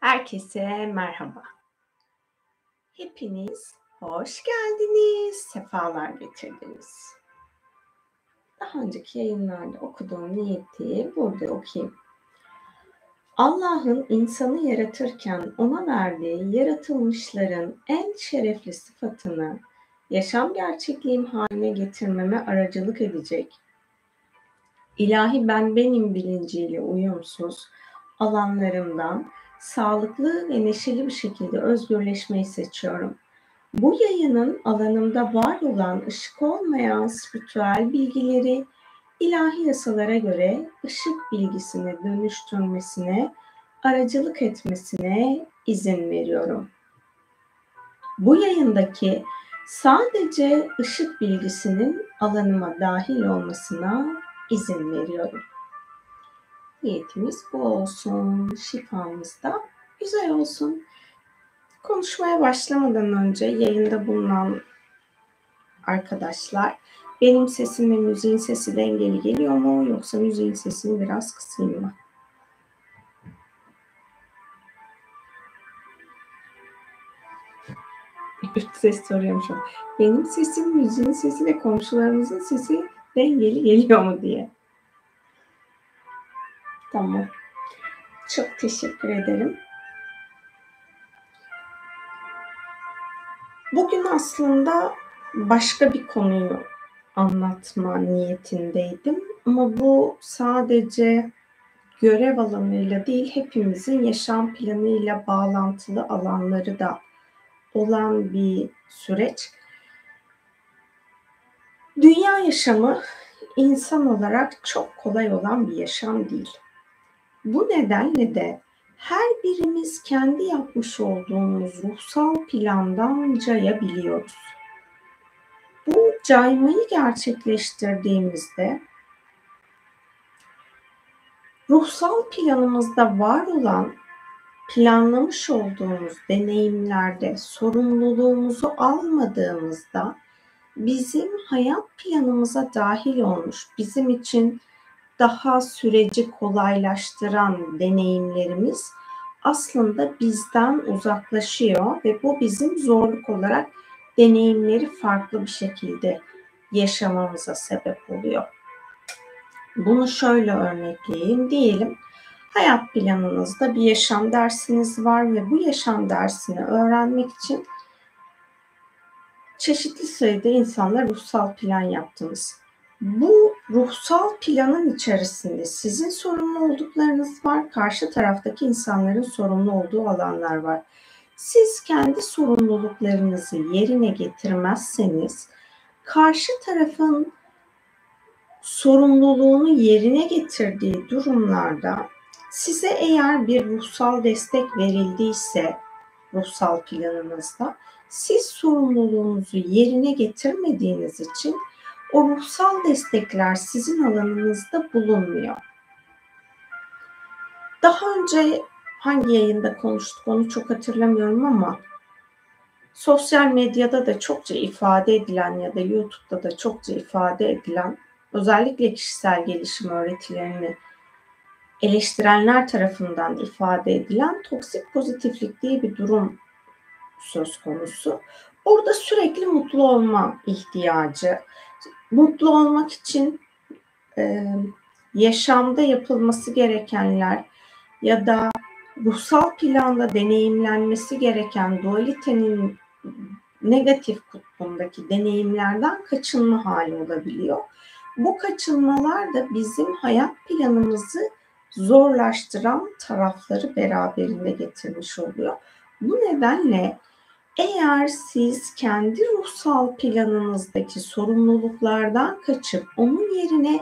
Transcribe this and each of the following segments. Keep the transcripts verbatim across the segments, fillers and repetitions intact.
Herkese merhaba. Hepiniz hoş geldiniz, sefalar getirdiniz. Daha önceki yayınlarda okuduğum niyeti burada okuyayım. Allah'ın insanı yaratırken ona verdiği yaratılmışların en şerefli sıfatını yaşam gerçekliğim haline getirmeme aracılık edecek, ilahi ben benim bilinciyle uyumsuz alanlarımdan sağlıklı ve neşeli bir şekilde özgürleşmeyi seçiyorum. Bu yayının alanımda var olan ışık olmayan spiritüel bilgileri ilahi yasalara göre ışık bilgisine dönüştürmesine, aracılık etmesine izin veriyorum. Bu yayındaki sadece ışık bilgisinin alanıma dahil olmasına izin veriyorum. Niyetimiz bu olsun, şifamız da güzel olsun. Konuşmaya başlamadan önce yayında bulunan arkadaşlar, benim sesimle müziğin sesi dengeli geliyor mu, yoksa müziğin sesini biraz kısayım mı? Bir ses soruyorum şu an. Benim sesim, müziğin sesi ve komşularımızın sesi dengeli geliyor mu diye. Tamam. Çok teşekkür ederim. Bugün aslında başka bir konuyu anlatma niyetindeydim. Ama bu sadece görev alanıyla değil, hepimizin yaşam planıyla bağlantılı alanları da olan bir süreç. Dünya yaşamı insan olarak çok kolay olan bir yaşam değil. Bu nedenle de her birimiz kendi yapmış olduğumuz ruhsal plandan cayabiliyoruz. Bu caymayı gerçekleştirdiğimizde ruhsal planımızda var olan, planlamış olduğumuz deneyimlerde sorumluluğumuzu almadığımızda bizim hayat planımıza dahil olmuş, bizim için daha süreci kolaylaştıran deneyimlerimiz aslında bizden uzaklaşıyor ve bu bizim zorluk olarak deneyimleri farklı bir şekilde yaşamamıza sebep oluyor. Bunu şöyle örnekleyeyim diyelim. Hayat planınızda bir yaşam dersiniz var ve bu yaşam dersini öğrenmek için çeşitli sayıda insanla ruhsal plan yaptınız. Bu ruhsal planın içerisinde sizin sorumlu olduklarınız var, karşı taraftaki insanların sorumlu olduğu alanlar var. Siz kendi sorumluluklarınızı yerine getirmezseniz, karşı tarafın sorumluluğunu yerine getirdiği durumlarda size eğer bir ruhsal destek verildiyse ruhsal planınızda, siz sorumluluğunuzu yerine getirmediğiniz için o ruhsal destekler sizin alanınızda bulunmuyor. Daha önce hangi yayında konuştuk onu çok hatırlamıyorum ama sosyal medyada da çokça ifade edilen ya da YouTube'da da çokça ifade edilen, özellikle kişisel gelişim öğretilerini eleştirenler tarafından ifade edilen toksik pozitiflik diye bir durum söz konusu. Orada sürekli mutlu olma ihtiyacı, mutlu olmak için e, yaşamda yapılması gerekenler ya da ruhsal planda deneyimlenmesi gereken dualitenin negatif kutbundaki deneyimlerden kaçınma hali olabiliyor. Bu kaçınmalar da bizim hayat planımızı zorlaştıran tarafları beraberinde getirmiş oluyor. Bu nedenle eğer siz kendi ruhsal planınızdaki sorumluluklardan kaçıp onun yerine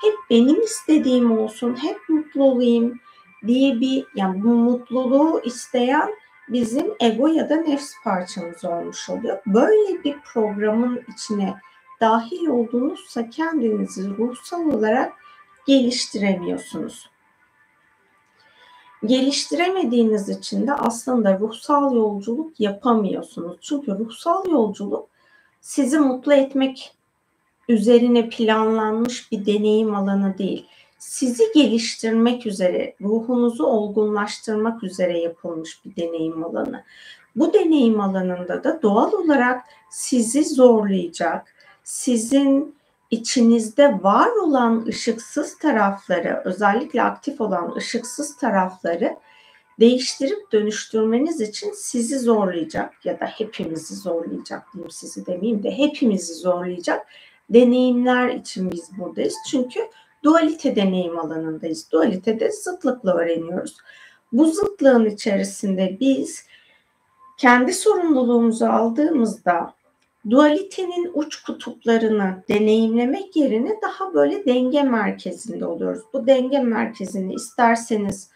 hep benim istediğim olsun, hep mutlu olayım diye bir, yani bu mutluluğu isteyen bizim ego ya da nefs parçamız olmuş oluyor. Böyle bir programın içine dahil olduğunuzsa kendinizi ruhsal olarak geliştiremiyorsunuz. Geliştiremediğiniz için de aslında ruhsal yolculuk yapamıyorsunuz. Çünkü ruhsal yolculuk sizi mutlu etmek üzerine planlanmış bir deneyim alanı değil. sizi geliştirmek üzere, ruhunuzu olgunlaştırmak üzere yapılmış bir deneyim alanı. Bu deneyim alanında da doğal olarak sizi zorlayacak, sizin içinizde var olan ışıksız tarafları, özellikle aktif olan ışıksız tarafları değiştirip dönüştürmeniz için sizi zorlayacak ya da hepimizi zorlayacak diyeyim, sizi demeyeyim de hepimizi zorlayacak deneyimler için biz buradayız. Çünkü dualite deneyim alanındayız. Dualitede zıtlıkla öğreniyoruz. Bu zıtlığın içerisinde biz kendi sorumluluğumuzu aldığımızda dualitenin uç kutuplarını deneyimlemek yerine daha böyle denge merkezinde oluyoruz. Bu denge merkezini isterseniz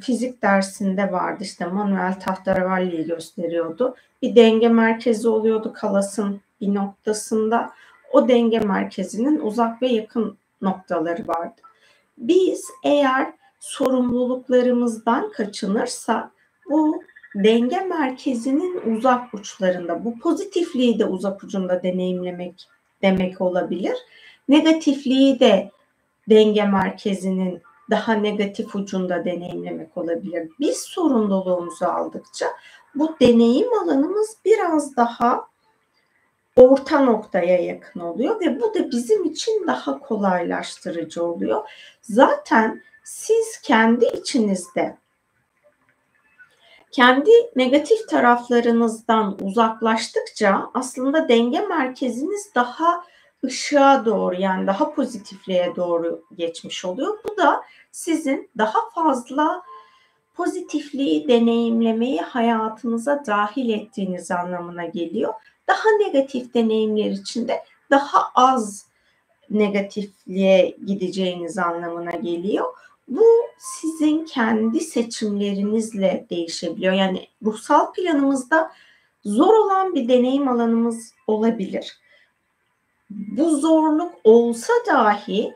fizik dersinde vardı, işte Manuel Tahtaravalli'yi gösteriyordu. Bir denge merkezi oluyordu kalasın bir noktasında. O denge merkezinin uzak ve yakın noktaları vardı. Biz eğer sorumluluklarımızdan kaçınırsak bu denge merkezinin uzak uçlarında, bu pozitifliği de uzak ucunda deneyimlemek demek olabilir. Negatifliği de denge merkezinin daha negatif ucunda deneyimlemek olabilir. Biz sorumluluğumuzu aldıkça bu deneyim alanımız biraz daha orta noktaya yakın oluyor ve bu da bizim için daha kolaylaştırıcı oluyor. Zaten siz kendi içinizde kendi negatif taraflarınızdan uzaklaştıkça aslında denge merkeziniz daha ışığa doğru, yani daha pozitifliğe doğru geçmiş oluyor. Bu da sizin daha fazla pozitifliği deneyimlemeyi hayatınıza dahil ettiğiniz anlamına geliyor. Daha negatif deneyimler içinde daha az negatifliğe gideceğiniz anlamına geliyor. Bu sizin kendi seçimlerinizle değişebiliyor. Yani ruhsal planımızda zor olan bir deneyim alanımız olabilir. Bu zorluk olsa dahi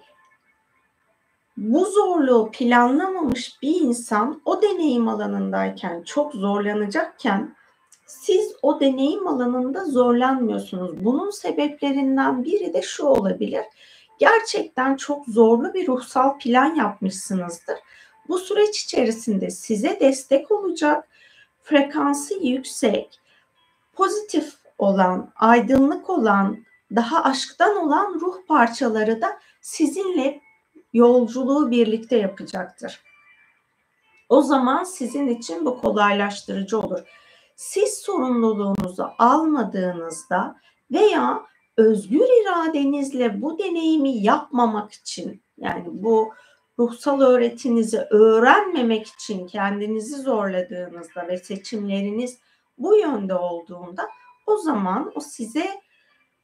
bu zorluğu planlamamış bir insan o deneyim alanındayken çok zorlanacakken siz o deneyim alanında zorlanmıyorsunuz. Bunun sebeplerinden biri de şu olabilir. Gerçekten çok zorlu bir ruhsal plan yapmışsınızdır. Bu süreç içerisinde size destek olacak, frekansı yüksek, pozitif olan, aydınlık olan, daha aşktan olan ruh parçaları da sizinle yolculuğu birlikte yapacaktır. O zaman sizin için bu kolaylaştırıcı olur. Siz sorumluluğunuzu almadığınızda veya özgür iradenizle bu deneyimi yapmamak için, yani bu ruhsal öğretinizi öğrenmemek için kendinizi zorladığınızda ve seçimleriniz bu yönde olduğunda o zaman o size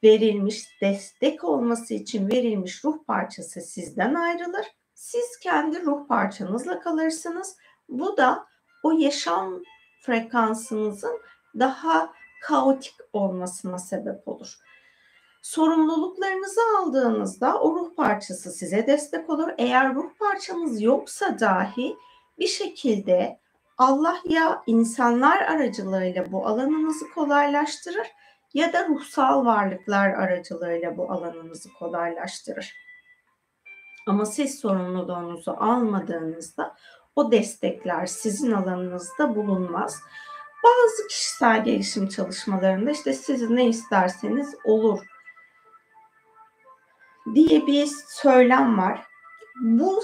verilmiş, destek olması için verilmiş ruh parçası sizden ayrılır. Siz kendi ruh parçanızla kalırsınız. Bu da o yaşam frekansınızın daha kaotik olmasına sebep olur. Sorumluluklarınızı aldığınızda o ruh parçası size destek olur. Eğer ruh parçanız yoksa dahi bir şekilde Allah ya insanlar aracılığıyla bu alanınızı kolaylaştırır ya da ruhsal varlıklar aracılığıyla bu alanınızı kolaylaştırır. Ama siz sorumluluğunuzu almadığınızda o destekler sizin alanınızda bulunmaz. Bazı kişisel gelişim çalışmalarında işte siz ne isterseniz olur diye bir söylem var. Bu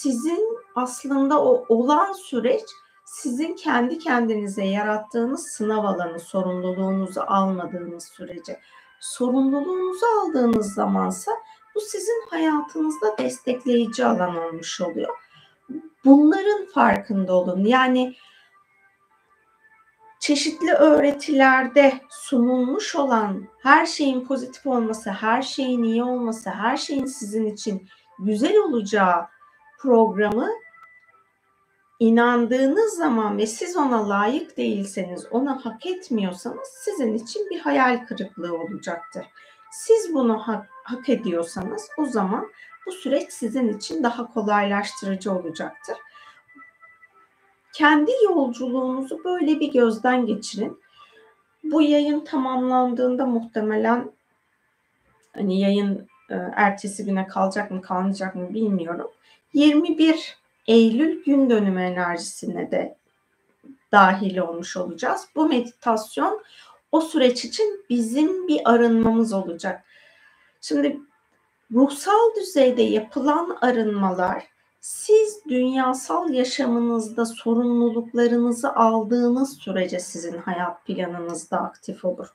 sizin aslında o olan süreç sizin kendi kendinize yarattığınız sınav alanı, sorumluluğunuzu almadığınız sürece. Sorumluluğunuzu aldığınız zamansa bu sizin hayatınızda destekleyici alan olmuş oluyor. Bunların farkında olun. Yani çeşitli öğretilerde sunulmuş olan her şeyin pozitif olması, her şeyin iyi olması, her şeyin sizin için güzel olacağı programı inandığınız zaman ve siz ona layık değilseniz, ona hak etmiyorsanız sizin için bir hayal kırıklığı olacaktır. Siz bunu hak, hak ediyorsanız o zaman bu süreç sizin için daha kolaylaştırıcı olacaktır. Kendi yolculuğunuzu böyle bir gözden geçirin. Bu yayın tamamlandığında muhtemelen hani yayın ertesi güne kalacak mı kalmayacak mı bilmiyorum. yirmi bir Eylül gün dönümü enerjisine de dahil olmuş olacağız. Bu meditasyon o süreç için bizim bir arınmamız olacak. Şimdi ruhsal düzeyde yapılan arınmalar, siz dünyasal yaşamınızda sorumluluklarınızı aldığınız sürece sizin hayat planınızda aktif olur.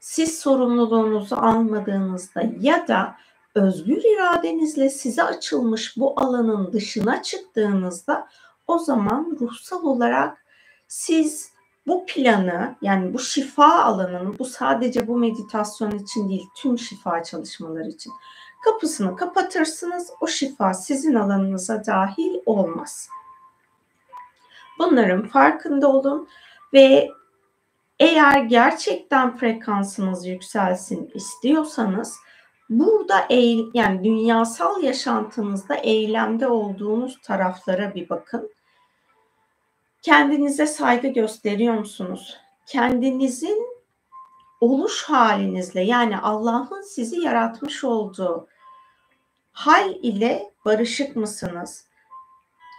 Siz sorumluluğunuzu almadığınızda ya da özgür iradenizle size açılmış bu alanın dışına çıktığınızda, o zaman ruhsal olarak siz bu planı, yani bu şifa alanının, bu sadece bu meditasyon için değil, tüm şifa çalışmaları için kapısını kapatırsınız. O şifa sizin alanınıza dahil olmaz. Bunların farkında olun ve eğer gerçekten frekansınız yükselsin istiyorsanız, burada eğil, yani dünyasal yaşantınızda eylemde olduğunuz taraflara bir bakın. Kendinize saygı gösteriyor musunuz? Kendinizin oluş halinizle, yani Allah'ın sizi yaratmış olduğu hal ile barışık mısınız?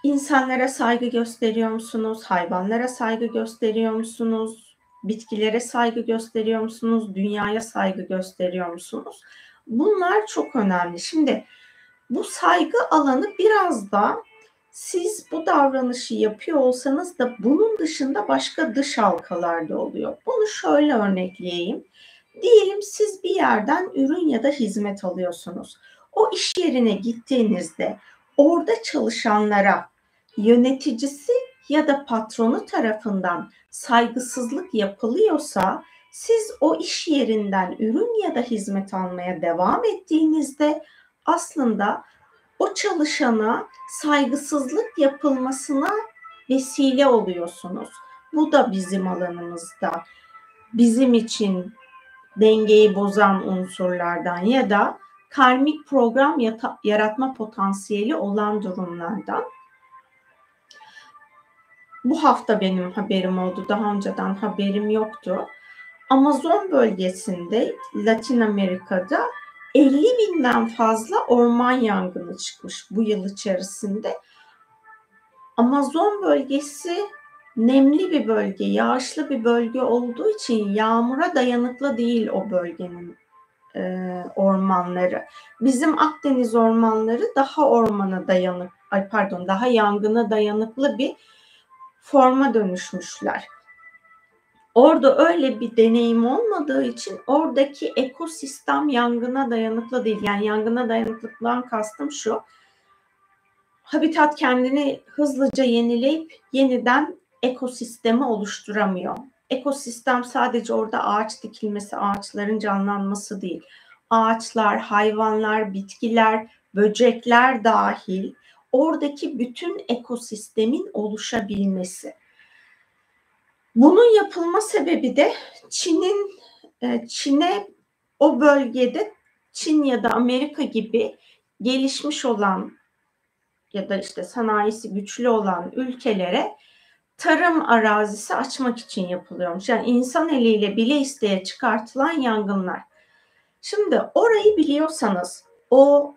İnsanlara saygı gösteriyor musunuz? Hayvanlara saygı gösteriyor musunuz? Bitkilere saygı gösteriyor musunuz? Dünyaya saygı gösteriyor musunuz? Bunlar çok önemli. Şimdi bu saygı alanı biraz da siz bu davranışı yapıyor olsanız da bunun dışında başka dış halkalarda oluyor. Bunu şöyle örnekleyeyim. Diyelim siz bir yerden ürün ya da hizmet alıyorsunuz. O iş yerine gittiğinizde orada çalışanlara yöneticisi ya da patronu tarafından saygısızlık yapılıyorsa, siz o iş yerinden ürün ya da hizmet almaya devam ettiğinizde aslında o çalışana saygısızlık yapılmasına vesile oluyorsunuz. Bu da bizim alanımızda bizim için dengeyi bozan unsurlardan ya da karmik program yaratma potansiyeli olan durumlardan. Bu hafta benim haberim oldu. Daha önceden haberim yoktu. Amazon bölgesinde, Latin Amerika'da elli binden fazla orman yangını çıkmış bu yıl içerisinde. Amazon bölgesi nemli bir bölge, yağışlı bir bölge olduğu için yağmura dayanıklı değil o bölgenin e, ormanları. Bizim Akdeniz ormanları daha ormana dayanık, ay pardon, daha yangına dayanıklı bir forma dönüşmüşler. Orada öyle bir deneyim olmadığı için oradaki ekosistem yangına dayanıklı değil. Yani yangına dayanıklıktan kastım şu: habitat kendini hızlıca yenileyip yeniden ekosistemi oluşturamıyor. Ekosistem sadece orada ağaç dikilmesi, ağaçların canlanması değil. Ağaçlar, hayvanlar, bitkiler, böcekler dahil oradaki bütün ekosistemin oluşabilmesi. Bunun yapılma sebebi de Çin'in Çin'e o bölgede Çin ya da Amerika gibi gelişmiş olan ya da işte sanayisi güçlü olan ülkelere tarım arazisi açmak için yapılıyormuş. Yani insan eliyle bile isteye çıkartılan yangınlar. Şimdi orayı biliyorsanız, o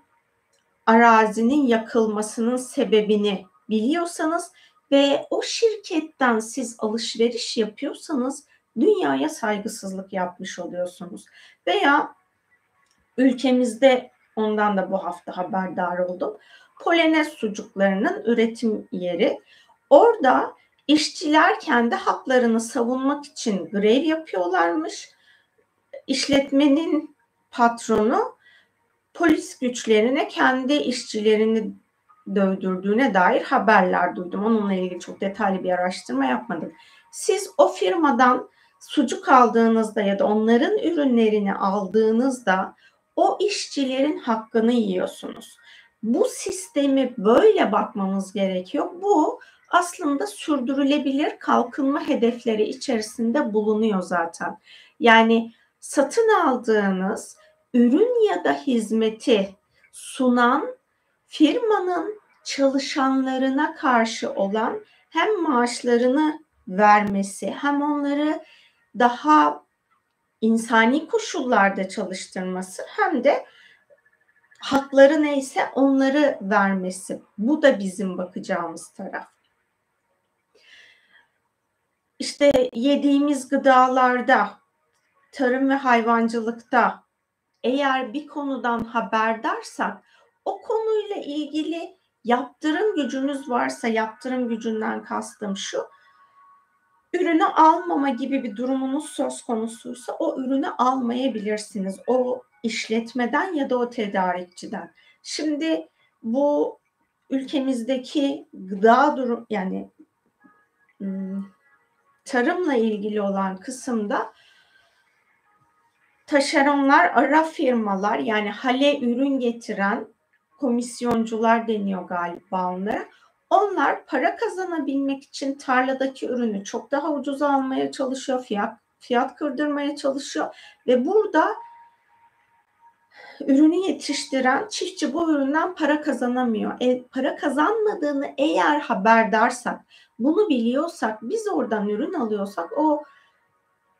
arazinin yakılmasının sebebini biliyorsanız ve o şirketten siz alışveriş yapıyorsanız dünyaya saygısızlık yapmış oluyorsunuz. Veya ülkemizde, ondan da bu hafta haberdar oldum, Polonez sucuklarının üretim yeri. Orada işçiler kendi haklarını savunmak için grev yapıyorlarmış. İşletmenin patronu polis güçlerine kendi işçilerini dövdürdüğüne dair haberler duydum. Onunla ilgili çok detaylı bir araştırma yapmadım. Siz o firmadan sucuk aldığınızda ya da onların ürünlerini aldığınızda o işçilerin hakkını yiyorsunuz. Bu sistemi böyle bakmamız gerekiyor. Bu aslında sürdürülebilir kalkınma hedefleri içerisinde bulunuyor zaten. Yani satın aldığınız ürün ya da hizmeti sunan firmanın çalışanlarına karşı olan hem maaşlarını vermesi hem onları daha insani koşullarda çalıştırması hem de hakları neyse onları vermesi. Bu da bizim bakacağımız taraf. İşte yediğimiz gıdalarda, tarım ve hayvancılıkta eğer bir konudan haberdarsak o konuyla ilgili yaptırım gücünüz varsa, yaptırım gücünden kastım şu, ürünü almama gibi bir durumunuz söz konusuysa o ürünü almayabilirsiniz. O işletmeden ya da o tedarikçiden. Şimdi bu ülkemizdeki gıda durum, yani tarımla ilgili olan kısımda taşeronlar, ara firmalar, yani hale ürün getiren komisyoncular deniyor galiba onlara. Onlar para kazanabilmek için tarladaki ürünü çok daha ucuza almaya çalışıyor, fiyat, fiyat kırdırmaya çalışıyor ve burada ürünü yetiştiren çiftçi bu üründen para kazanamıyor. E, para kazanmadığını eğer haberdarsak, bunu biliyorsak, biz oradan ürün alıyorsak o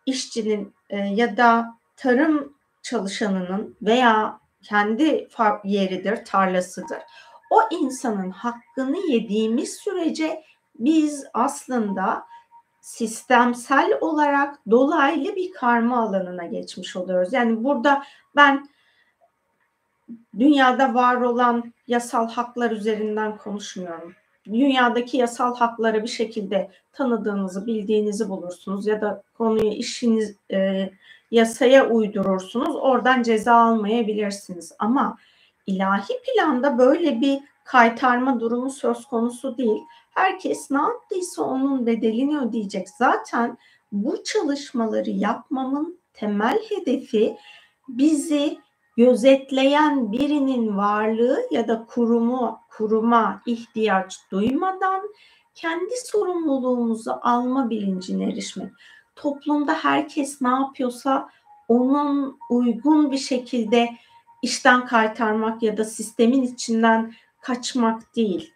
işçinin e, ya da tarım çalışanının veya kendi yeridir, tarlasıdır. O insanın hakkını yediğimiz sürece biz aslında sistemsel olarak dolaylı bir karma alanına geçmiş oluyoruz. Yani burada ben dünyada var olan yasal haklar üzerinden konuşmuyorum. Dünyadaki yasal hakları bir şekilde tanıdığınızı, bildiğinizi bulursunuz ya da konuyu işiniz e, yasaya uydurursunuz. Oradan ceza almayabilirsiniz ama ilahi planda böyle bir kaytarma durumu söz konusu değil. Herkes ne yaptıysa onun bedelini ödeyecek. Zaten bu çalışmaları yapmamın temel hedefi bizi gözetleyen birinin varlığı ya da kurumu, kuruma ihtiyaç duymadan kendi sorumluluğumuzu alma bilincine erişmek. Toplumda herkes ne yapıyorsa onun uygun bir şekilde işten kaytarmak ya da sistemin içinden kaçmak değil.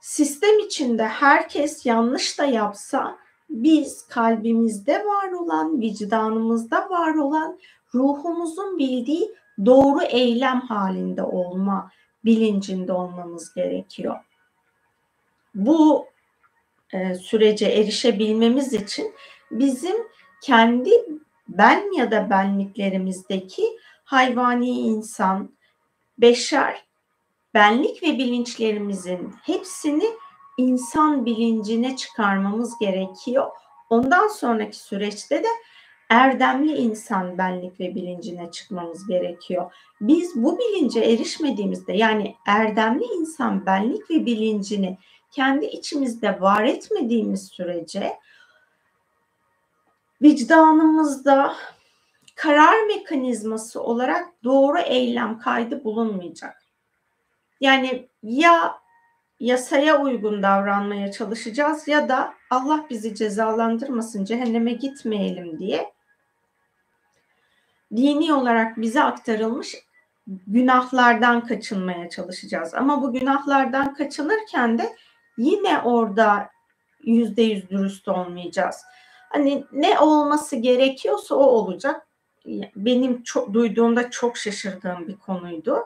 Sistem içinde herkes yanlış da yapsa biz kalbimizde var olan, vicdanımızda var olan, ruhumuzun bildiği doğru eylem halinde olma bilincinde olmamız gerekiyor. Bu e, sürece erişebilmemiz için bizim kendi ben ya da benliklerimizdeki hayvani, insan, beşer, benlik ve bilinçlerimizin hepsini insan bilincine çıkarmamız gerekiyor. Ondan sonraki süreçte de erdemli insan benlik ve bilincine çıkmamız gerekiyor. Biz bu bilince erişmediğimizde, yani erdemli insan benlik ve bilincini kendi içimizde var etmediğimiz sürece vicdanımızda karar mekanizması olarak doğru eylem kaydı bulunmayacak. Yani ya yasaya uygun davranmaya çalışacağız ya da Allah bizi cezalandırmasın, cehenneme gitmeyelim diye dini olarak bize aktarılmış günahlardan kaçınmaya çalışacağız. Ama bu günahlardan kaçınırken de yine orada yüzde yüz dürüst olmayacağız. Hani ne olması gerekiyorsa o olacak. Benim çok, duyduğumda çok şaşırdığım bir konuydu.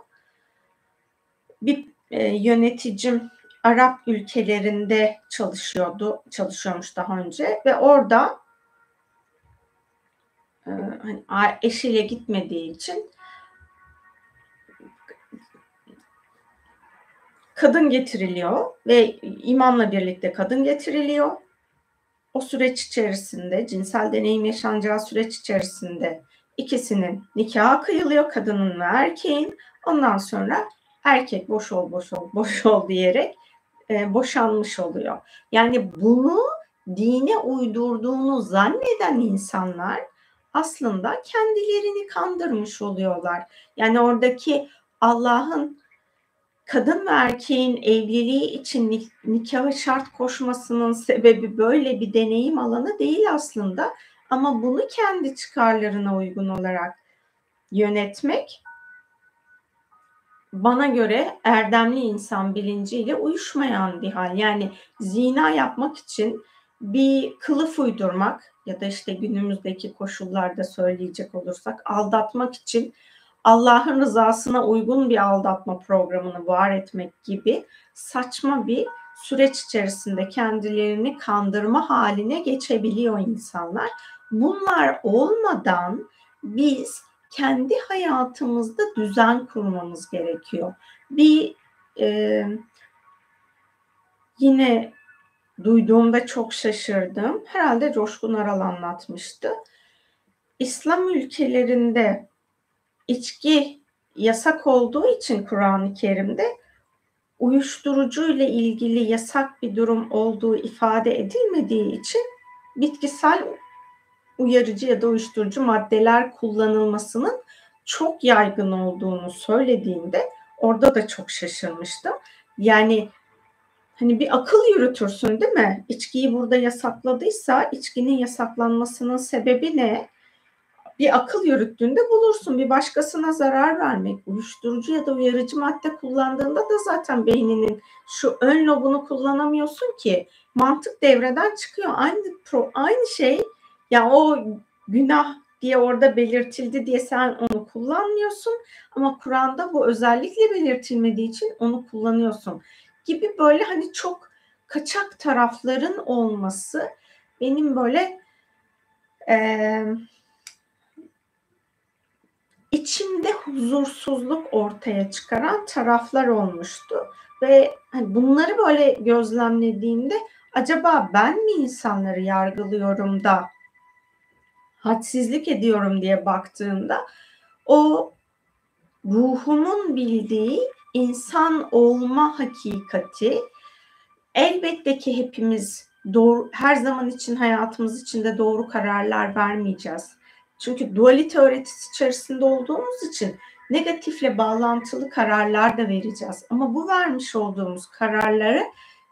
Bir e, yöneticim Arap ülkelerinde çalışıyordu, çalışıyormuş daha önce ve orada e, hani eşiyle gitmediği için kadın getiriliyor ve imamla birlikte kadın getiriliyor. O süreç içerisinde, cinsel deneyim yaşanacağı süreç içerisinde İkisinin nikahı kıyılıyor, kadının ve erkeğin. Ondan sonra erkek boş ol, boş ol, boş ol diyerek e, boşanmış oluyor. Yani bunu dine uydurduğunu zanneden insanlar aslında kendilerini kandırmış oluyorlar. Yani oradaki Allah'ın kadın ve erkeğin evliliği için nikahı şart koşmasının sebebi böyle bir deneyim alanı değil aslında. Ama bunu kendi çıkarlarına uygun olarak yönetmek bana göre erdemli insan bilinciyle uyuşmayan bir hal. Yani zina yapmak için bir kılıf uydurmak ya da işte günümüzdeki koşullarda söyleyecek olursak aldatmak için Allah'ın rızasına uygun bir aldatma programını var etmek gibi saçma bir süreç içerisinde kendilerini kandırma haline geçebiliyor insanlar. Bunlar olmadan biz kendi hayatımızda düzen kurmamız gerekiyor. Bir e, yine duyduğumda çok şaşırdım. Herhalde Coşkun Aral anlatmıştı. İslam ülkelerinde içki yasak olduğu için Kur'an-ı Kerim'de uyuşturucu ile ilgili yasak bir durum olduğu ifade edilmediği için bitkisel uyarıcı ya da uyuşturucu maddeler kullanılmasının çok yaygın olduğunu söylediğinde orada da çok şaşırmıştım. Yani hani bir akıl yürütürsün değil mi? İçkiyi burada yasakladıysa içkinin yasaklanmasının sebebi ne? Bir akıl yürüttüğünde bulursun. Bir başkasına zarar vermek, uyuşturucu ya da uyarıcı madde kullandığında da zaten beyninin şu ön lobunu kullanamıyorsun ki mantık devreden çıkıyor. Aynı aynı şey ya, o günah diye orada belirtildi diye sen onu kullanmıyorsun ama Kur'an'da bu özellikle belirtilmediği için onu kullanıyorsun gibi, böyle hani çok kaçak tarafların olması benim böyle eee İçimde huzursuzluk ortaya çıkaran taraflar olmuştu ve bunları böyle gözlemlediğimde acaba ben mi insanları yargılıyorum da hadsizlik ediyorum diye baktığımda o ruhumun bildiği insan olma hakikati, elbette ki hepimiz doğru, her zaman için hayatımız içinde doğru kararlar vermeyeceğiz. Çünkü dualite öğretisi içerisinde olduğumuz için negatifle bağlantılı kararlar da vereceğiz. Ama bu vermiş olduğumuz kararları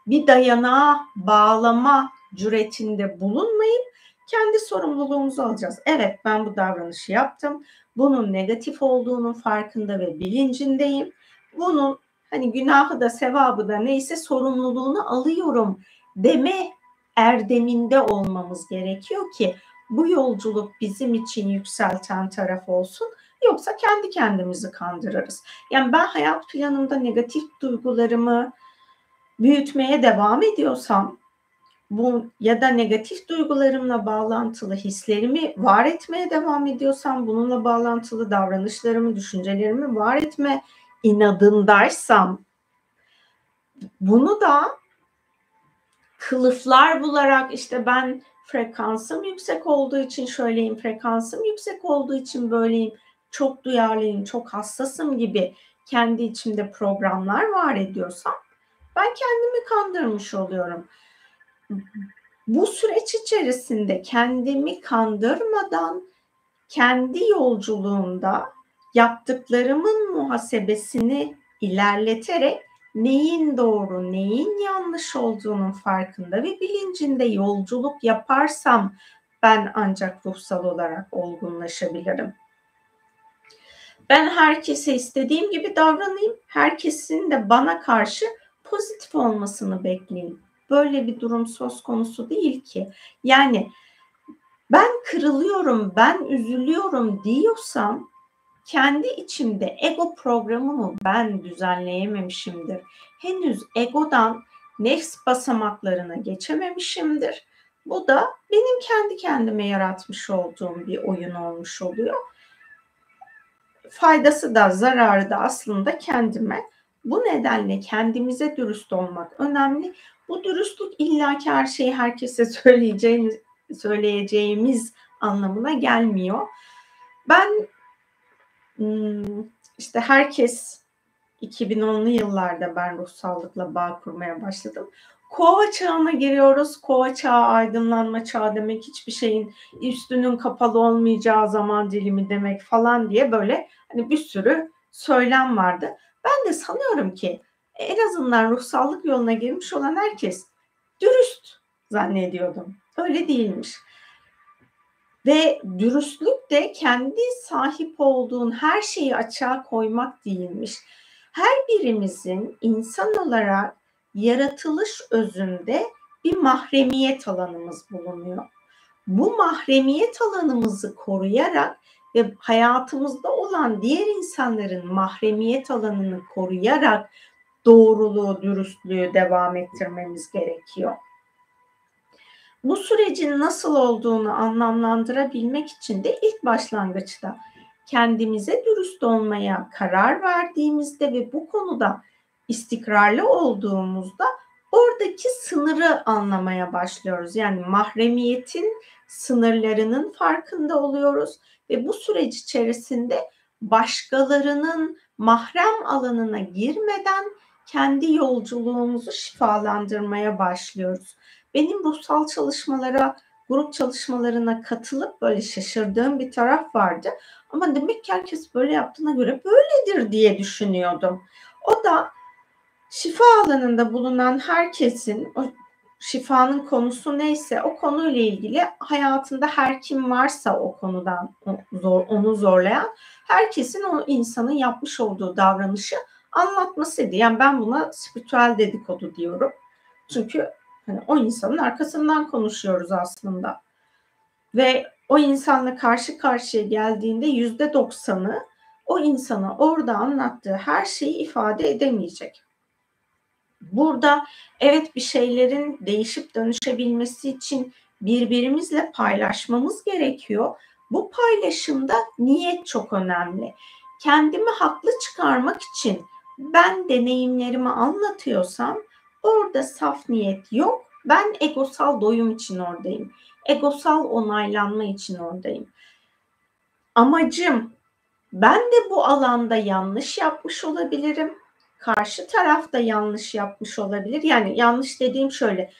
bir dayanağa bağlama cüretinde bulunmayıp kendi sorumluluğumuzu alacağız. Evet, ben bu davranışı yaptım. Bunun negatif olduğunun farkında ve bilincindeyim. Bunun hani günahı da sevabı da neyse sorumluluğunu alıyorum deme erdeminde olmamız gerekiyor ki bu yolculuk bizim için yükselten taraf olsun, yoksa kendi kendimizi kandırırız. Yani ben hayat planımda negatif duygularımı büyütmeye devam ediyorsam bu, ya da negatif duygularımla bağlantılı hislerimi var etmeye devam ediyorsam, bununla bağlantılı davranışlarımı, düşüncelerimi var etme inadındaysam, bunu da kılıflar bularak işte ben frekansım yüksek olduğu için şöyleyim, frekansım yüksek olduğu için böyleyim, çok duyarlıyım, çok hassasım gibi kendi içimde programlar var ediyorsam ben kendimi kandırmış oluyorum. Bu süreç içerisinde kendimi kandırmadan kendi yolculuğumda yaptıklarımın muhasebesini ilerleterek neyin doğru, neyin yanlış olduğunun farkında ve bilincinde yolculuk yaparsam ben ancak ruhsal olarak olgunlaşabilirim. Ben herkese istediğim gibi davranayım, herkesin de bana karşı pozitif olmasını bekleyeyim. Böyle bir durum söz konusu değil ki. Yani ben kırılıyorum, ben üzülüyorum diyorsam kendi içimde ego programımı ben düzenleyememişimdir. Henüz egodan nefs basamaklarına geçememişimdir. Bu da benim kendi kendime yaratmış olduğum bir oyun olmuş oluyor. Faydası da zararı da aslında kendime. Bu nedenle kendimize dürüst olmak önemli. Bu dürüstlük illaki her şeyi herkese söyleyeceğimiz, söyleyeceğimiz anlamına gelmiyor. Ben İşte herkes iki bin onlu yıllarda ben ruhsallıkla bağ kurmaya başladım. Kova çağına giriyoruz. Kova çağı aydınlanma çağı demek, hiçbir şeyin üstünün kapalı olmayacağı zaman dilimi demek falan diye böyle hani bir sürü söylem vardı. Ben de sanıyorum ki en azından ruhsallık yoluna girmiş olan herkes dürüst zannediyordum. Öyle değilmiş. Ve dürüstlük de kendi sahip olduğun her şeyi açığa koymak değilmiş. Her birimizin insan olarak yaratılış özünde bir mahremiyet alanımız bulunuyor. bu mahremiyet alanımızı koruyarak ve hayatımızda olan diğer insanların mahremiyet alanını koruyarak doğruluğu, dürüstlüğü devam ettirmemiz gerekiyor. Bu sürecin nasıl olduğunu anlamlandırabilmek için de ilk başlangıçta kendimize dürüst olmaya karar verdiğimizde ve bu konuda istikrarlı olduğumuzda oradaki sınırı anlamaya başlıyoruz. Yani mahremiyetin sınırlarının farkında oluyoruz ve bu süreç içerisinde başkalarının mahrem alanına girmeden kendi yolculuğumuzu şifalandırmaya başlıyoruz. Benim ruhsal çalışmalara, grup çalışmalarına katılıp böyle şaşırdığım bir taraf vardı. Ama demek ki herkes böyle yaptığına göre böyledir diye düşünüyordum. O da şifa alanında bulunan herkesin, o şifanın konusu neyse o konuyla ilgili hayatında her kim varsa o konudan onu zorlayan herkesin o insanın yapmış olduğu davranışı anlatmasıydı. Yani ben buna spiritüel dedikodu diyorum. Çünkü hani o insanın arkasından konuşuyoruz aslında. Ve o insanla karşı karşıya geldiğinde yüzde doksanı o insana orada anlattığı her şeyi ifade edemeyecek. Burada evet bir şeylerin değişip dönüşebilmesi için birbirimizle paylaşmamız gerekiyor. Bu paylaşımda niyet çok önemli. Kendimi haklı çıkarmak için ben deneyimlerimi anlatıyorsam orada saf niyet yok. Ben egosal doyum için oradayım. Egosal onaylanma için oradayım. Amacım ben de bu alanda yanlış yapmış olabilirim. Karşı taraf da yanlış yapmış olabilir. Yani yanlış dediğim şöyle.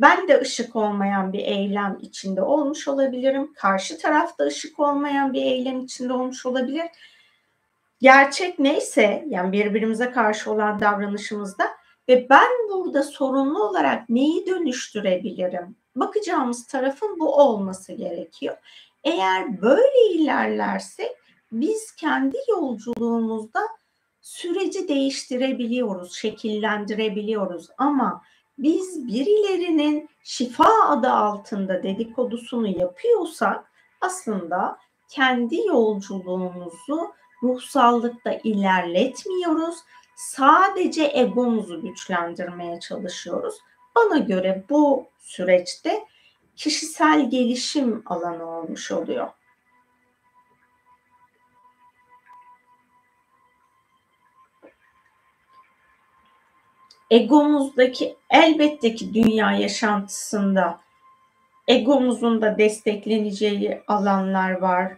Ben de ışık olmayan bir eylem içinde olmuş olabilirim. Karşı taraf da ışık olmayan bir eylem içinde olmuş olabilir. Gerçek neyse yani birbirimize karşı olan davranışımızda ve ben burada sorumlu olarak neyi dönüştürebilirim? Bakacağımız tarafın bu olması gerekiyor. Eğer böyle ilerlersek biz kendi yolculuğumuzda süreci değiştirebiliyoruz, şekillendirebiliyoruz ama biz birilerinin şifa adı altında dedikodusunu yapıyorsak aslında kendi yolculuğumuzu ruhsallıkta ilerletmiyoruz. Sadece egomuzu güçlendirmeye çalışıyoruz. Bana göre bu süreçte kişisel gelişim alanı olmuş oluyor. Egomuzdaki elbette ki dünya yaşantısında egomuzun da destekleneceği alanlar var.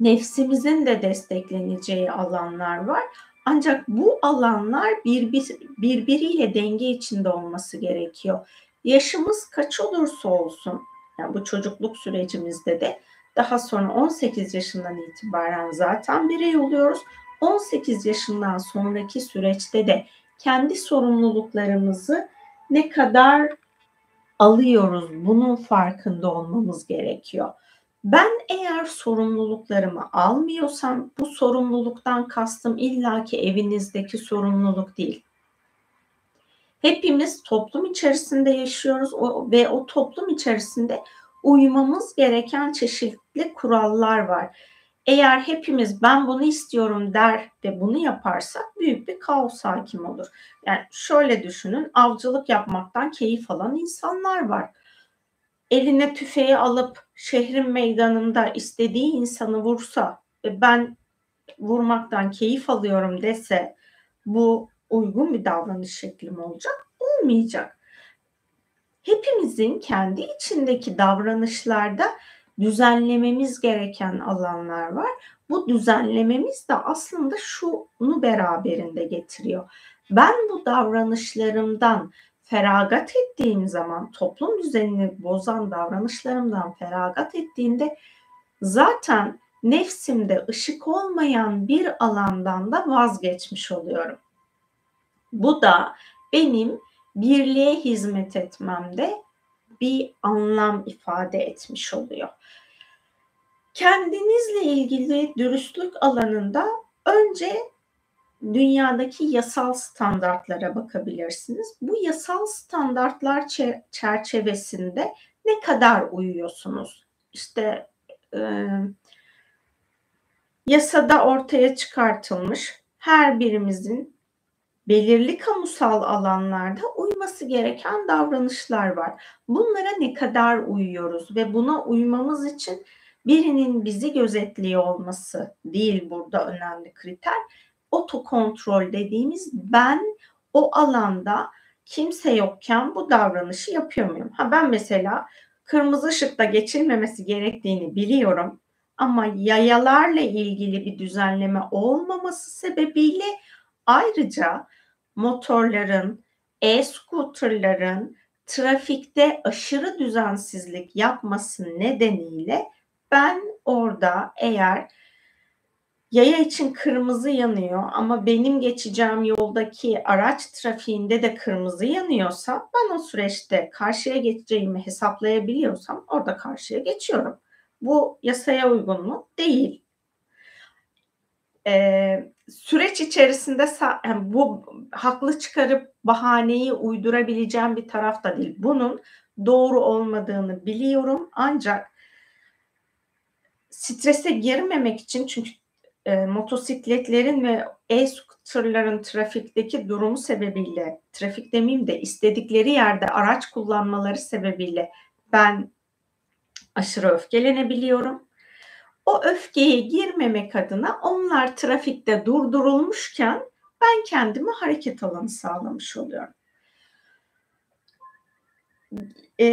Nefsimizin de destekleneceği alanlar var. Ancak bu alanlar birbir, birbiriyle denge içinde olması gerekiyor. Yaşımız kaç olursa olsun, yani bu çocukluk sürecimizde de daha sonra on sekiz yaşından itibaren zaten birey oluyoruz. on sekiz yaşından sonraki süreçte de kendi sorumluluklarımızı ne kadar alıyoruz bunun farkında olmamız gerekiyor. Ben eğer sorumluluklarımı almıyorsam bu sorumluluktan kastım illaki evinizdeki sorumluluk değil. Hepimiz toplum içerisinde yaşıyoruz ve o toplum içerisinde uymamız gereken çeşitli kurallar var. Eğer hepimiz ben bunu istiyorum der ve bunu yaparsak büyük bir kaos hakim olur. Yani şöyle düşünün, avcılık yapmaktan keyif alan insanlar var. Eline tüfeği alıp şehrin meydanında istediği insanı vursa ve ben vurmaktan keyif alıyorum dese bu uygun bir davranış şekli mi olacak? Olmayacak. Hepimizin kendi içindeki davranışlarda düzenlememiz gereken alanlar var. Bu düzenlememiz de aslında şunu beraberinde getiriyor. Ben bu davranışlarımdan feragat ettiğim zaman, toplum düzenini bozan davranışlarımdan feragat ettiğimde zaten nefsimde ışık olmayan bir alandan da vazgeçmiş oluyorum. Bu da benim birliğe hizmet etmemde bir anlam ifade etmiş oluyor. Kendinizle ilgili dürüstlük alanında önce dünyadaki yasal standartlara bakabilirsiniz. Bu yasal standartlar çerçevesinde ne kadar uyuyorsunuz? İşte e, yasada ortaya çıkartılmış her birimizin belirli kamusal alanlarda uyması gereken davranışlar var. Bunlara ne kadar uyuyoruz ve buna uymamız için birinin bizi gözetliyor olması değil burada önemli kriter. Otokontrol dediğimiz ben o alanda kimse yokken bu davranışı yapıyor muyum? Ha, ben mesela kırmızı ışıkta geçilmemesi gerektiğini biliyorum ama yayalarla ilgili bir düzenleme olmaması sebebiyle ayrıca motorların, e-scooterların trafikte aşırı düzensizlik yapması nedeniyle ben orada eğer yaya için kırmızı yanıyor ama benim geçeceğim yoldaki araç trafiğinde de kırmızı yanıyorsa ben o süreçte karşıya geçeceğimi hesaplayabiliyorsam orada karşıya geçiyorum. Bu yasaya uygun mu? Değil. Ee, süreç içerisinde yani bu haklı çıkarıp bahaneyi uydurabileceğim bir taraf da değil. Bunun doğru olmadığını biliyorum ancak strese girmemek için çünkü e, motosikletlerin ve e-scooterların trafikteki durumu sebebiyle, trafik demeyeyim de istedikleri yerde araç kullanmaları sebebiyle ben aşırı öfkelenebiliyorum. O öfkeye girmemek adına onlar trafikte durdurulmuşken ben kendime hareket alanı sağlamış oluyorum. E,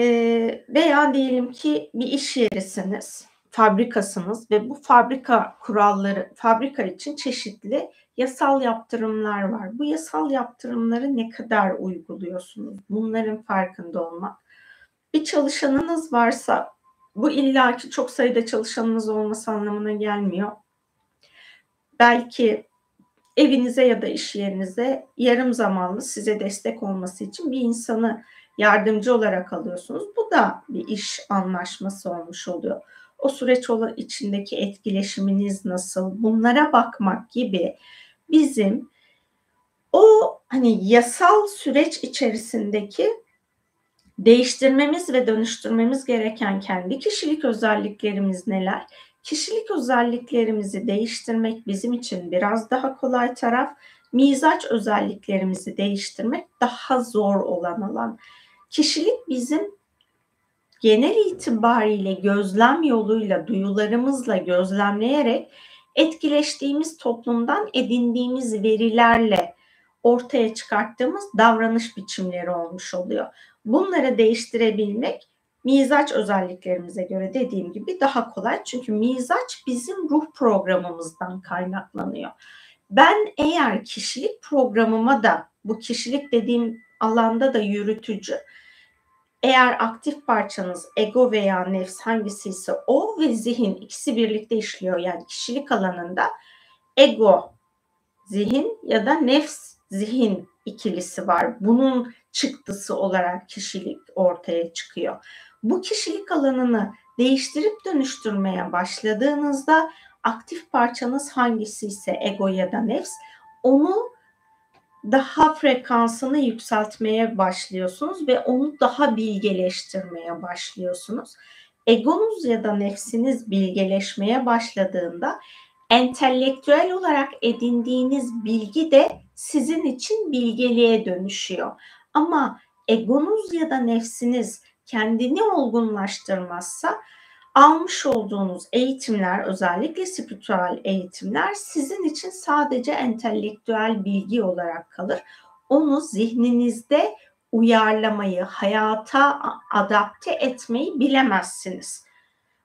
veya diyelim ki bir iş yerisiniz, fabrikasınız ve bu fabrika kuralları, fabrika için çeşitli yasal yaptırımlar var. Bu yasal yaptırımları ne kadar uyguluyorsunuz? Bunların farkında olmak. Bir çalışanınız varsa bu illaki çok sayıda çalışanınız olması anlamına gelmiyor. Belki evinize ya da iş yerinize yarım zamanlı size destek olması için bir insanı yardımcı olarak alıyorsunuz. Bu da bir iş anlaşması olmuş oluyor. O süreç içindeki etkileşiminiz nasıl? Bunlara bakmak gibi bizim o hani yasal süreç içerisindeki değiştirmemiz ve dönüştürmemiz gereken kendi kişilik özelliklerimiz neler? Kişilik özelliklerimizi değiştirmek bizim için biraz daha kolay taraf. Mizaç özelliklerimizi değiştirmek daha zor olan alan. Kişilik bizim genel itibariyle gözlem yoluyla, duyularımızla gözlemleyerek etkileştiğimiz toplumdan edindiğimiz verilerle ortaya çıkarttığımız davranış biçimleri olmuş oluyor. Bunları değiştirebilmek mizaç özelliklerimize göre dediğim gibi daha kolay. Çünkü mizaç bizim ruh programımızdan kaynaklanıyor. Ben eğer kişilik programıma da bu kişilik dediğim alanda da yürütücü, eğer aktif parçanız ego veya nefs hangisiyse o ve zihin ikisi birlikte işliyor. Yani kişilik alanında ego zihin ya da nefs zihin ikilisi var. Bunun çıktısı olarak kişilik ortaya çıkıyor. Bu kişilik alanını değiştirip dönüştürmeye başladığınızda aktif parçanız hangisiyse ego ya da nefs onu daha frekansını yükseltmeye başlıyorsunuz ve onu daha bilgeleştirmeye başlıyorsunuz. Egonuz ya da nefsiniz bilgeleşmeye başladığında entelektüel olarak edindiğiniz bilgi de sizin için bilgeliğe dönüşüyor. Ama egonuz ya da nefsiniz kendini olgunlaştırmazsa almış olduğunuz eğitimler, özellikle spiritüel eğitimler sizin için sadece entelektüel bilgi olarak kalır. Onu zihninizde uyarlamayı, hayata adapte etmeyi bilemezsiniz.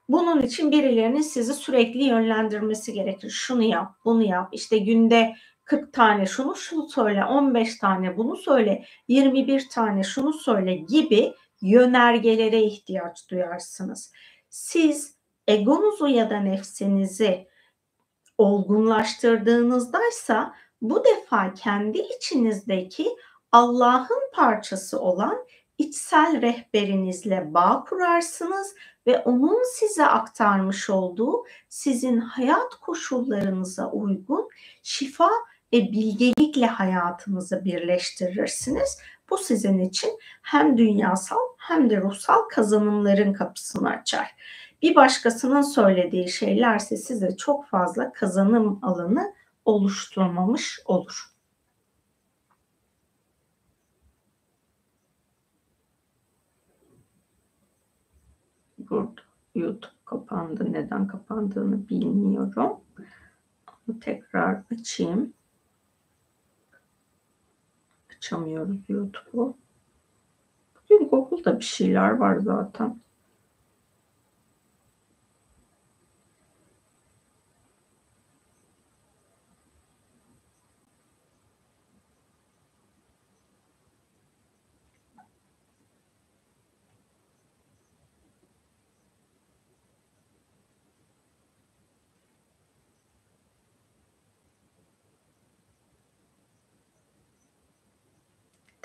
Bunun için birilerinin sizi sürekli yönlendirmesi gerekir. Şunu yap, bunu yap, işte günde kırk tane şunu şunu söyle, on beş tane bunu söyle, yirmi bir tane şunu söyle gibi yönergelere ihtiyaç duyarsınız. Siz egonuzu ya da nefsinizi olgunlaştırdığınızdaysa bu defa kendi içinizdeki Allah'ın parçası olan içsel rehberinizle bağ kurarsınız ve onun size aktarmış olduğu sizin hayat koşullarınıza uygun şifa ve bilgelikle hayatınızı birleştirirsiniz. Bu sizin için hem dünyasal hem de ruhsal kazanımların kapısını açar. Bir başkasının söylediği şeylerse size çok fazla kazanım alanı oluşturmamış olur. Burada YouTube kapandı. Neden kapandığını bilmiyorum. Onu tekrar açayım. Açamıyoruz YouTube'u. Bugün Google'da bir şeyler var zaten.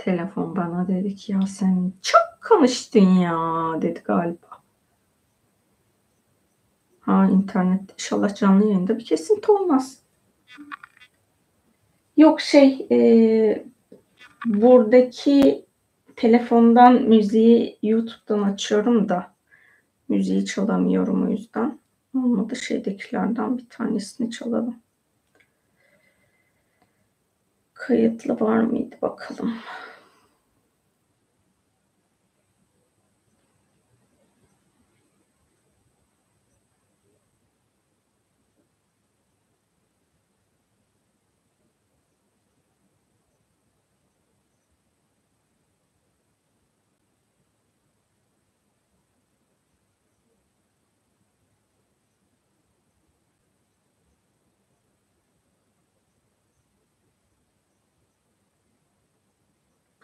Telefon bana dedi ki ya sen çok konuştun ya dedi galiba. Ha internet inşallah canlı yayında bir kesinti olmaz. Yok şey e, buradaki telefondan müziği YouTube'dan açıyorum da müziği çalamıyorum o yüzden. Olmadı şeydekilerden bir tanesini çalalım. Kayıtlı var mıydı bakalım.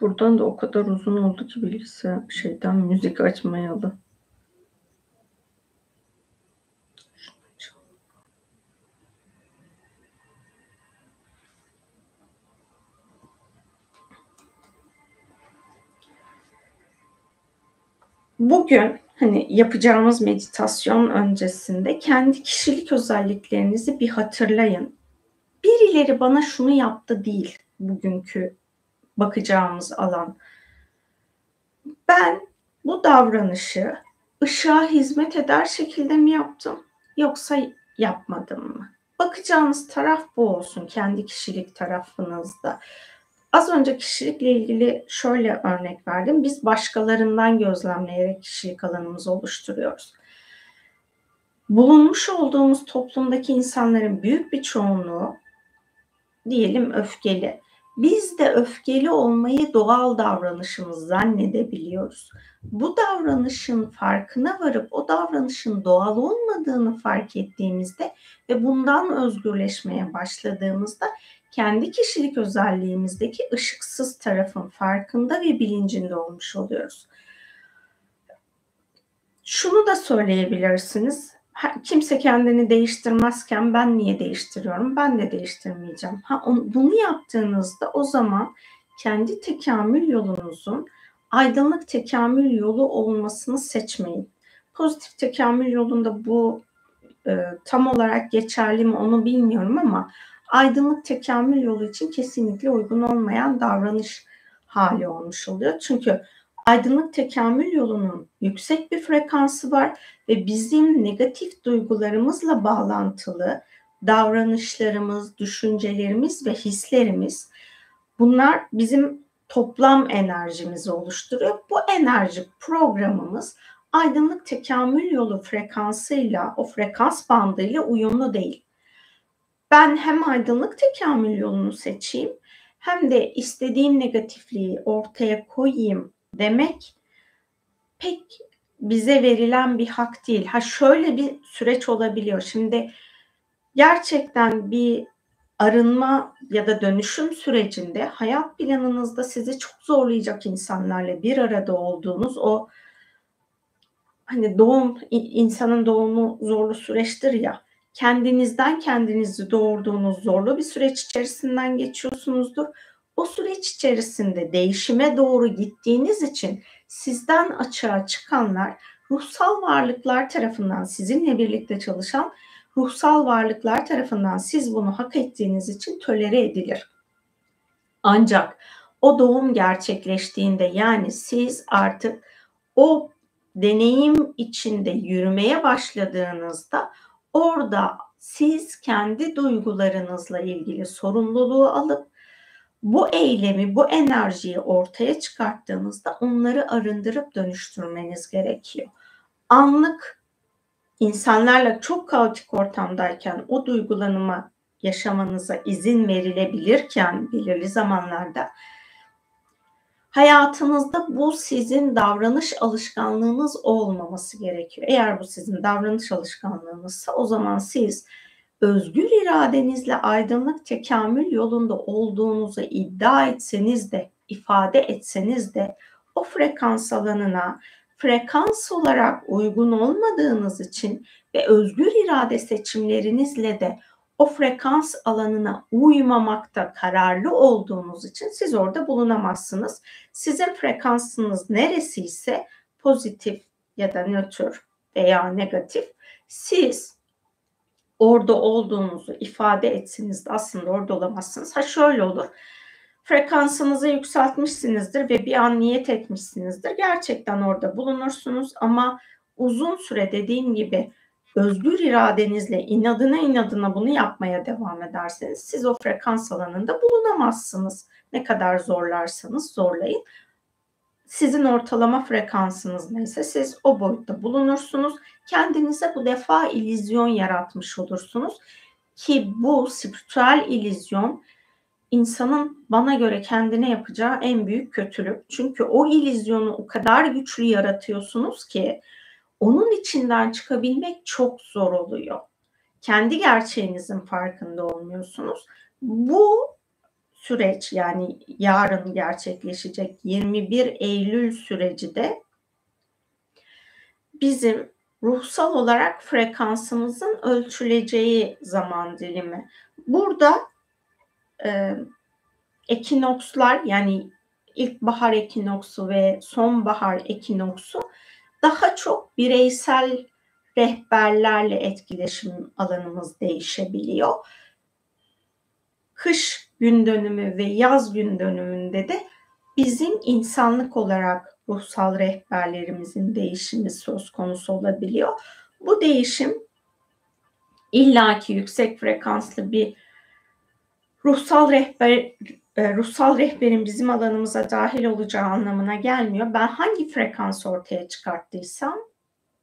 Buradan da o kadar uzun oldu ki bilgisayar şeyden müzik açmayalı. Bugün hani yapacağımız meditasyon öncesinde kendi kişilik özelliklerinizi bir hatırlayın. Birileri bana şunu yaptı değil bugünkü bakacağımız alan. Ben bu davranışı ışığa hizmet eder şekilde mi yaptım yoksa yapmadım mı? Bakacağınız taraf bu olsun kendi kişilik tarafınızda. Az önce kişilikle ilgili şöyle örnek verdim. Biz başkalarından gözlemleyerek kişilik alanımızı oluşturuyoruz. Bulunmuş olduğumuz toplumdaki insanların büyük bir çoğunluğu diyelim öfkeli. Biz de öfkeli olmayı doğal davranışımız zannedebiliyoruz. Bu davranışın farkına varıp o davranışın doğal olmadığını fark ettiğimizde ve bundan özgürleşmeye başladığımızda kendi kişilik özelliğimizdeki ışıksız tarafın farkında ve bilincinde olmuş oluyoruz. Şunu da söyleyebilirsiniz. Kimse kendini değiştirmezken ben niye değiştiriyorum? Ben de değiştirmeyeceğim. Ha, bunu yaptığınızda o zaman kendi tekamül yolunuzun aydınlık tekamül yolu olmasını seçmeyin. Pozitif tekamül yolunda bu e, tam olarak geçerli mi onu bilmiyorum ama aydınlık tekamül yolu için kesinlikle uygun olmayan davranış hali olmuş oluyor. Çünkü aydınlık tekamül yolunun yüksek bir frekansı var ve bizim negatif duygularımızla bağlantılı davranışlarımız, düşüncelerimiz ve hislerimiz bunlar bizim toplam enerjimizi oluşturuyor. Bu enerji programımız aydınlık tekamül yolu frekansıyla, o frekans bandıyla uyumlu değil. Ben hem aydınlık tekamül yolunu seçeyim hem de istediğim negatifliği ortaya koyayım demek pek bize verilen bir hak değil. Ha şöyle bir süreç olabiliyor. Şimdi gerçekten bir arınma ya da dönüşüm sürecinde hayat planınızda sizi çok zorlayacak insanlarla bir arada olduğunuz o hani doğum, insanın doğumu zorlu süreçtir ya, kendinizden kendinizi doğurduğunuz zorlu bir süreç içerisinden geçiyorsunuzdur. O süreç içerisinde değişime doğru gittiğiniz için sizden açığa çıkanlar ruhsal varlıklar tarafından sizinle birlikte çalışan ruhsal varlıklar tarafından siz bunu hak ettiğiniz için tolere edilir. Ancak o doğum gerçekleştiğinde, yani siz artık o deneyim içinde yürümeye başladığınızda, orada siz kendi duygularınızla ilgili sorumluluğu alıp bu eylemi, bu enerjiyi ortaya çıkarttığınızda onları arındırıp dönüştürmeniz gerekiyor. Anlık insanlarla çok kaotik ortamdayken o duygulanıma yaşamanıza izin verilebilirken belirli zamanlarda hayatınızda bu sizin davranış alışkanlığınız olmaması gerekiyor. Eğer bu sizin davranış alışkanlığınızsa o zaman siz özgür iradenizle aydınlık tekamül yolunda olduğunuzu iddia etseniz de, ifade etseniz de o frekans alanına frekans olarak uygun olmadığınız için ve özgür irade seçimlerinizle de o frekans alanına uymamakta kararlı olduğunuz için siz orada bulunamazsınız. Sizin frekansınız neresi ise pozitif ya da nötr veya negatif, siz orada olduğunuzu ifade etsiniz de aslında orada olamazsınız. Ha şöyle olur, frekansınızı yükseltmişsinizdir ve bir an niyet etmişsinizdir. Gerçekten orada bulunursunuz ama uzun süre dediğim gibi özgür iradenizle inadına inadına bunu yapmaya devam ederseniz siz o frekans alanında bulunamazsınız. Ne kadar zorlarsanız zorlayın. Sizin ortalama frekansınız neyse siz o boyutta bulunursunuz. Kendinize bu defa illüzyon yaratmış olursunuz. Ki bu spiritüel illüzyon insanın bana göre kendine yapacağı en büyük kötülük. Çünkü o illüzyonu o kadar güçlü yaratıyorsunuz ki onun içinden çıkabilmek çok zor oluyor. Kendi gerçeğinizin farkında olmuyorsunuz. Bu süreç, yani yarın gerçekleşecek yirmi bir Eylül süreci de bizim ruhsal olarak frekansımızın ölçüleceği zaman dilimi. Burada e, ekinokslar, yani ilkbahar ekinoksu ve sonbahar ekinoksu daha çok bireysel rehberlerle etkileşim alanımız değişebiliyor. Kış gün dönümü ve yaz gün dönümünde de bizim insanlık olarak ruhsal rehberlerimizin değişimi söz konusu olabiliyor. Bu değişim illaki yüksek frekanslı bir ruhsal rehber, ruhsal rehberin bizim alanımıza dahil olacağı anlamına gelmiyor. Ben hangi frekans ortaya çıkarttıysam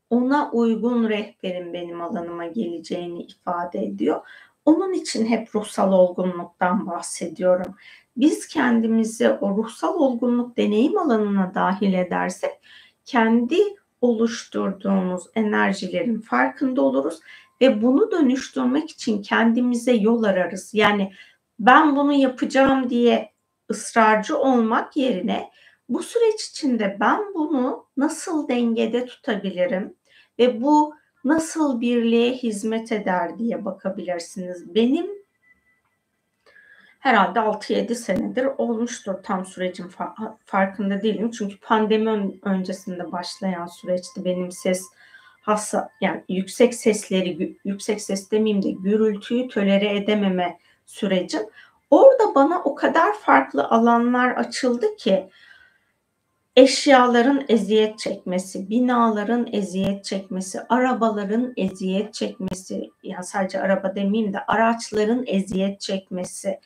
ona uygun rehberin benim alanıma geleceğini ifade ediyor. Onun için hep ruhsal olgunluktan bahsediyorum. Biz kendimizi o ruhsal olgunluk deneyim alanına dahil edersek kendi oluşturduğumuz enerjilerin farkında oluruz ve bunu dönüştürmek için kendimize yol ararız. Yani ben bunu yapacağım diye ısrarcı olmak yerine bu süreç içinde ben bunu nasıl dengede tutabilirim ve bu nasıl birliğe hizmet eder diye bakabilirsiniz. Benim herhalde altı yedi senedir olmuştur, tam sürecin farkında değilim. Çünkü pandemi öncesinde başlayan süreçti benim ses hassa, yani yüksek sesleri, yüksek ses demeyeyim de gürültüyü tölere edememe sürecim. Orada bana o kadar farklı alanlar açıldı ki, eşyaların eziyet çekmesi, binaların eziyet çekmesi, arabaların eziyet çekmesi, yani sadece araba demeyeyim de araçların eziyet çekmesi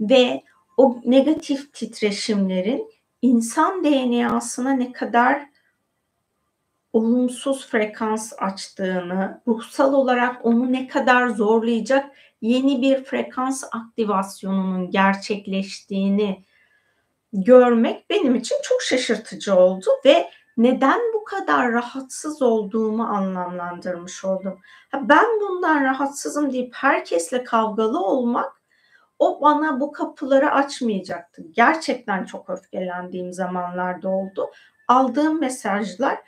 ve o negatif titreşimlerin insan D N A'sına ne kadar olumsuz frekans açtığını, ruhsal olarak onu ne kadar zorlayacak yeni bir frekans aktivasyonunun gerçekleştiğini görmek benim için çok şaşırtıcı oldu ve neden bu kadar rahatsız olduğumu anlamlandırmış oldum. Ben bundan rahatsızım deyip herkesle kavgalı olmak, o bana bu kapıları açmayacaktı. Gerçekten çok öfkelendiğim zamanlarda oldu. Aldığım mesajlar,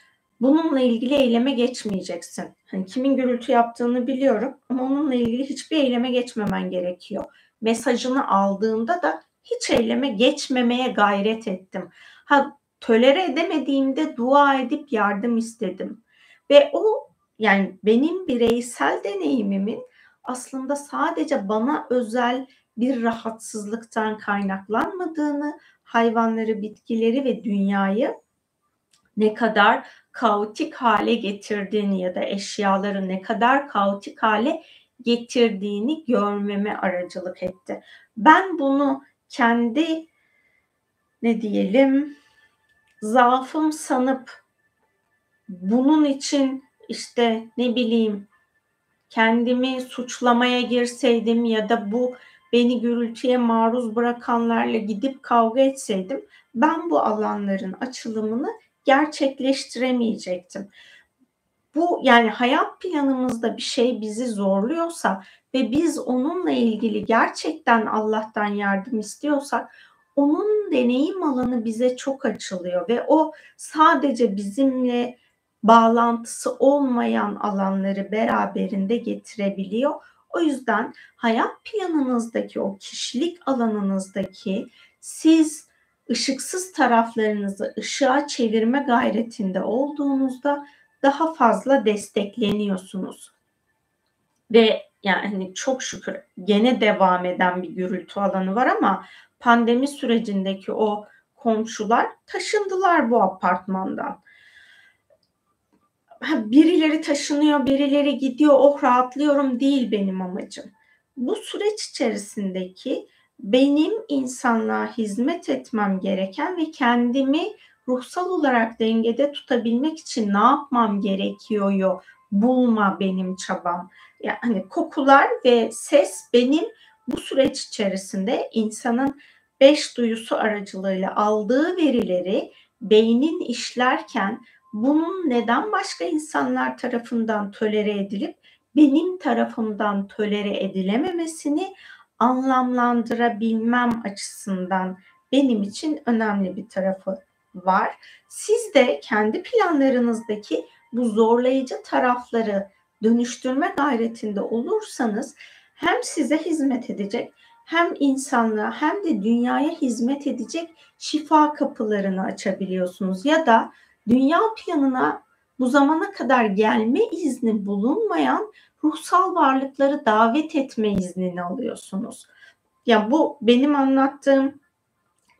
bununla ilgili eyleme geçmeyeceksin. Hani kimin gürültü yaptığını biliyorum ama onunla ilgili hiçbir eyleme geçmemen gerekiyor. Mesajını aldığımda da hiç eyleme geçmemeye gayret ettim. Ha, tölere edemediğimde dua edip yardım istedim. Ve o, yani benim bireysel deneyimimin aslında sadece bana özel bir rahatsızlıktan kaynaklanmadığını, hayvanları, bitkileri ve dünyayı ne kadar kaotik hale getirdiğini ya da eşyaları ne kadar kaotik hale getirdiğini görmeme aracılık etti. Ben bunu kendi ne diyelim zaafım sanıp bunun için işte ne bileyim kendimi suçlamaya girseydim ya da bu beni gürültüye maruz bırakanlarla gidip kavga etseydim ben bu alanların açılımını gerçekleştiremeyecektim. Bu yani hayat planımızda bir şey bizi zorluyorsa ve biz onunla ilgili gerçekten Allah'tan yardım istiyorsak onun deneyim alanı bize çok açılıyor ve o sadece bizimle bağlantısı olmayan alanları beraberinde getirebiliyor. O yüzden hayat planınızdaki o kişilik alanınızdaki siz ışıksız taraflarınızı ışığa çevirme gayretinde olduğunuzda daha fazla destekleniyorsunuz. Ve yani çok şükür gene devam eden bir gürültü alanı var ama pandemi sürecindeki o komşular taşındılar bu apartmandan. Birileri taşınıyor, birileri gidiyor, oh rahatlıyorum değil benim amacım. Bu süreç içerisindeki benim insanlığa hizmet etmem gereken ve kendimi ruhsal olarak dengede tutabilmek için ne yapmam gerekiyor bulma benim çabam. Yani kokular ve ses benim bu süreç içerisinde insanın beş duyusu aracılığıyla aldığı verileri beynin işlerken bunun neden başka insanlar tarafından tolere edilip benim tarafımdan tolere edilememesini anlamlandırabilmem açısından benim için önemli bir tarafı var. Siz de kendi planlarınızdaki bu zorlayıcı tarafları dönüştürme gayretinde olursanız hem size hizmet edecek hem insanlığa hem de dünyaya hizmet edecek şifa kapılarını açabiliyorsunuz ya da dünya planına bu zamana kadar gelme izni bulunmayan ruhsal varlıkları davet etme iznini alıyorsunuz. Ya bu benim anlattığım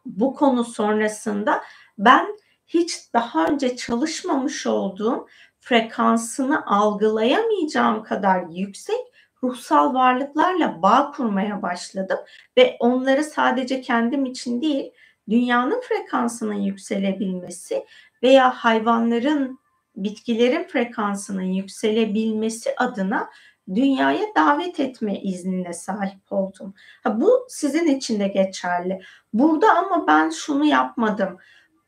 bu konu sonrasında ben hiç daha önce çalışmamış olduğum frekansını algılayamayacağım kadar yüksek ruhsal varlıklarla bağ kurmaya başladım ve onları sadece kendim için değil, dünyanın frekansının yükselebilmesi veya hayvanların, bitkilerin frekansının yükselebilmesi adına dünyaya davet etme iznine sahip oldum. Ha, bu sizin için de geçerli. Burada ama ben şunu yapmadım.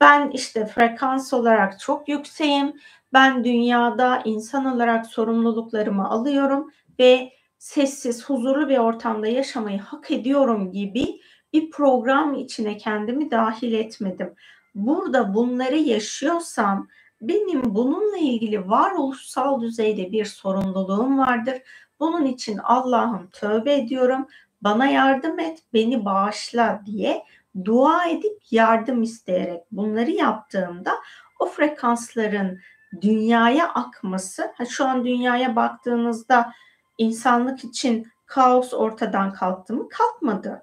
Ben işte frekans olarak çok yükseğim. Ben dünyada insan olarak sorumluluklarımı alıyorum ve sessiz, huzurlu bir ortamda yaşamayı hak ediyorum gibi bir program içine kendimi dahil etmedim. Burada bunları yaşıyorsam benim bununla ilgili varoluşsal düzeyde bir sorumluluğum vardır. Bunun için Allah'ım tövbe ediyorum, bana yardım et, beni bağışla diye dua edip yardım isteyerek bunları yaptığımda o frekansların dünyaya akması, ha şu an dünyaya baktığınızda insanlık için kaos ortadan kalktı mı? Kalkmadı.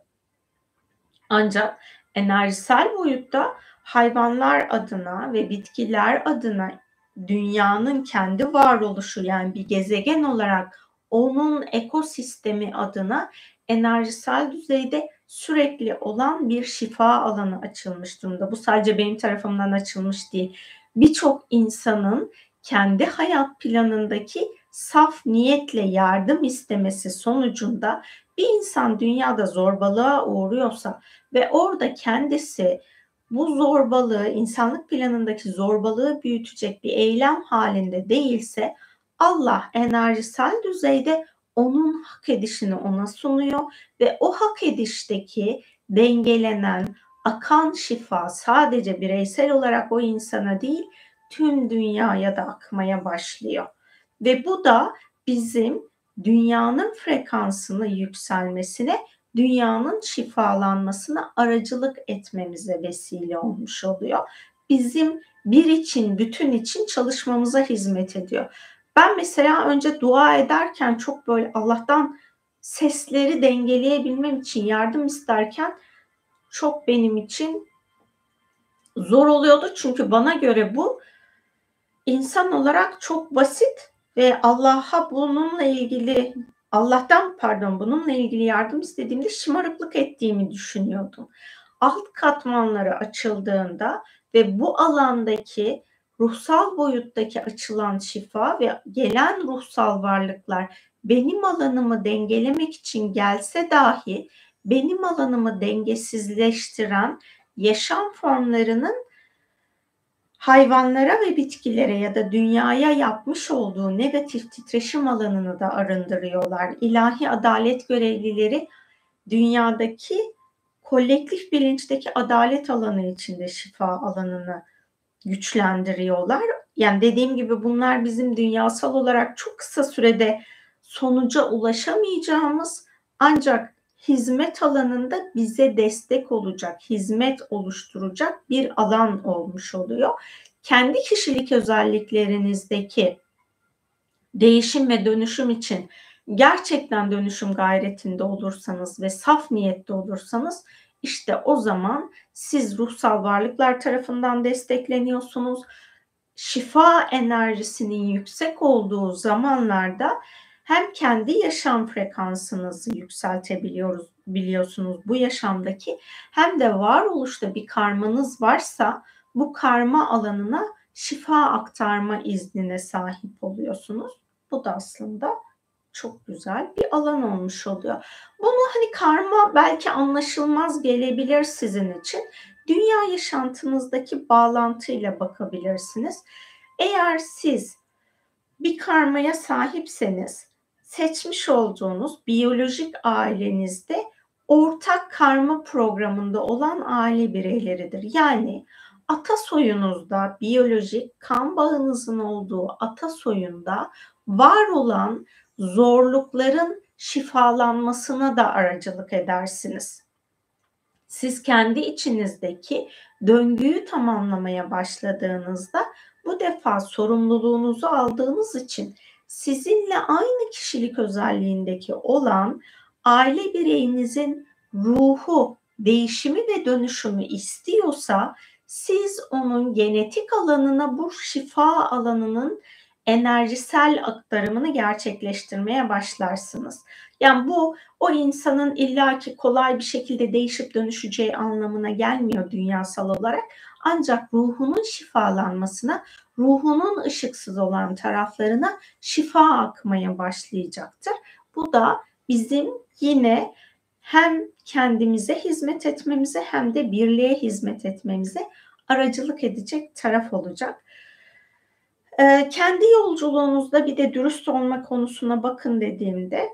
Ancak enerjisel boyutta hayvanlar adına ve bitkiler adına dünyanın kendi varoluşu yani bir gezegen olarak onun ekosistemi adına enerjisel düzeyde sürekli olan bir şifa alanı açılmış durumda. Bu sadece benim tarafımdan açılmış değil. Birçok insanın kendi hayat planındaki saf niyetle yardım istemesi sonucunda bir insan dünyada zorbalığa uğruyorsa ve orada kendisi bu zorbalığı, insanlık planındaki zorbalığı büyütecek bir eylem halinde değilse Allah enerjisel düzeyde onun hak edişini ona sunuyor ve o hak edişteki dengelenen, akan şifa sadece bireysel olarak o insana değil tüm dünyaya da akmaya başlıyor. Ve bu da bizim dünyanın frekansını yükselmesine, dünyanın şifalanmasına aracılık etmemize vesile olmuş oluyor. Bizim bir için, bütün için çalışmamıza hizmet ediyor. Ben mesela önce dua ederken çok böyle Allah'tan sesleri dengeleyebilmem için yardım isterken çok benim için zor oluyordu. Çünkü bana göre bu insan olarak çok basit ve Allah'a bununla ilgili Allah'tan pardon bununla ilgili yardım istediğimde şımarıklık ettiğimi düşünüyordum. Alt katmanları açıldığında ve bu alandaki ruhsal boyuttaki açılan şifa ve gelen ruhsal varlıklar benim alanımı dengelemek için gelse dahi benim alanımı dengesizleştiren yaşam formlarının hayvanlara ve bitkilere ya da dünyaya yapmış olduğu negatif titreşim alanını da arındırıyorlar. İlahi adalet görevlileri dünyadaki kolektif bilinçteki adalet alanı içinde şifa alanını güçlendiriyorlar. Yani dediğim gibi bunlar bizim dünyasal olarak çok kısa sürede sonuca ulaşamayacağımız ancak hizmet alanında bize destek olacak, hizmet oluşturacak bir alan olmuş oluyor. Kendi kişilik özelliklerinizdeki değişim ve dönüşüm için gerçekten dönüşüm gayretinde olursanız ve saf niyette olursanız işte o zaman siz ruhsal varlıklar tarafından destekleniyorsunuz. Şifa enerjisinin yüksek olduğu zamanlarda hem kendi yaşam frekansınızı yükseltebiliyoruz, biliyorsunuz bu yaşamdaki hem de varoluşta bir karmanız varsa bu karma alanına şifa aktarma iznine sahip oluyorsunuz. Bu da aslında çok güzel bir alan olmuş oluyor. Bunu hani karma belki anlaşılmaz gelebilir sizin için. Dünya yaşantınızdaki bağlantıyla bakabilirsiniz. Eğer siz bir karmaya sahipseniz seçmiş olduğunuz biyolojik ailenizde ortak karma programında olan aile bireyleridir. Yani atasoyunuzda biyolojik kan bağınızın olduğu atasoyunda var olan zorlukların şifalanmasına da aracılık edersiniz. Siz kendi içinizdeki döngüyü tamamlamaya başladığınızda bu defa sorumluluğunuzu aldığınız için sizinle aynı kişilik özelliğindeki olan aile bireyinizin ruhu, değişimi ve dönüşümü istiyorsa siz onun genetik alanına bu şifa alanının enerjisel aktarımını gerçekleştirmeye başlarsınız. Yani bu o insanın illaki kolay bir şekilde değişip dönüşeceği anlamına gelmiyor dünyasal olarak. Ancak ruhunun şifalanmasına, ruhunun ışıksız olan taraflarına şifa akmaya başlayacaktır. Bu da bizim yine hem kendimize hizmet etmemize hem de birliğe hizmet etmemize aracılık edecek taraf olacak. Kendi yolculuğunuzda bir de dürüst olma konusuna bakın dediğimde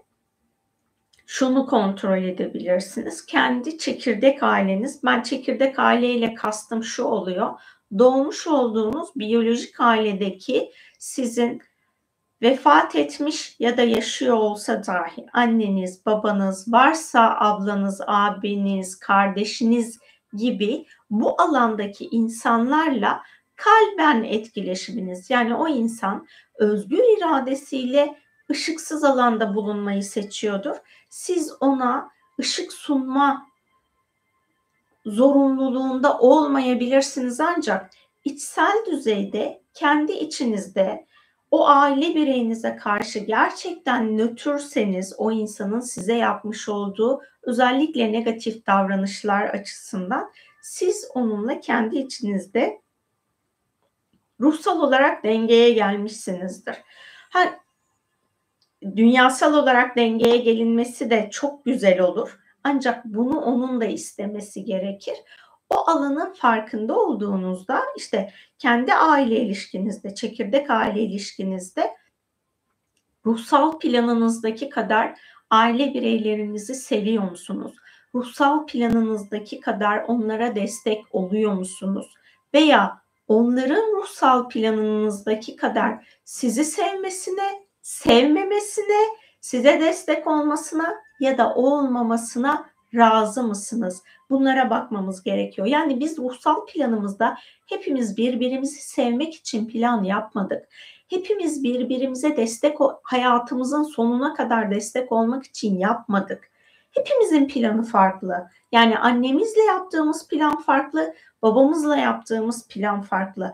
şunu kontrol edebilirsiniz. Kendi çekirdek aileniz, ben çekirdek aileyle kastım şu oluyor. Doğmuş olduğunuz biyolojik ailedeki sizin vefat etmiş ya da yaşıyor olsa dahi anneniz, babanız, varsa ablanız, abiniz, kardeşiniz gibi bu alandaki insanlarla kalben etkileşiminiz, yani o insan özgür iradesiyle ışıksız alanda bulunmayı seçiyordur. Siz ona ışık sunma zorunluluğunda olmayabilirsiniz ancak içsel düzeyde kendi içinizde o aile bireyinize karşı gerçekten nötrseniz o insanın size yapmış olduğu özellikle negatif davranışlar açısından siz onunla kendi içinizde ruhsal olarak dengeye gelmişsinizdir. Ha, dünyasal olarak dengeye gelinmesi de çok güzel olur. Ancak bunu onun da istemesi gerekir. O alanın farkında olduğunuzda işte kendi aile ilişkinizde, çekirdek aile ilişkinizde ruhsal planınızdaki kadar aile bireylerinizi seviyor musunuz? Ruhsal planınızdaki kadar onlara destek oluyor musunuz? Veya onların ruhsal planınızdaki kadar sizi sevmesine, sevmemesine, size destek olmasına ya da olmamasına razı mısınız? Bunlara bakmamız gerekiyor. Yani biz ruhsal planımızda hepimiz birbirimizi sevmek için plan yapmadık. Hepimiz birbirimize destek, hayatımızın sonuna kadar destek olmak için yapmadık. hepimizin planı farklı. Yani annemizle yaptığımız plan farklı, babamızla yaptığımız plan farklı.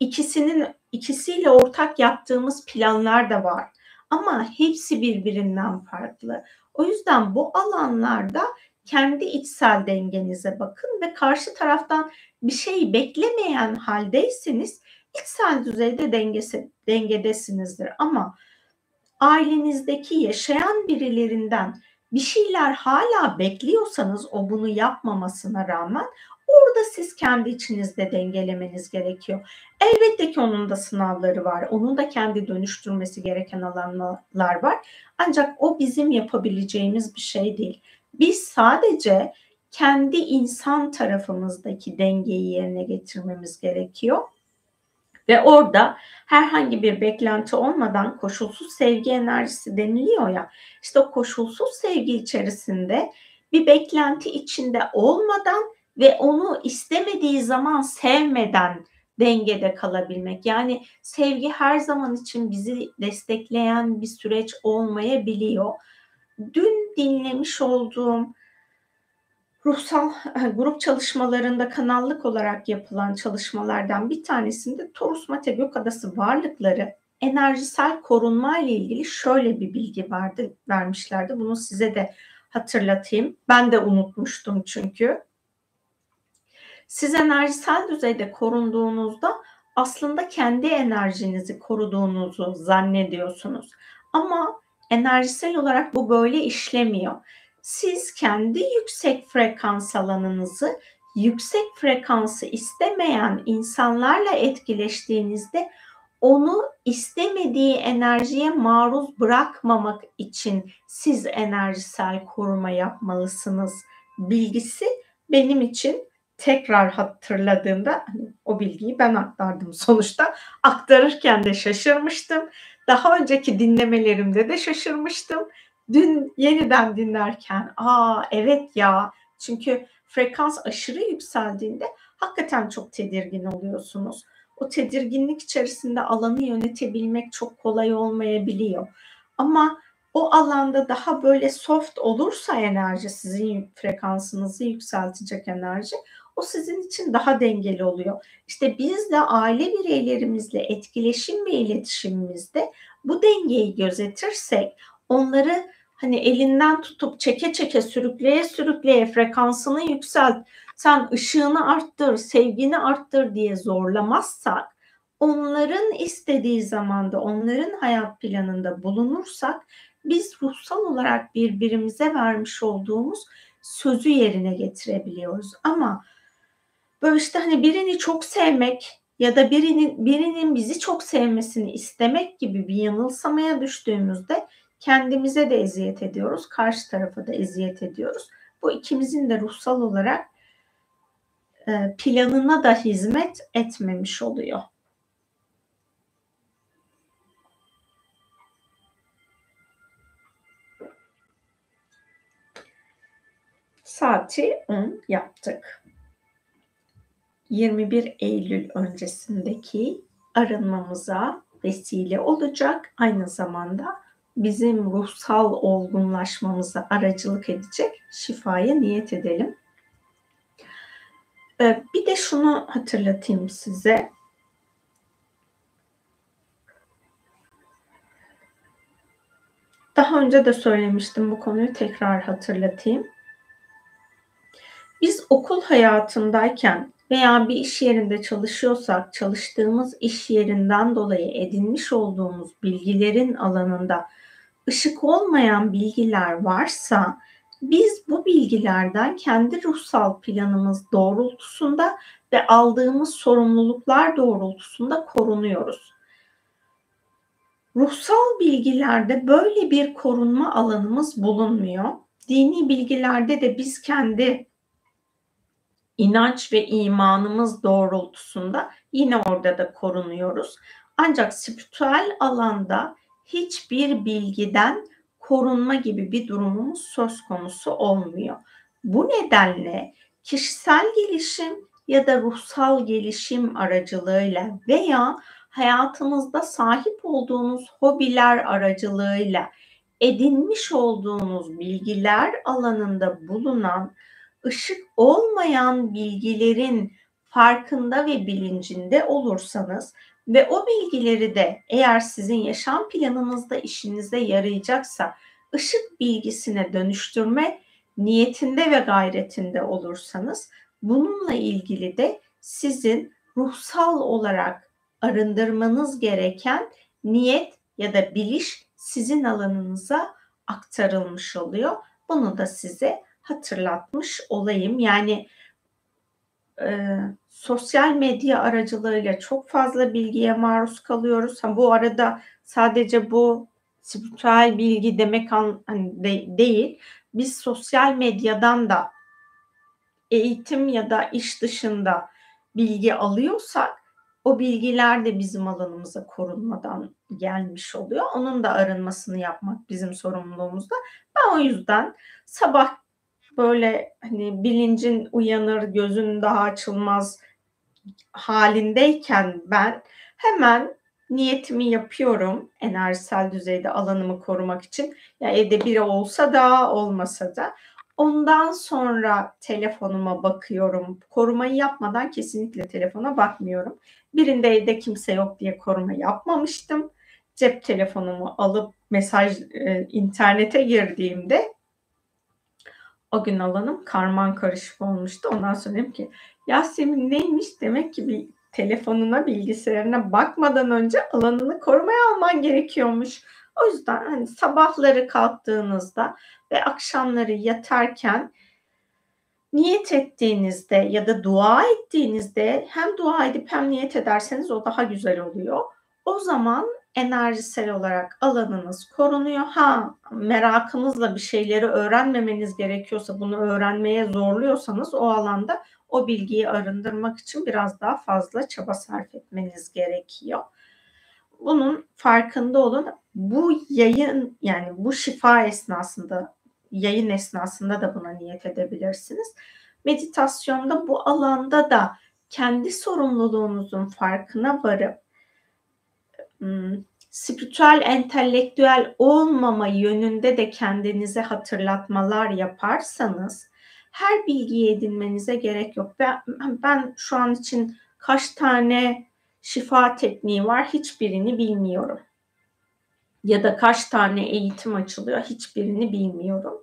İkisinin ikisiyle ortak yaptığımız planlar da var. Ama hepsi birbirinden farklı. O yüzden bu alanlarda kendi içsel dengenize bakın ve karşı taraftan bir şey beklemeyen haldeyseniz içsel düzeyde dengesi, dengedesinizdir. Ama ailenizdeki yaşayan birilerinden bir şeyler hala bekliyorsanız o bunu yapmamasına rağmen orada siz kendi içinizde dengelemeniz gerekiyor. Elbette ki onun da sınavları var. Onun da kendi dönüştürmesi gereken alanlar var. Ancak o bizim yapabileceğimiz bir şey değil. Biz sadece kendi insan tarafımızdaki dengeyi yerine getirmemiz gerekiyor. Ve orada herhangi bir beklenti olmadan koşulsuz sevgi enerjisi deniliyor ya. İşte o koşulsuz sevgi içerisinde bir beklenti içinde olmadan ve onu istemediği zaman sevmeden dengede kalabilmek. Yani sevgi her zaman için bizi destekleyen bir süreç olmayabiliyor. Dün dinlemiş olduğum ruhsal grup çalışmalarında kanallık olarak yapılan çalışmalardan bir tanesinde Torus Mate Gökadası varlıkları enerjisel korunma ile ilgili şöyle bir bilgi vardı, vermişlerdi. Bunu size de hatırlatayım. Ben de unutmuştum çünkü. Siz enerjisel düzeyde korunduğunuzda aslında kendi enerjinizi koruduğunuzu zannediyorsunuz. Ama enerjisel olarak bu böyle işlemiyor. Siz kendi yüksek frekans alanınızı yüksek frekansı istemeyen insanlarla etkileştiğinizde onu istemediği enerjiye maruz bırakmamak için siz enerjisel koruma yapmalısınız bilgisi benim için tekrar hatırladığımda o bilgiyi ben aktardım sonuçta. Aktarırken de şaşırmıştım. Daha önceki dinlemelerimde de şaşırmıştım. Dün yeniden dinlerken aa evet ya, çünkü frekans aşırı yükseldiğinde hakikaten çok tedirgin oluyorsunuz. O tedirginlik içerisinde alanı yönetebilmek çok kolay olmayabiliyor. Ama o alanda daha böyle soft olursa enerji, sizin frekansınızı yükseltecek enerji, o sizin için daha dengeli oluyor. İşte biz de aile bireylerimizle etkileşim ve iletişimimizde bu dengeyi gözetirsek, onları hani elinden tutup çeke çeke, sürükleye sürükleye frekansını yükselt, sen ışığını arttır, sevgini arttır diye zorlamazsak, onların istediği zamanda, onların hayat planında bulunursak, biz ruhsal olarak birbirimize vermiş olduğumuz sözü yerine getirebiliyoruz. Ama böyle işte hani birini çok sevmek ya da birinin, birinin bizi çok sevmesini istemek gibi bir yanılsamaya düştüğümüzde kendimize de eziyet ediyoruz, karşı tarafa da eziyet ediyoruz. Bu ikimizin de ruhsal olarak planına da hizmet etmemiş oluyor. Saati on yaptık. yirmi bir Eylül öncesindeki arınmamıza vesile olacak. Aynı zamanda bizim ruhsal olgunlaşmamıza aracılık edecek şifaya niyet edelim. Bir de şunu hatırlatayım size. Daha önce de söylemiştim, bu konuyu tekrar hatırlatayım. Biz okul hayatındayken veya bir iş yerinde çalışıyorsak, çalıştığımız iş yerinden dolayı edinmiş olduğumuz bilgilerin alanında ışık olmayan bilgiler varsa, biz bu bilgilerden kendi ruhsal planımız doğrultusunda ve aldığımız sorumluluklar doğrultusunda korunuyoruz. Ruhsal bilgilerde böyle bir korunma alanımız bulunmuyor. Dini bilgilerde de biz kendi İnanç ve imanımız doğrultusunda yine orada da korunuyoruz. Ancak spiritüel alanda hiçbir bilgiden korunma gibi bir durumumuz söz konusu olmuyor. Bu nedenle kişisel gelişim ya da ruhsal gelişim aracılığıyla veya hayatınızda sahip olduğunuz hobiler aracılığıyla edinmiş olduğunuz bilgiler alanında bulunan ışık olmayan bilgilerin farkında ve bilincinde olursanız ve o bilgileri de eğer sizin yaşam planınızda işinize yarayacaksa ışık bilgisine dönüştürme niyetinde ve gayretinde olursanız bununla ilgili de sizin ruhsal olarak arındırmanız gereken niyet ya da biliş sizin alanınıza aktarılmış oluyor. Bunu da size hatırlatmış olayım. Yani e, sosyal medya aracılığıyla çok fazla bilgiye maruz kalıyoruz. Ha, bu arada sadece bu spiritüel bilgi demek an, hani de, değil. Biz sosyal medyadan da eğitim ya da iş dışında bilgi alıyorsak o bilgiler de bizim alanımıza korunmadan gelmiş oluyor. Onun da arınmasını yapmak bizim sorumluluğumuzda. Ben o yüzden sabah böyle hani bilincin uyanır, gözün daha açılmaz halindeyken ben hemen niyetimi yapıyorum enerjisel düzeyde alanımı korumak için. Ya evde biri olsa da olmasa da. Ondan sonra telefonuma bakıyorum. Korumayı yapmadan kesinlikle telefona bakmıyorum. Birinde evde kimse yok diye koruma yapmamıştım. Cep telefonumu alıp mesaj e, internete girdiğimde o gün alanım karman karışık olmuştu. Ondan sonra dedim ki Yasemin neymiş demek ki bir telefonuna bilgisayarına bakmadan önce alanını korumaya alman gerekiyormuş. O yüzden hani sabahları kalktığınızda ve akşamları yatarken niyet ettiğinizde ya da dua ettiğinizde hem dua edip hem niyet ederseniz o daha güzel oluyor. O zaman enerjisel olarak alanınız korunuyor. Ha, merakınızla bir şeyleri öğrenmemeniz gerekiyorsa, bunu öğrenmeye zorluyorsanız o alanda o bilgiyi arındırmak için biraz daha fazla çaba sarf etmeniz gerekiyor. Bunun farkında olun. Bu yayın yani bu şifa esnasında, yayın esnasında da buna niyet edebilirsiniz. Meditasyonda bu alanda da kendi sorumluluğunuzun farkına varıp hmm, spiritüel, entelektüel olmama yönünde de kendinize hatırlatmalar yaparsanız her bilgiyi edinmenize gerek yok. Ben, ben şu an için kaç tane şifa tekniği var hiçbirini bilmiyorum. Ya da kaç tane eğitim açılıyor hiçbirini bilmiyorum.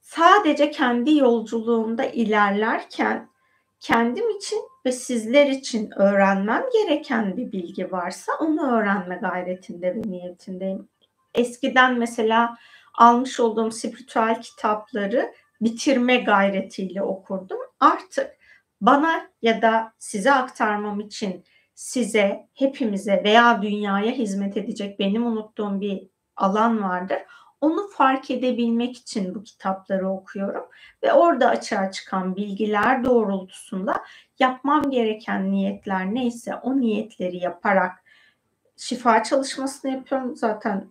Sadece kendi yolculuğumda ilerlerken kendim için ve sizler için öğrenmem gereken bir bilgi varsa onu öğrenme gayretinde ve niyetindeyim. Eskiden mesela almış olduğum spiritüel kitapları bitirme gayretiyle okurdum. Artık bana ya da size aktarmam için size, hepimize veya dünyaya hizmet edecek benim unuttuğum bir alan vardır. Onu fark edebilmek için bu kitapları okuyorum ve orada açığa çıkan bilgiler doğrultusunda yapmam gereken niyetler neyse o niyetleri yaparak şifa çalışmasını yapıyorum. Zaten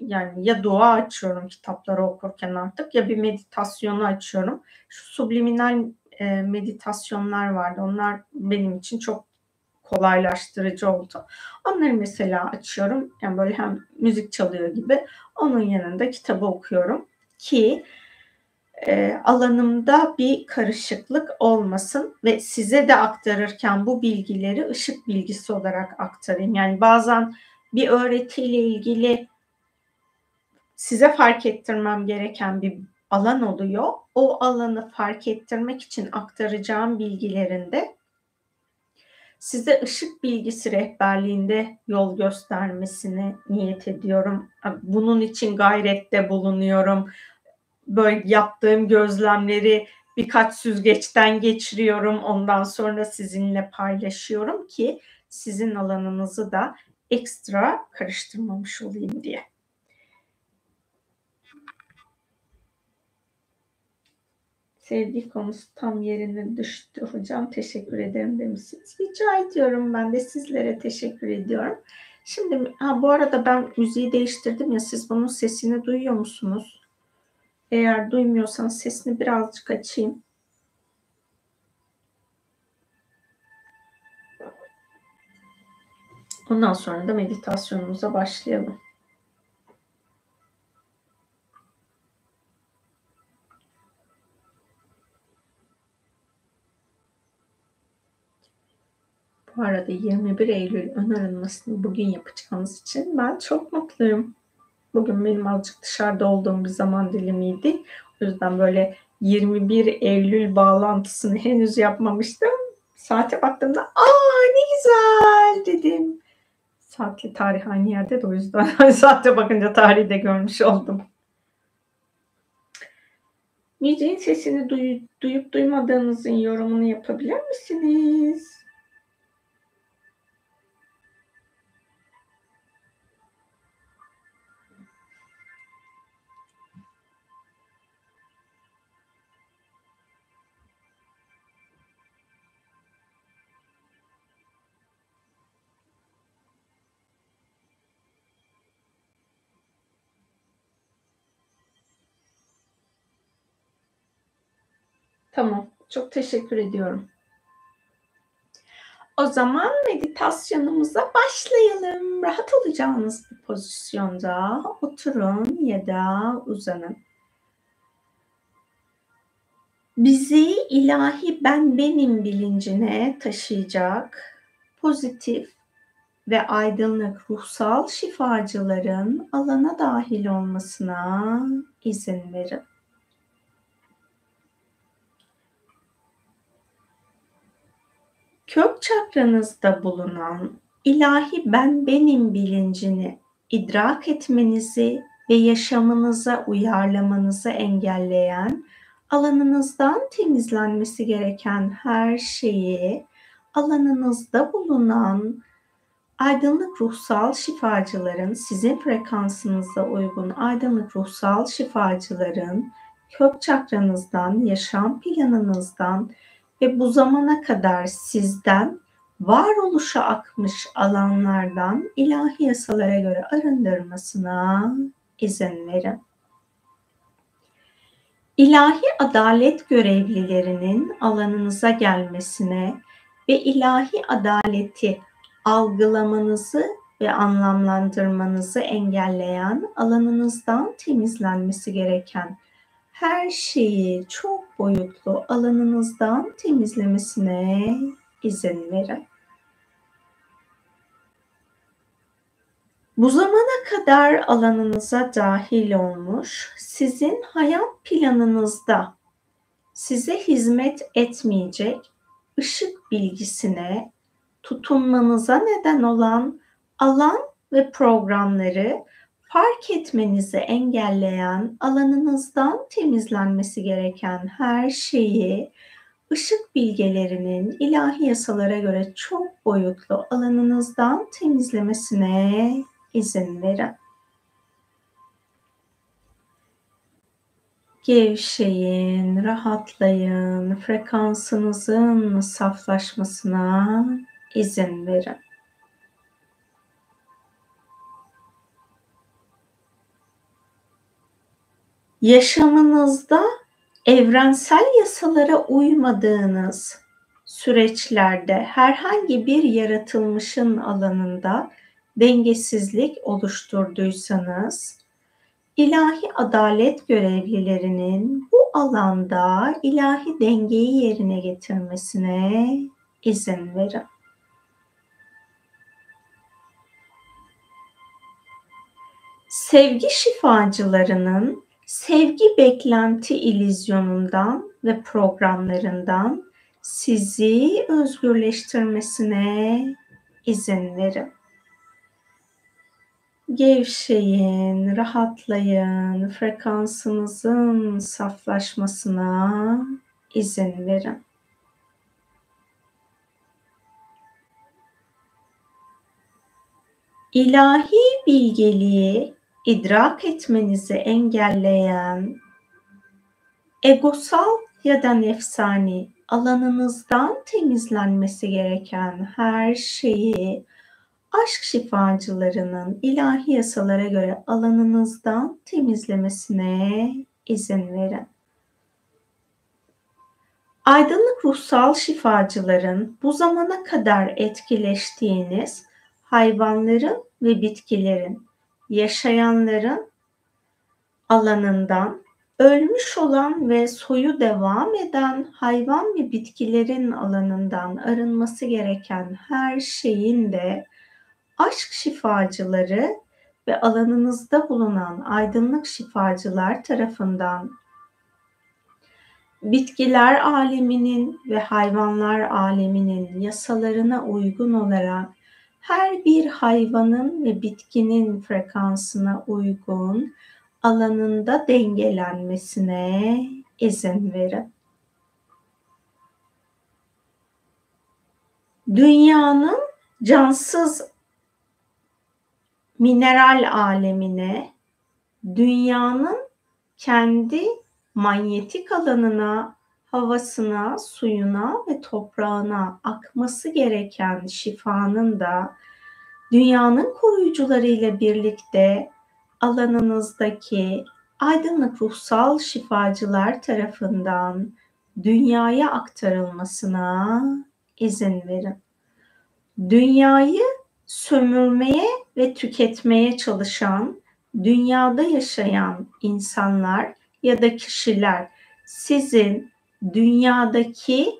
yani ya dua açıyorum kitapları okurken artık ya bir meditasyonu açıyorum. Şu subliminal meditasyonlar vardı. Onlar benim için çok kolaylaştırıcı oldu. Onları mesela açıyorum. Yani böyle hem müzik çalıyor gibi. Onun yanında kitabı okuyorum ki e, alanımda bir karışıklık olmasın ve size de aktarırken bu bilgileri ışık bilgisi olarak aktarayım. Yani bazen bir öğretiyle ilgili size fark ettirmem gereken bir alan oluyor. O alanı fark ettirmek için aktaracağım bilgilerinde size ışık bilgisi rehberliğinde yol göstermesini niyet ediyorum. Bunun için gayrette bulunuyorum. Böyle yaptığım gözlemleri birkaç süzgeçten geçiriyorum. Ondan sonra sizinle paylaşıyorum ki sizin alanınızı da ekstra karıştırmamış olayım diye. Sevgi konusu tam yerine düştü hocam. Teşekkür ederim demişsiniz. Rica ediyorum, ben de sizlere teşekkür ediyorum. Şimdi ha, bu arada ben müziği değiştirdim ya, siz bunun sesini duyuyor musunuz? Eğer duymuyorsanız sesini birazcık açayım. Ondan sonra da meditasyonumuza başlayalım. bu arada yirmi bir Eylül önerilmesini bugün yapacağınız için ben çok mutluyum. Bugün benim azıcık dışarıda olduğum bir zaman dilimiydi. O yüzden böyle yirmi bir Eylül bağlantısını henüz yapmamıştım. Saate baktığımda aa ne güzel dedim. Saatli tarih aynı yerde de o yüzden saate bakınca tarihi de görmüş oldum. Müziğin sesini duy, duyup duymadığınızın yorumunu yapabilir misiniz? Tamam. Çok teşekkür ediyorum. O zaman meditasyonumuza başlayalım. Rahat olacağınız bir pozisyonda oturun ya da uzanın. Bizi ilahi ben benim bilincine taşıyacak pozitif ve aydınlık ruhsal şifacıların alana dahil olmasına izin verin. Kök çakranızda bulunan ilahi ben benim bilincini idrak etmenizi ve yaşamınıza uyarlamanızı engelleyen, alanınızdan temizlenmesi gereken her şeyi alanınızda bulunan aydınlık ruhsal şifacıların, sizin frekansınıza uygun aydınlık ruhsal şifacıların kök çakranızdan, yaşam planınızdan ve bu zamana kadar sizden varoluşa akmış alanlardan ilahi yasalara göre arındırmasına izin verin. İlahi adalet görevlilerinin alanınıza gelmesine ve ilahi adaleti algılamanızı ve anlamlandırmanızı engelleyen, alanınızdan temizlenmesi gereken her şeyi çok boyutlu alanınızdan temizlemesine izin verin. Bu zamana kadar alanınıza dahil olmuş, sizin hayat planınızda size hizmet etmeyecek ışık bilgisine tutunmanıza neden olan alan ve programları fark etmenizi engelleyen, alanınızdan temizlenmesi gereken her şeyi ışık bilgelerinin ilahi yasalara göre çok boyutlu alanınızdan temizlemesine izin verin. Gevşeyin, rahatlayın, frekansınızın saflaşmasına izin verin. Yaşamınızda evrensel yasalara uymadığınız süreçlerde herhangi bir yaratılmışın alanında dengesizlik oluşturduysanız, ilahi adalet görevlilerinin bu alanda ilahi dengeyi yerine getirmesine izin verin. Sevgi şifacılarının sevgi beklenti illüzyonundan ve programlarından sizi özgürleştirmesine izin verin. Gevşeyin, rahatlayın, frekansınızın saflaşmasına izin verin. İlahi bilgeliği idrak etmenizi engelleyen, egosal ya da nefsani alanınızdan temizlenmesi gereken her şeyi aşk şifacılarının ilahi yasalara göre alanınızdan temizlemesine izin verin. Aydınlık ruhsal şifacıların bu zamana kadar etkileştiğiniz hayvanların ve bitkilerin, yaşayanların alanından Ölmüş olan ve soyu devam eden hayvan ve bitkilerin alanından arınması gereken her şeyin de aşk şifacıları ve alanınızda bulunan aydınlık şifacılar tarafından bitkiler aleminin ve hayvanlar aleminin yasalarına uygun olarak her bir hayvanın ve bitkinin frekansına uygun alanında dengelenmesine izin verin. Dünyanın cansız mineral alemine, dünyanın kendi manyetik alanına, havasına, suyuna ve toprağına akması gereken şifanın da dünyanın koruyucularıyla birlikte alanınızdaki aydınlık ruhsal şifacılar tarafından dünyaya aktarılmasına izin verin. Dünyayı sömürmeye ve tüketmeye çalışan, dünyada yaşayan insanlar ya da kişiler sizin dünyadaki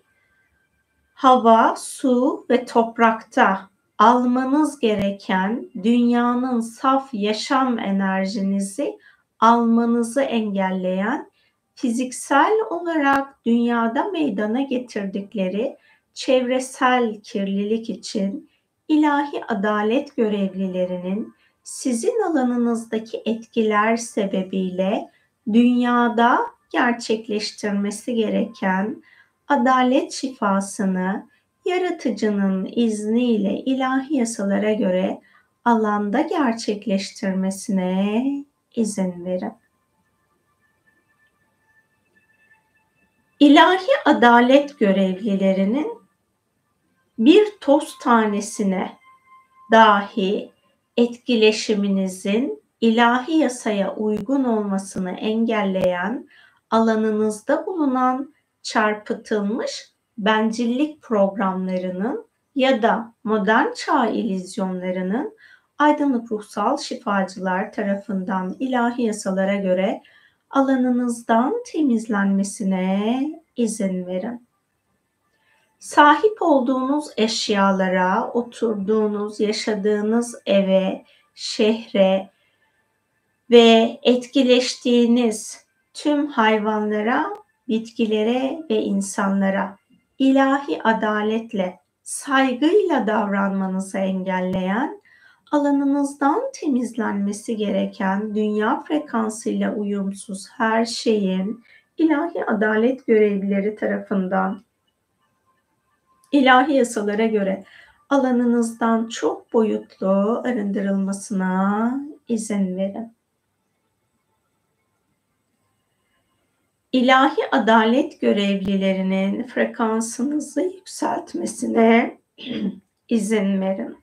hava, su ve toprakta almanız gereken dünyanın saf yaşam enerjinizi almanızı engelleyen fiziksel olarak dünyada meydana getirdikleri çevresel kirlilik için ilahi adalet görevlilerinin sizin alanınızdaki etkiler sebebiyle dünyada gerçekleştirmesi gereken adalet şifasını yaratıcının izniyle ilahi yasalara göre alanda gerçekleştirmesine izin verin. İlahi adalet görevlilerinin bir toz tanesine dahi etkileşiminizin ilahi yasaya uygun olmasını engelleyen alanınızda bulunan çarpıtılmış bencillik programlarının ya da modern çağ illüzyonlarının aydınlık ruhsal şifacılar tarafından ilahi yasalara göre alanınızdan temizlenmesine izin verin. Sahip olduğunuz eşyalara, oturduğunuz, yaşadığınız eve, şehre ve etkileştiğiniz tüm hayvanlara, bitkilere ve insanlara ilahi adaletle, saygıyla davranmanızı engelleyen, alanınızdan temizlenmesi gereken dünya frekansıyla uyumsuz her şeyin ilahi adalet görevlileri tarafından ilahi yasalara göre alanınızdan çok boyutlu arındırılmasına izin verin. İlahi adalet görevlilerinin frekansınızı yükseltmesine izin verin.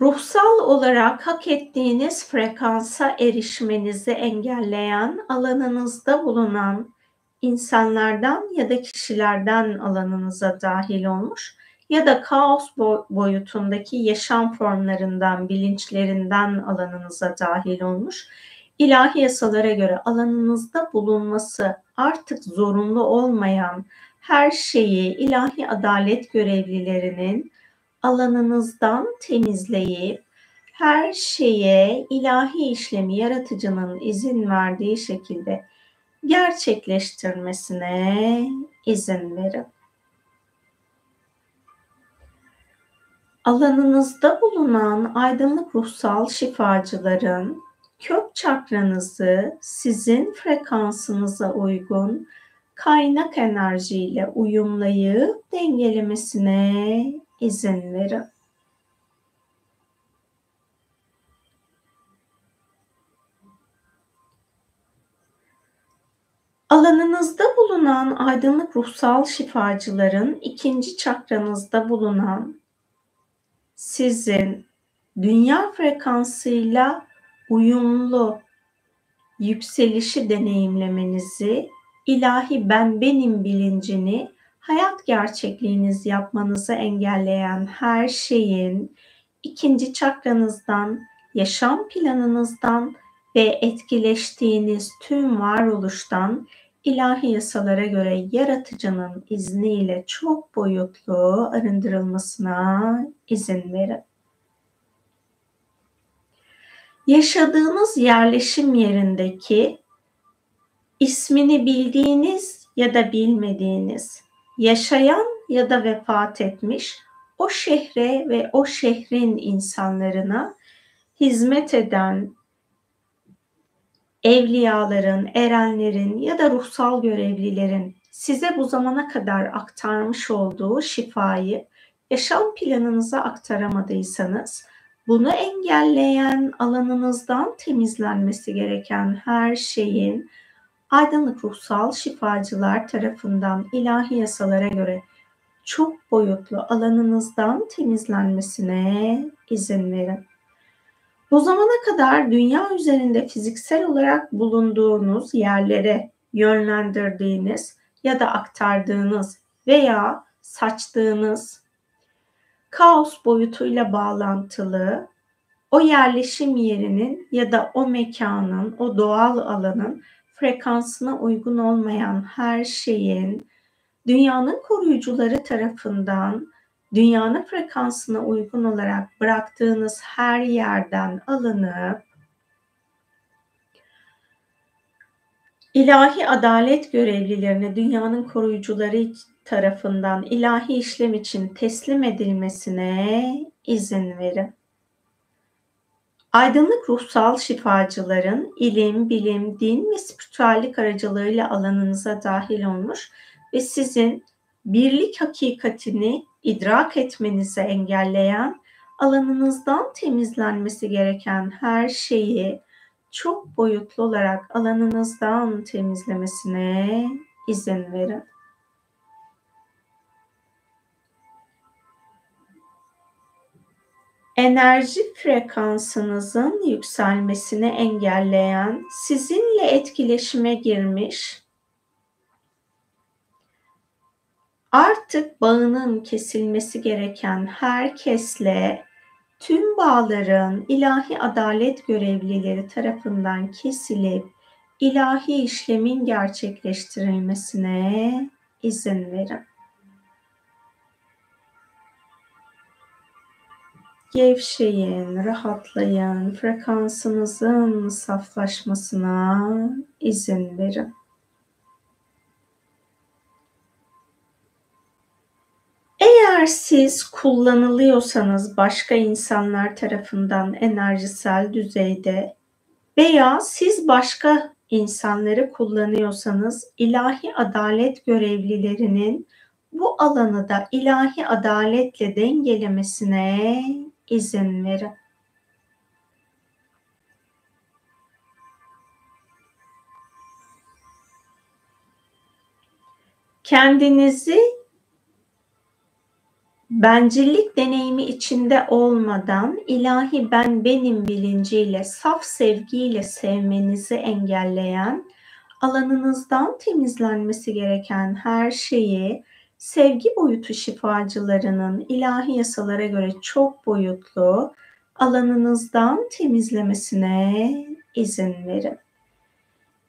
Ruhsal olarak hak ettiğiniz frekansa erişmenizi engelleyen alanınızda bulunan insanlardan ya da kişilerden alanınıza dahil olmuş ya da kaos boyutundaki yaşam formlarından, bilinçlerinden alanınıza dahil olmuş, ilahi yasalara göre alanınızda bulunması artık zorunlu olmayan her şeyi ilahi adalet görevlilerinin alanınızdan temizleyip, her şeye ilahi işlemi yaratıcının izin verdiği şekilde gerçekleştirmesine izin verin. Alanınızda bulunan aydınlık ruhsal şifacıların kök çakranızı sizin frekansınıza uygun kaynak enerjiyle uyumlayıp dengelemesine izin verin. Alanınızda bulunan aydınlık ruhsal şifacıların ikinci çakranızda bulunan sizin dünya frekansıyla uyumlu yükselişi deneyimlemenizi, ilahi ben benim bilincini hayat gerçekliğiniz yapmanızı engelleyen her şeyin ikinci çakranızdan yaşam planınızdan ve etkileştiğiniz tüm varoluştan ilahi yasalara göre yaratıcının izniyle çok boyutlu arındırılmasına izin verin. Yaşadığınız yerleşim yerindeki ismini bildiğiniz ya da bilmediğiniz, yaşayan ya da vefat etmiş o şehre ve o şehrin insanlarına hizmet eden evliyaların, erenlerin ya da ruhsal görevlilerin size bu zamana kadar aktarmış olduğu şifayı yaşam planınıza aktaramadıysanız, bunu engelleyen alanınızdan temizlenmesi gereken her şeyin aydınlık ruhsal şifacılar tarafından ilahi yasalara göre çok boyutlu alanınızdan temizlenmesine izin verin. Bu zamana kadar dünya üzerinde fiziksel olarak bulunduğunuz yerlere yönlendirdiğiniz ya da aktardığınız veya saçtığınız kaos boyutuyla bağlantılı o yerleşim yerinin ya da o mekanın, o doğal alanın frekansına uygun olmayan her şeyin dünyanın koruyucuları tarafından dünyanın frekansına uygun olarak bıraktığınız her yerden alınıp ilahi adalet görevlilerine dünyanın koruyucuları tarafından ilahi işlem için teslim edilmesine izin verin. Aydınlık ruhsal şifacıların ilim, bilim, din ve spiritüellik aracılığıyla alanınıza dahil olmuş ve sizin birlik hakikatini idrak etmenizi engelleyen alanınızdan temizlenmesi gereken her şeyi çok boyutlu olarak alanınızdan temizlemesine izin verin. Enerji frekansınızın yükselmesini engelleyen, sizinle etkileşime girmiş, artık bağının kesilmesi gereken herkesle tüm bağların ilahi adalet görevlileri tarafından kesilip ilahi işlemin gerçekleştirilmesine izin verin. Gevşeyin, rahatlayın, frekansınızın saflaşmasına izin verin. Eğer siz kullanılıyorsanız başka insanlar tarafından enerjisel düzeyde veya siz başka insanları kullanıyorsanız ilahi adalet görevlilerinin bu alanı da ilahi adaletle dengelemesine izin verin. Kendinizi bencillik deneyimi içinde olmadan ilahi ben benim bilinciyle, saf sevgiyle sevmenizi engelleyen, alanınızdan temizlenmesi gereken her şeyi sevgi boyutu şifacılarının ilahi yasalara göre çok boyutlu alanınızdan temizlemesine izin verin.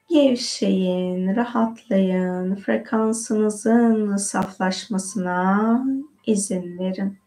Gevşeyin, rahatlayın, frekansınızın saflaşmasına izin verin.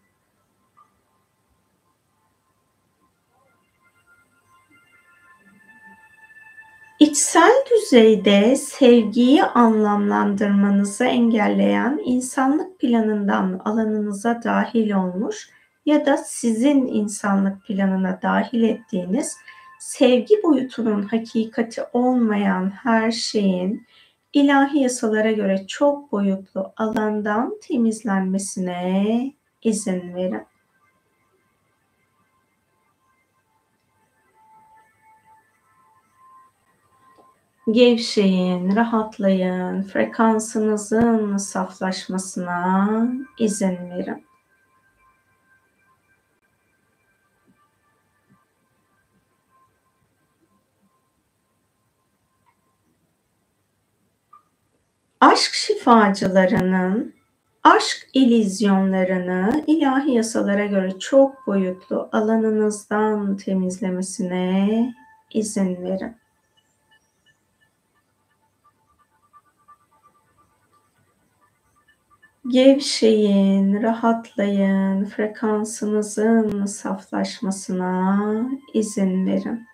İçsel düzeyde sevgiyi anlamlandırmanızı engelleyen insanlık planından alanınıza dahil olmuş ya da sizin insanlık planına dahil ettiğiniz sevgi boyutunun hakikati olmayan her şeyin ilahi yasalara göre çok boyutlu alandan temizlenmesine izin verin. Gevşeyin, rahatlayın, frekansınızın saflaşmasına izin verin. Aşk şifacılarının Aşk illüzyonlarını ilahi yasalara göre çok boyutlu alanınızdan temizlemesine izin verin. Gevşeyin, rahatlayın, frekansınızın saflaşmasına izin verin.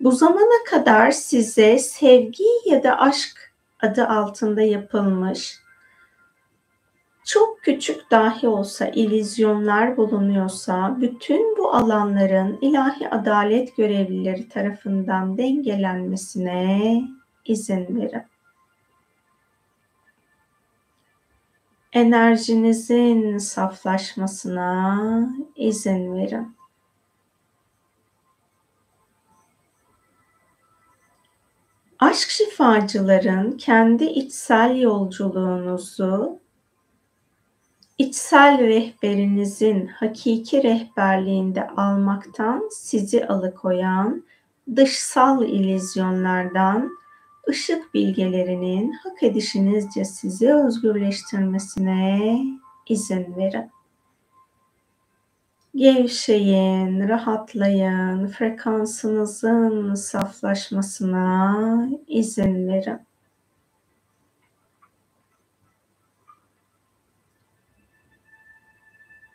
Bu zamana kadar size sevgi ya da aşk adı altında yapılmış, çok küçük dahi olsa illüzyonlar bulunuyorsa, bütün bu alanların ilahi adalet görevlileri tarafından dengelenmesine izin verin. Enerjinizin saflaşmasına izin verin. Aşk şifacıların kendi içsel yolculuğunuzu, içsel rehberinizin hakiki rehberliğinde almaktan sizi alıkoyan dışsal illüzyonlardan ışık bilgelerinin hak edişinizce sizi özgürleştirmesine izin verin. Gevşeyin, rahatlayın, frekansınızın saflaşmasına izin verin.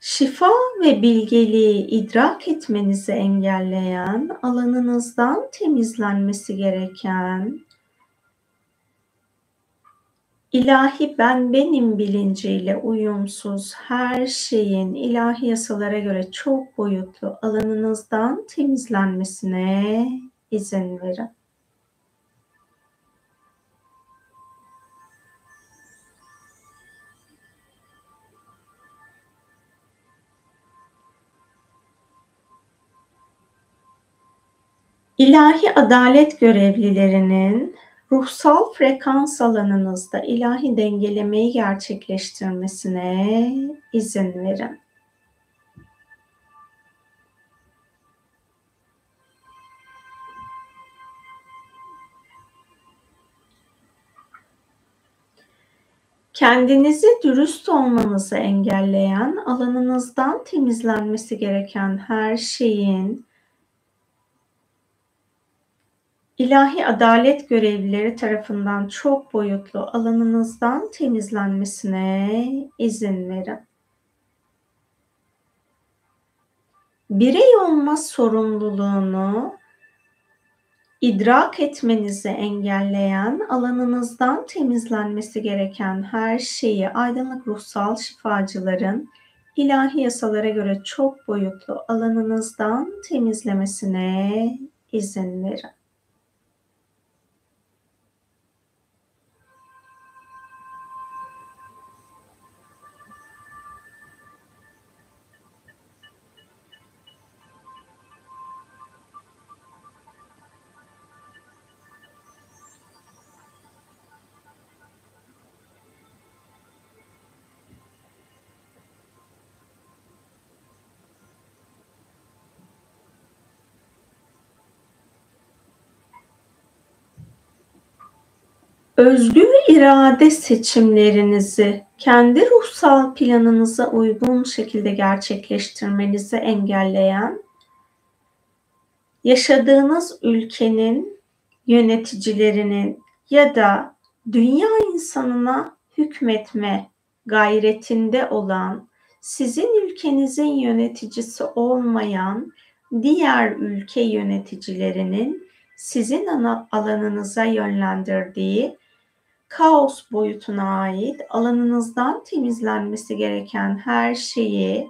Şifa ve bilgeliği idrak etmenizi engelleyen, alanınızdan temizlenmesi gereken İlahi ben benim bilinciyle uyumsuz her şeyin ilahi yasalara göre çok boyutlu alanınızdan temizlenmesine izin verin. İlahi adalet görevlilerinin ruhsal frekans alanınızda ilahi dengelemeyi gerçekleştirmesine izin verin. Kendinizi dürüst olmanızı engelleyen, alanınızdan temizlenmesi gereken her şeyin İlahi adalet görevlileri tarafından çok boyutlu alanınızdan temizlenmesine izin verin. Birey olma sorumluluğunu idrak etmenizi engelleyen, alanınızdan temizlenmesi gereken her şeyi aydınlık ruhsal şifacıların ilahi yasalara göre çok boyutlu alanınızdan temizlemesine izin verin. Özgür irade seçimlerinizi kendi ruhsal planınıza uygun şekilde gerçekleştirmenizi engelleyen, yaşadığınız ülkenin yöneticilerinin ya da dünya insanına hükmetme gayretinde olan, sizin ülkenizin yöneticisi olmayan diğer ülke yöneticilerinin sizin ana alanınıza yönlendirdiği, kaos boyutuna ait alanınızdan temizlenmesi gereken her şeyi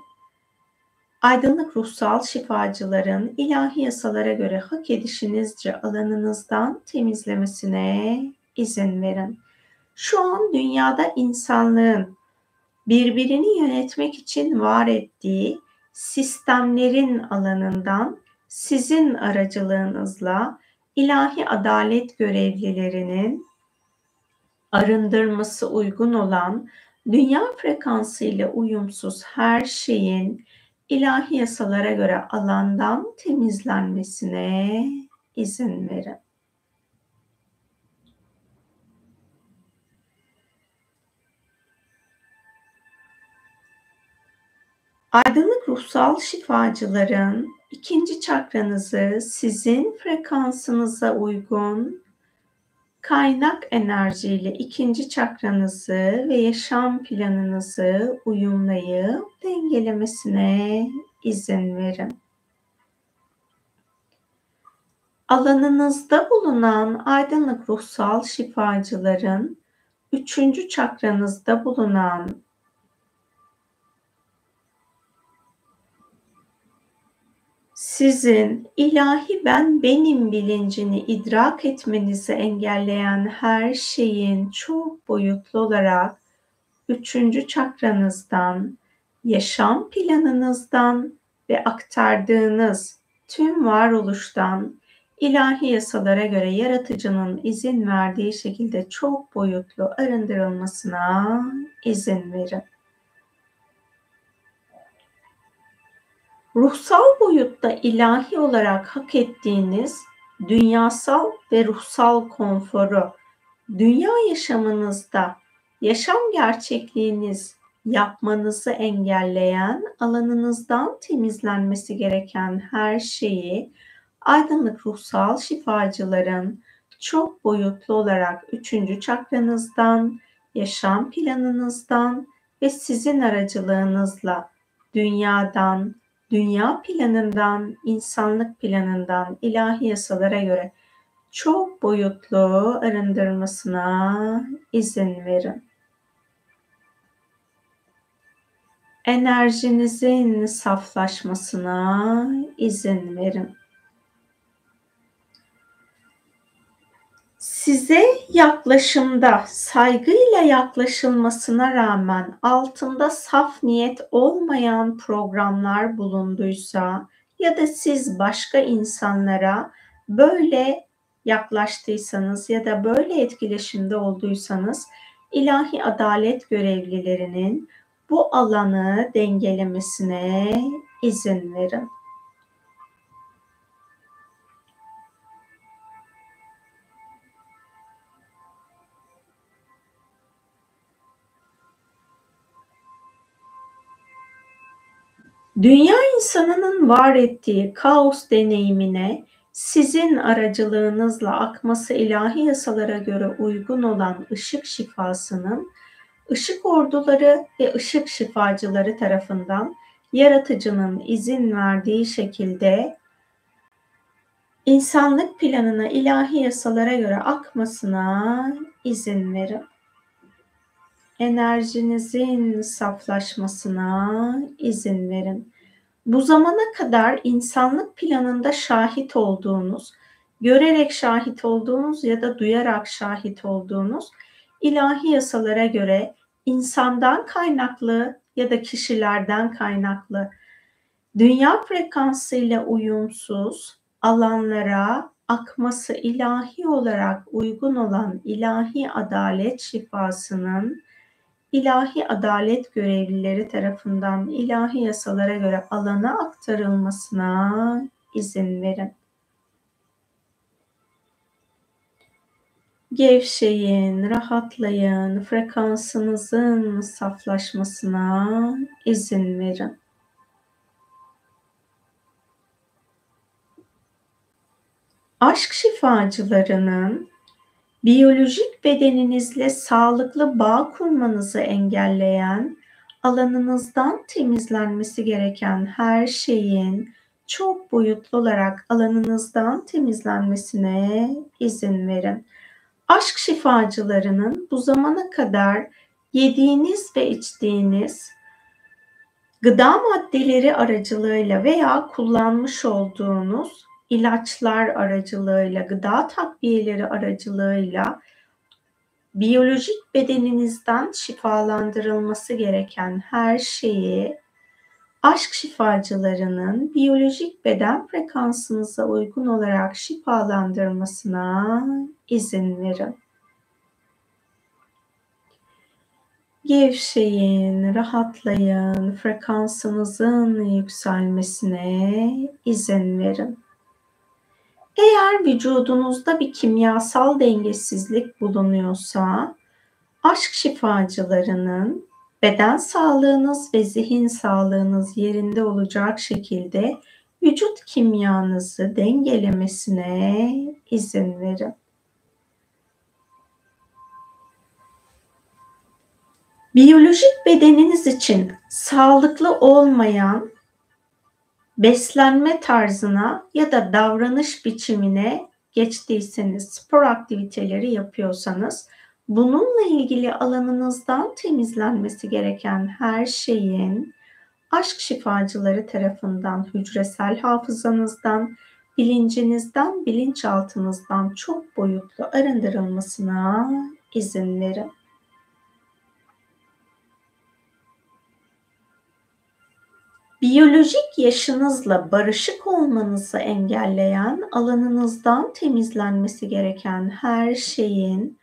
aydınlık ruhsal şifacıların ilahi yasalara göre hak edişinizce alanınızdan temizlemesine izin verin. Şu an dünyada insanlığın birbirini yönetmek için var ettiği sistemlerin alanından sizin aracılığınızla ilahi adalet görevlilerinin arındırması uygun olan dünya frekansıyla uyumsuz her şeyin ilahi yasalara göre alandan temizlenmesine izin verin. Aydınlık ruhsal şifacıların ikinci çakranızı sizin frekansınıza uygun kaynak enerjiyle ikinci çakranızı ve yaşam planınızı uyumlayıp dengelemesine izin verin. Alanınızda bulunan aydınlık ruhsal şifacıların üçüncü çakranızda bulunan sizin ilahi ben benim bilincini idrak etmenizi engelleyen her şeyin çok boyutlu olarak üçüncü çakranızdan, yaşam planınızdan ve aktardığınız tüm varoluştan ilahi yasalara göre yaratıcının izin verdiği şekilde çok boyutlu arındırılmasına izin verin. Ruhsal boyutta ilahi olarak hak ettiğiniz dünyasal ve ruhsal konforu, dünya yaşamınızda yaşam gerçekliğiniz yapmanızı engelleyen alanınızdan temizlenmesi gereken her şeyi aydınlık ruhsal şifacıların çok boyutlu olarak üçüncü çakranızdan, yaşam planınızdan ve sizin aracılığınızla dünyadan, dünya planından, insanlık planından ilahi yasalara göre çok boyutlu arındırmasına izin verin. Enerjinizin saflaşmasına izin verin. Size yaklaşımda saygıyla yaklaşılmasına rağmen altında saf niyet olmayan programlar bulunduysa ya da siz başka insanlara böyle yaklaştıysanız ya da böyle etkileşimde olduysanız ilahi adalet görevlilerinin bu alanı dengelemesine izin verin. Dünya insanının var ettiği kaos deneyimine sizin aracılığınızla akması ilahi yasalara göre uygun olan ışık şifasının ışık orduları ve ışık şifacıları tarafından yaratıcının izin verdiği şekilde insanlık planına ilahi yasalara göre akmasına izin verin. Enerjinizin saflaşmasına izin verin. Bu zamana kadar insanlık planında şahit olduğunuz, görerek şahit olduğunuz ya da duyarak şahit olduğunuz ilahi yasalara göre insandan kaynaklı ya da kişilerden kaynaklı dünya frekansıyla uyumsuz alanlara akması ilahi olarak uygun olan ilahi adalet şifasının ilahi adalet görevlileri tarafından ilahi yasalara göre alana aktarılmasına izin verin. Gevşeyin, rahatlayın, frekansınızın saflaşmasına izin verin. Aşk şifacılarının biyolojik bedeninizle sağlıklı bağ kurmanızı engelleyen, alanınızdan temizlenmesi gereken her şeyin çok boyutlu olarak alanınızdan temizlenmesine izin verin. Aşk şifacılarının bu zamana kadar yediğiniz ve içtiğiniz gıda maddeleri aracılığıyla veya kullanmış olduğunuz ilaçlar aracılığıyla, gıda takviyeleri aracılığıyla biyolojik bedeninizden şifalandırılması gereken her şeyi aşk şifacılarının biyolojik beden frekansınıza uygun olarak şifalandırmasına izin verin. Gevşeyin, rahatlayın, frekansınızın yükselmesine izin verin. Eğer vücudunuzda bir kimyasal dengesizlik bulunuyorsa, aşk şifacılarının Beden sağlığınız ve zihin sağlığınız yerinde olacak şekilde vücut kimyanızı dengelemesine izin verin. Biyolojik bedeniniz için sağlıklı olmayan beslenme tarzına ya da davranış biçimine geçtiyseniz, spor aktiviteleri yapıyorsanız, bununla ilgili alanınızdan temizlenmesi gereken her şeyin aşk şifacıları tarafından hücresel hafızanızdan, bilincinizden, bilinçaltınızdan çok boyutlu arındırılmasına izin verin. Biyolojik yaşınızla barışık olmanızı engelleyen alanınızdan temizlenmesi gereken her şeyin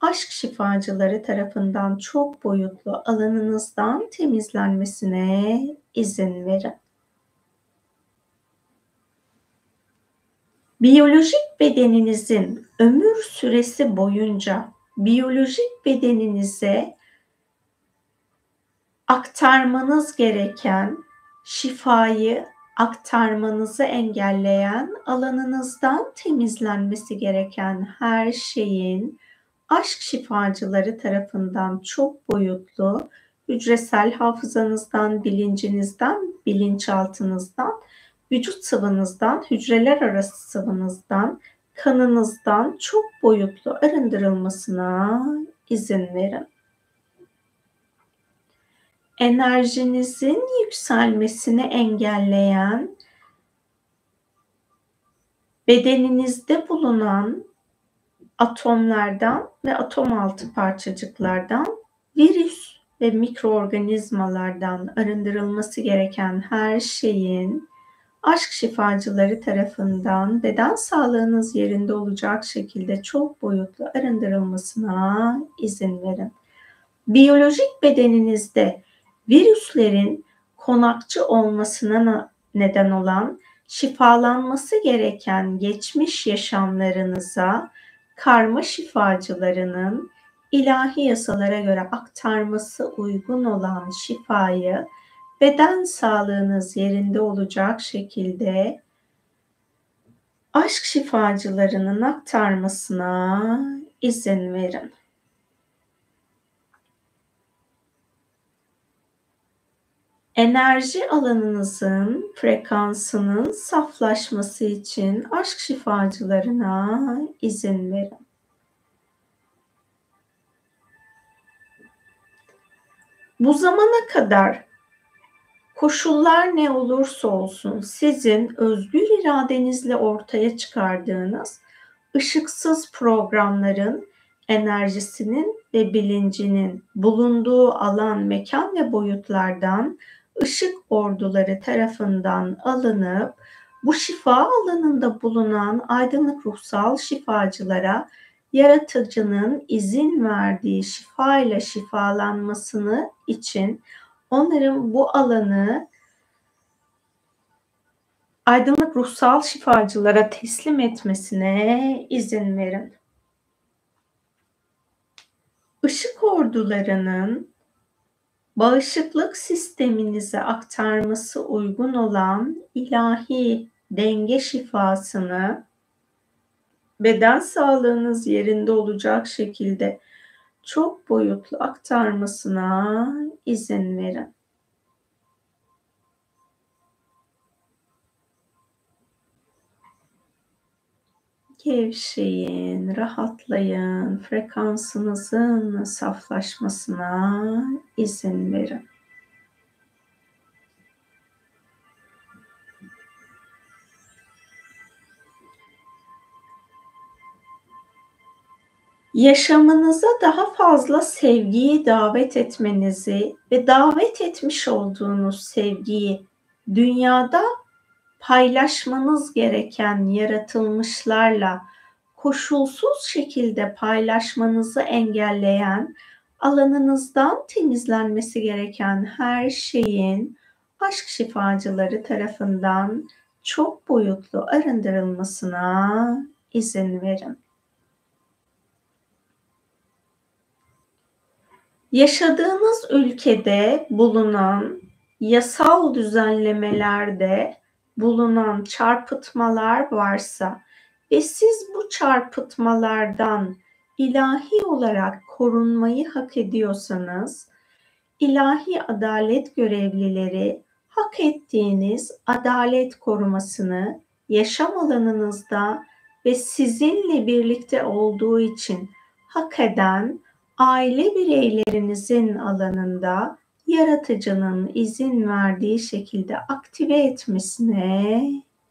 aşk şifacıları tarafından çok boyutlu alanınızdan temizlenmesine izin verin. Biyolojik bedeninizin ömür süresi boyunca biyolojik bedeninize aktarmanız gereken şifayı aktarmanızı engelleyen alanınızdan temizlenmesi gereken her şeyin aşk şifacıları tarafından çok boyutlu hücresel hafızanızdan, bilincinizden, bilinçaltınızdan, vücut sıvınızdan, hücreler arası sıvınızdan, kanınızdan çok boyutlu arındırılmasına izin verin. Enerjinizin yükselmesini engelleyen, bedeninizde bulunan atomlardan ve atom altı parçacıklardan, virüs ve mikroorganizmalardan arındırılması gereken her şeyin aşk şifacıları tarafından beden sağlığınız yerinde olacak şekilde çok boyutlu arındırılmasına izin verin. Biyolojik bedeninizde virüslerin konakçı olmasına neden olan, şifalanması gereken geçmiş yaşamlarınıza karma şifacılarının ilahi yasalara göre aktarması uygun olan şifayı beden sağlığınız yerinde olacak şekilde aşk şifacılarının aktarmasına izin verin. Enerji alanınızın frekansının saflaşması için aşk şifacılarına izin verin. Bu zamana kadar koşullar ne olursa olsun sizin özgür iradenizle ortaya çıkardığınız ışıksız programların enerjisinin ve bilincinin bulunduğu alan, mekan ve boyutlardan Işık orduları tarafından alınıp bu şifa alanında bulunan aydınlık ruhsal şifacılara yaratıcının izin verdiği şifa ile şifalanmasını için onların bu alanı aydınlık ruhsal şifacılara teslim etmesine izin verin. Işık ordularının bağışıklık sisteminize aktarması uygun olan ilahi denge şifasını beden sağlığınız yerinde olacak şekilde çok boyutlu aktarmasına izin verin. Gevşeyin, rahatlayın, frekansınızın saflaşmasına izin verin. Yaşamınıza daha fazla sevgiyi davet etmenizi ve davet etmiş olduğunuz sevgiyi dünyada paylaşmanız gereken yaratılmışlarla koşulsuz şekilde paylaşmanızı engelleyen alanınızdan temizlenmesi gereken her şeyin aşk şifacıları tarafından çok boyutlu arındırılmasına izin verin. yaşadığınız ülkede bulunan yasal düzenlemelerde bulunan çarpıtmalar varsa ve siz bu çarpıtmalardan ilahi olarak korunmayı hak ediyorsanız, ilahi adalet görevlileri hak ettiğiniz adalet korumasını yaşam alanınızda ve sizinle birlikte olduğu için hak eden aile bireylerinizin alanında yaratıcının izin verdiği şekilde aktive etmesine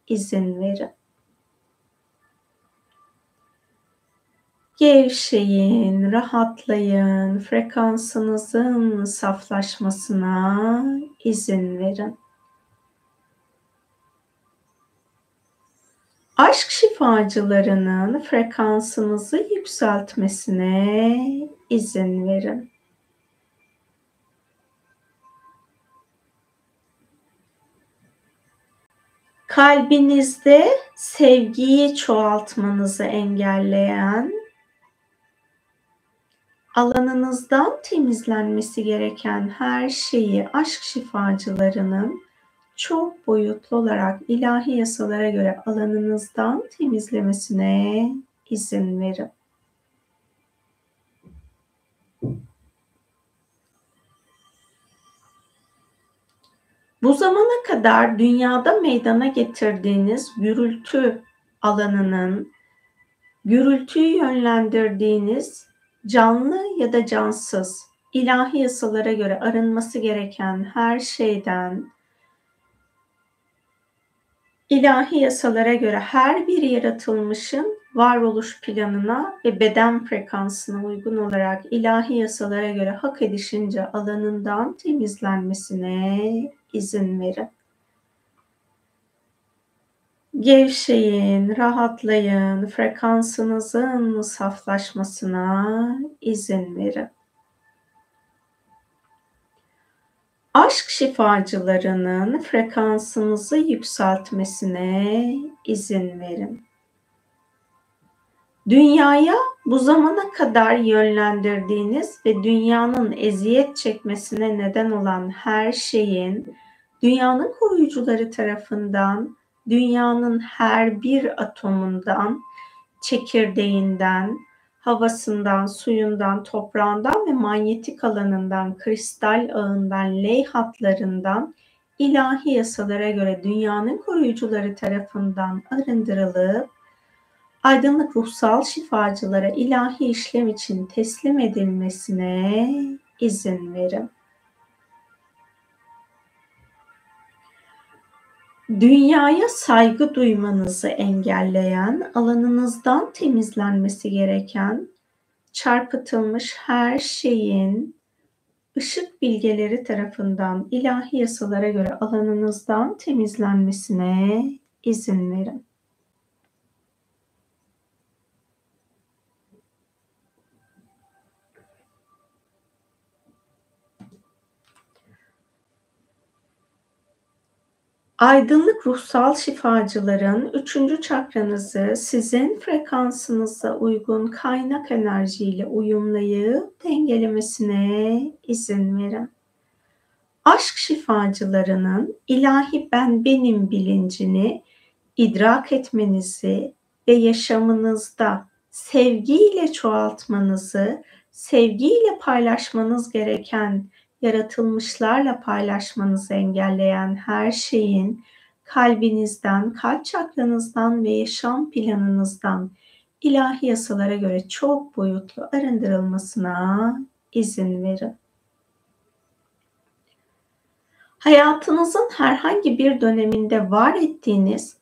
izin verin. Gevşeyin, rahatlayın, frekansınızın saflaşmasına izin verin. Aşk şifacılarının frekansınızı yükseltmesine izin verin. Kalbinizde sevgiyi çoğaltmanızı engelleyen, alanınızdan temizlenmesi gereken her şeyi aşk şifacılarının çok boyutlu olarak ilahi yasalara göre alanınızdan temizlemesine izin verin. Bu zamana kadar dünyada meydana getirdiğiniz gürültü alanının, gürültüyü yönlendirdiğiniz canlı ya da cansız, ilahi yasalara göre arınması gereken her şeyden, ilahi yasalara göre her bir yaratılmışın varoluş planına ve beden frekansına uygun olarak ilahi yasalara göre hak edişince alanından temizlenmesine izin verin. Gevşeyin, rahatlayın, frekansınızın saflaşmasına izin verin. Aşk şifacılarının frekansınızı yükseltmesine izin verin. Dünyaya bu zamana kadar yönlendirdiğiniz ve dünyanın eziyet çekmesine neden olan her şeyin, dünyanın koruyucuları tarafından, dünyanın her bir atomundan, çekirdeğinden, havasından, suyundan, toprağından ve manyetik alanından, kristal ağından, leyhatlarından ilahi yasalara göre dünyanın koruyucuları tarafından arındırılıp, aydınlık ruhsal şifacılara ilahi işlem için teslim edilmesine izin verin. Dünyaya saygı duymanızı engelleyen, alanınızdan temizlenmesi gereken, çarpıtılmış her şeyin ışık bilgeleri tarafından ilahi yasalara göre alanınızdan temizlenmesine izin verin. Aydınlık ruhsal şifacıların üçüncü çakranızı sizin frekansınıza uygun kaynak enerjiyle uyumlayıp dengelemesine izin verin. Aşk şifacılarının ilahi ben benim bilincini idrak etmenizi ve yaşamınızda sevgiyle çoğaltmanızı, sevgiyle paylaşmanız gereken yaratılmışlarla paylaşmanızı engelleyen her şeyin kalbinizden, kalp çakranızdan ve yaşam planınızdan ilahi yasalara göre çok boyutlu arındırılmasına izin verin. Hayatınızın herhangi bir döneminde var ettiğiniz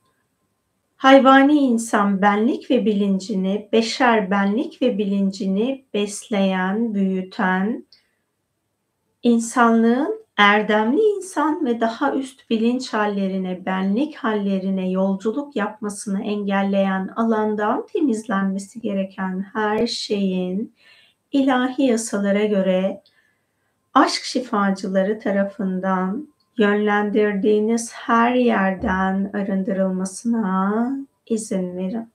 hayvani insan benlik ve bilincini, beşer benlik ve bilincini besleyen, büyüten, İnsanlığın erdemli insan ve daha üst bilinç hallerine, benlik hallerine yolculuk yapmasını engelleyen alandan temizlenmesi gereken her şeyin ilahi yasalara göre aşk şifacıları tarafından yönlendirdiğiniz her yerden arındırılmasına izin verin.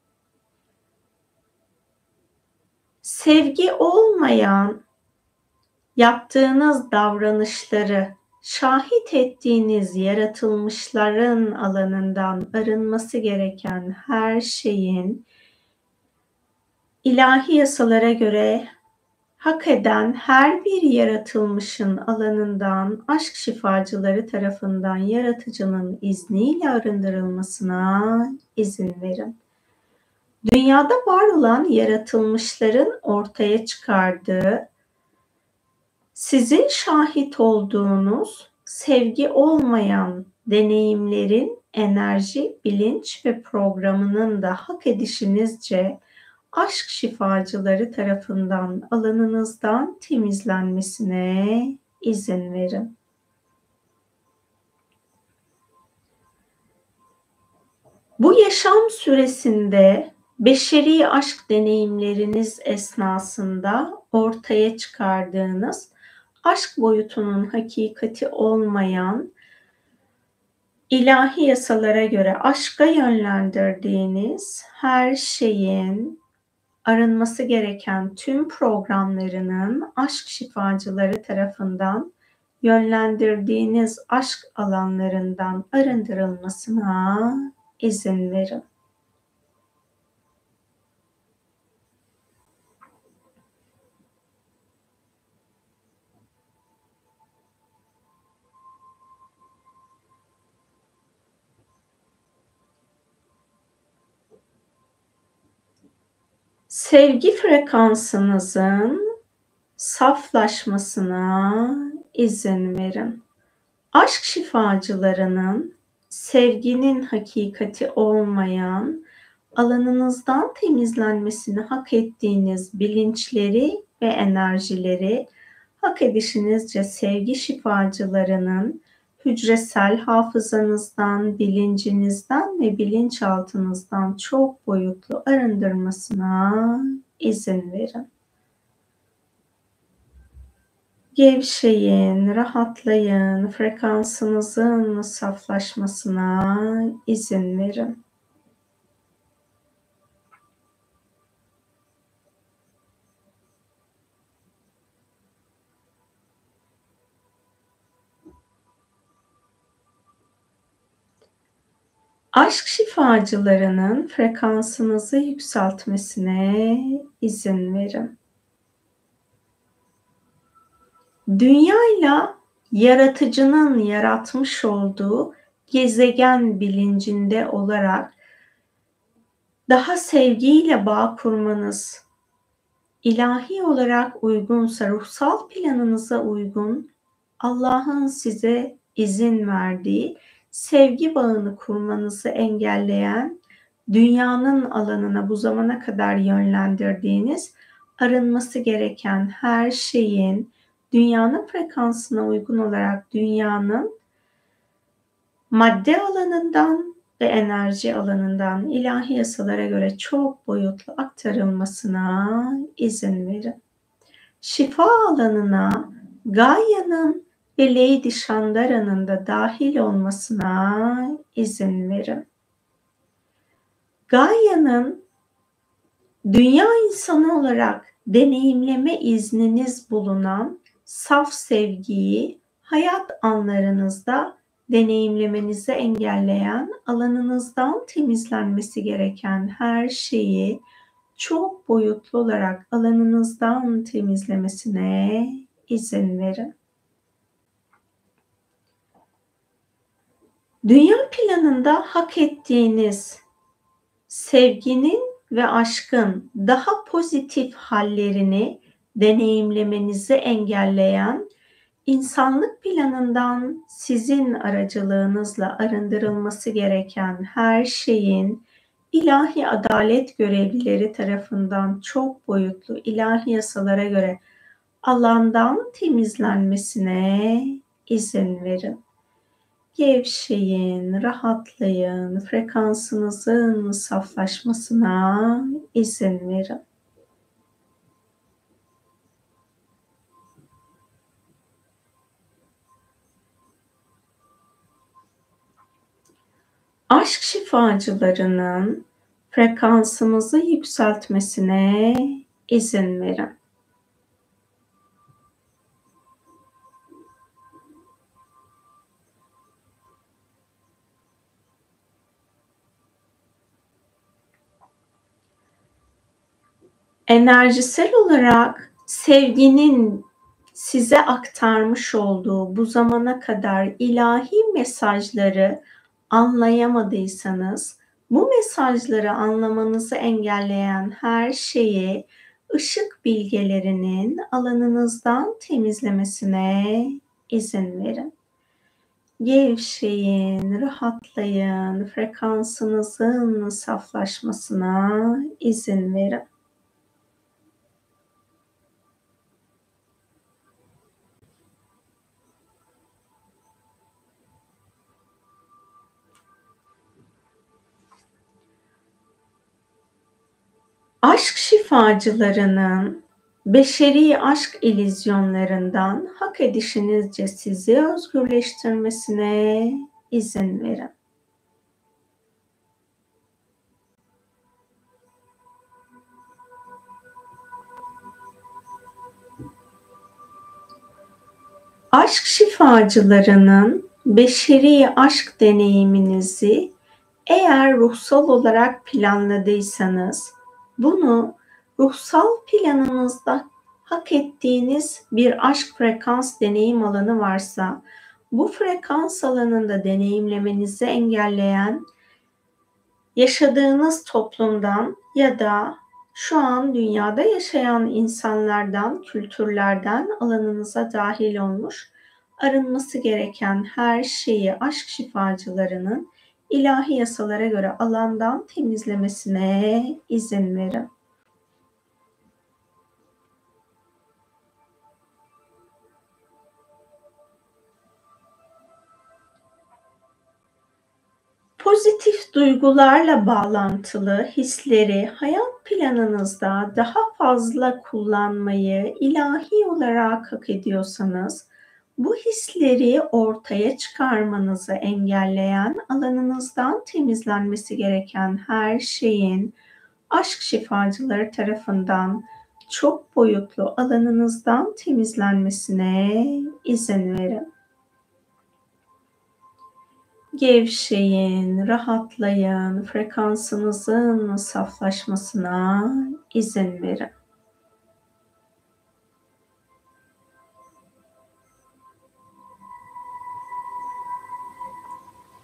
Sevgi olmayan, yaptığınız davranışları şahit ettiğiniz yaratılmışların alanından arınması gereken her şeyin ilahi yasalara göre hak eden her bir yaratılmışın alanından aşk şifacıları tarafından yaratıcının izniyle arındırılmasına izin verin. Dünyada var olan yaratılmışların ortaya çıkardığı, sizin şahit olduğunuz sevgi olmayan deneyimlerin enerji, bilinç ve programının da hak edişinizce aşk şifacıları tarafından alanınızdan temizlenmesine izin verin. Bu yaşam süresinde beşeri aşk deneyimleriniz esnasında ortaya çıkardığınız aşk boyutunun hakikati olmayan, ilahi yasalara göre aşka yönlendirdiğiniz her şeyin arınması gereken tüm programlarının aşk şifacıları tarafından yönlendirdiğiniz aşk alanlarından arındırılmasına izin verin. Sevgi frekansınızın saflaşmasına izin verin. Aşk şifacılarının sevginin hakikati olmayan, alanınızdan temizlenmesini hak ettiğiniz bilinçleri ve enerjileri hak edişinizce sevgi şifacılarının hücresel hafızanızdan, bilincinizden ve bilinçaltınızdan çok boyutlu arındırmasına izin verin. Gevşeyin, rahatlayın, frekansınızın saflaşmasına izin verin. Aşk şifacılarının frekansınızı yükseltmesine izin verin. Dünyayla yaratıcının yaratmış olduğu gezegen bilincinde olarak daha sevgiyle bağ kurmanız, ilahi olarak uygunsa, ruhsal planınıza uygun, Allah'ın size izin verdiği sevgi bağını kurmanızı engelleyen, dünyanın alanına bu zamana kadar yönlendirdiğiniz, arınması gereken her şeyin dünyanın frekansına uygun olarak dünyanın madde alanından ve enerji alanından ilahi yasalara göre çok boyutlu aktarılmasına izin verin. Şifa alanına Gaia'nın ve Lady Shandara'nın da dahil olmasına izin verin. Gaia'nın dünya insanı olarak deneyimleme izniniz bulunan saf sevgiyi hayat anlarınızda deneyimlemenizi engelleyen, alanınızdan temizlenmesi gereken her şeyi çok boyutlu olarak alanınızdan temizlemesine izin verin. Dünya planında hak ettiğiniz sevginin ve aşkın daha pozitif hallerini deneyimlemenizi engelleyen, insanlık planından sizin aracılığınızla arındırılması gereken her şeyin ilahi adalet görevlileri tarafından çok boyutlu ilahi yasalara göre alandan temizlenmesine izin verin. Gevşeyin, rahatlayın, frekansınızın saflaşmasına izin verin. Aşk şifacılarının frekansınızı yükseltmesine izin verin. enerjisel olarak sevginin size aktarmış olduğu bu zamana kadar ilahi mesajları anlayamadıysanız, bu mesajları anlamanızı engelleyen her şeyi ışık bilgelerinin alanınızdan temizlemesine izin verin. Gevşeyin, rahatlayın, frekansınızın saflaşmasına izin verin. Aşk şifacılarının beşeri aşk illüzyonlarından hak edişinizce sizi özgürleştirmesine izin verin. Aşk şifacılarının beşeri aşk deneyiminizi eğer ruhsal olarak planladıysanız, bunu ruhsal planınızda hak ettiğiniz bir aşk frekans deneyim alanı varsa, bu frekans alanında deneyimlemenizi engelleyen yaşadığınız toplumdan ya da şu an dünyada yaşayan insanlardan, kültürlerden alanınıza dahil olmuş, arınması gereken her şeyi aşk şifacılarının İlahi yasalara göre alandan temizlemesine izin verin. Pozitif duygularla bağlantılı hisleri hayat planınızda daha fazla kullanmayı ilahi olarak hak ediyorsanız, bu hisleri ortaya çıkarmanızı engelleyen alanınızdan temizlenmesi gereken her şeyin aşk şifacıları tarafından çok boyutlu alanınızdan temizlenmesine izin verin. Gevşeyin, rahatlayın, frekansınızın saflaşmasına izin verin.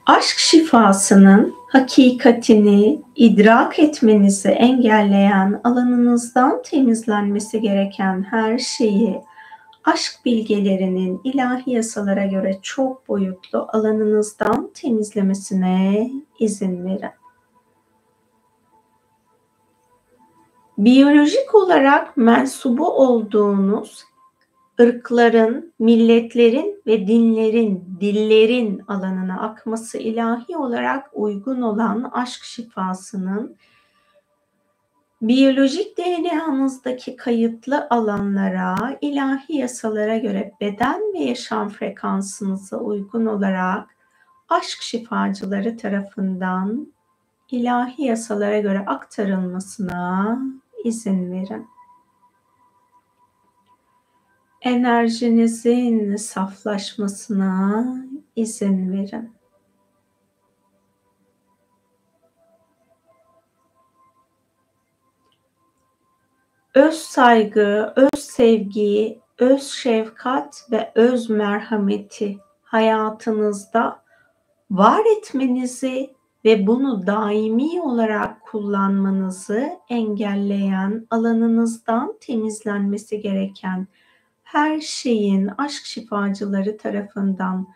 Aşk şifasının hakikatini idrak etmenizi engelleyen alanınızdan temizlenmesi gereken her şeyi aşk bilgelerinin ilahi yasalara göre çok boyutlu alanınızdan temizlemesine izin verin. Biyolojik olarak mensubu olduğunuz ırkların, milletlerin ve dinlerin, dillerin alanına akması ilahi olarak uygun olan aşk şifasının biyolojik D N A'nızdaki kayıtlı alanlara, ilahi yasalara göre beden ve yaşam frekansınıza uygun olarak aşk şifacıları tarafından ilahi yasalara göre aktarılmasına izin verin. Enerjinizin saflaşmasına izin verin. Öz saygı, öz sevgi, öz şefkat ve öz merhameti hayatınızda var etmenizi ve bunu daimi olarak kullanmanızı engelleyen alanınızdan temizlenmesi gereken her şeyin aşk şifacıları tarafından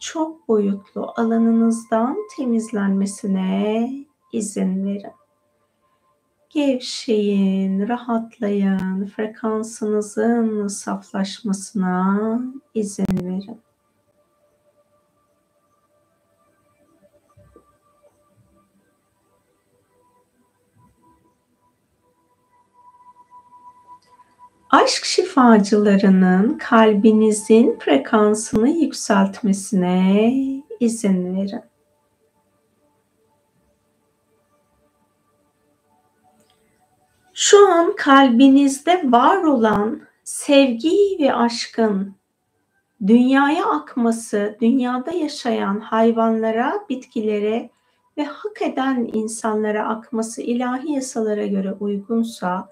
çok boyutlu alanınızdan temizlenmesine izin verin. Gevşeyin, rahatlayın, frekansınızın saflaşmasına izin verin. Aşk şifacılarının kalbinizin frekansını yükseltmesine izin verin. Şu an kalbinizde var olan sevgi ve aşkın dünyaya akması, dünyada yaşayan hayvanlara, bitkilere ve hak eden insanlara akması ilahi yasalara göre uygunsa,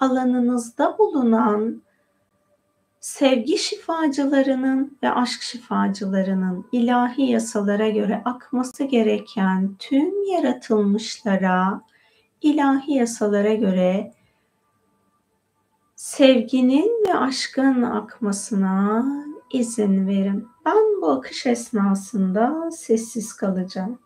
alanınızda bulunan sevgi şifacılarının ve aşk şifacılarının ilahi yasalara göre akması gereken tüm yaratılmışlara, ilahi yasalara göre sevginin ve aşkın akmasına izin verin. Ben bu akış esnasında sessiz kalacağım.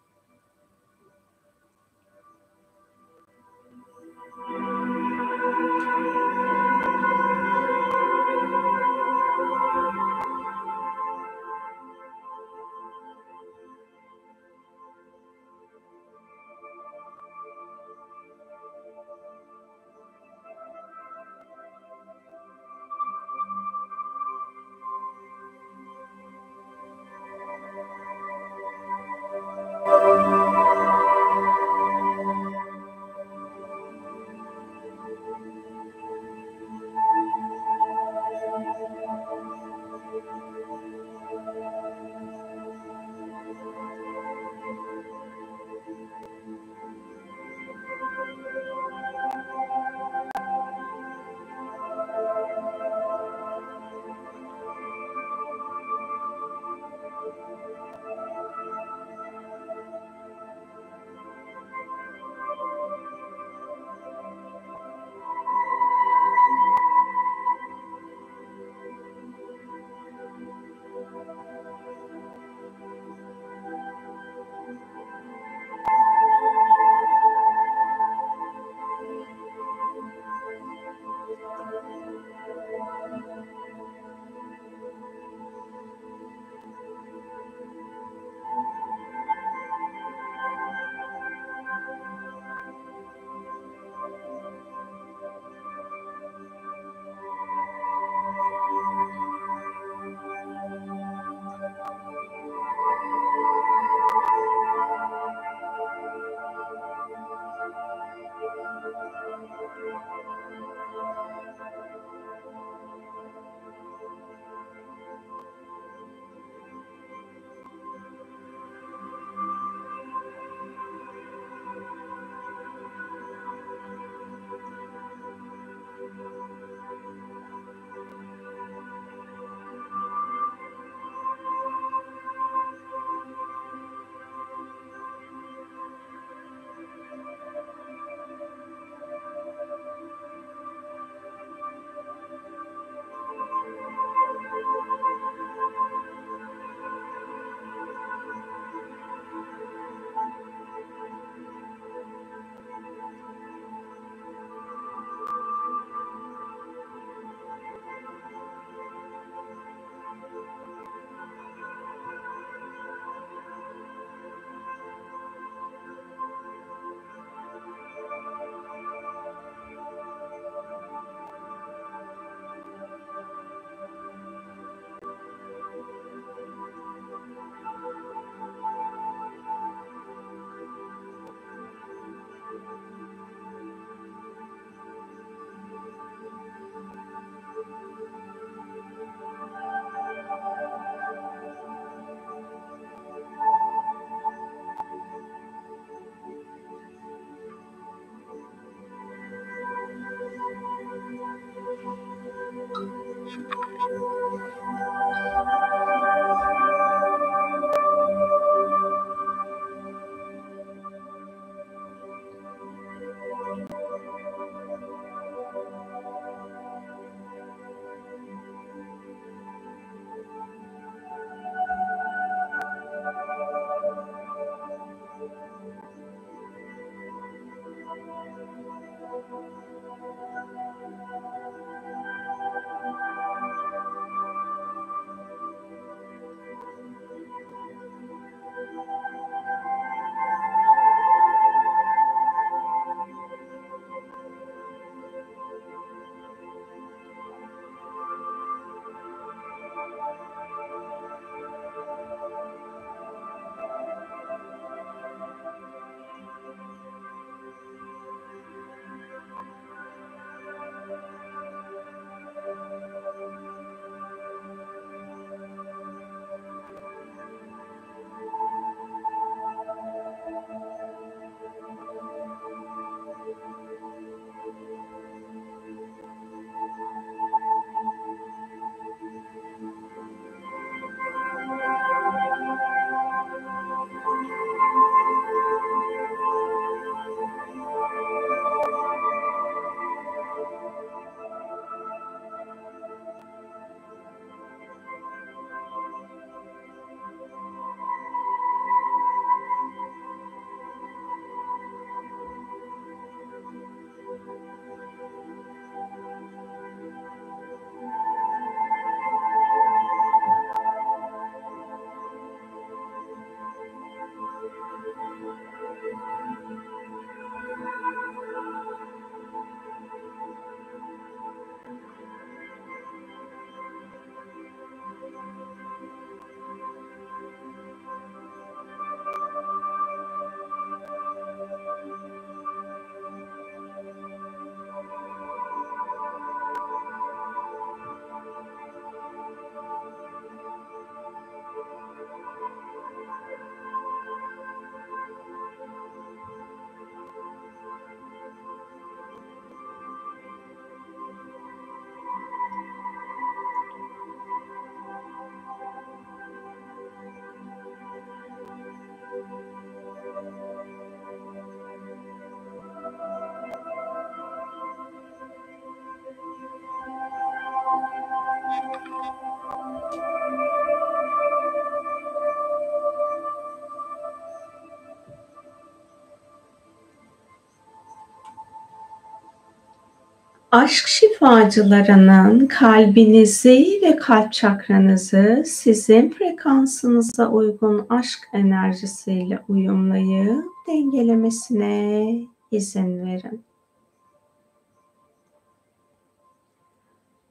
Aşk şifacılarının kalbinizi ve kalp çakranızı sizin frekansınıza uygun aşk enerjisiyle uyumlayıp dengelemesine izin verin.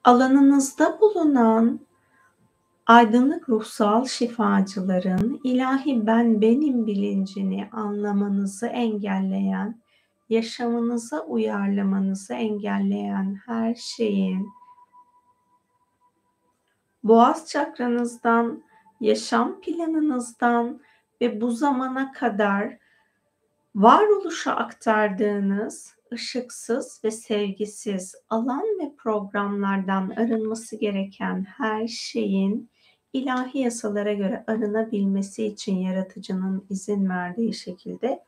Alanınızda bulunan aydınlık ruhsal şifacıların ilahi ben benim bilincini anlamanızı engelleyen, yaşamınıza uyarlamanızı engelleyen her şeyin boğaz çakranızdan, yaşam planınızdan ve bu zamana kadar varoluşa aktardığınız ışıksız ve sevgisiz alan ve programlardan arınması gereken her şeyin ilahi yasalara göre arınabilmesi için yaratıcının izin verdiği şekilde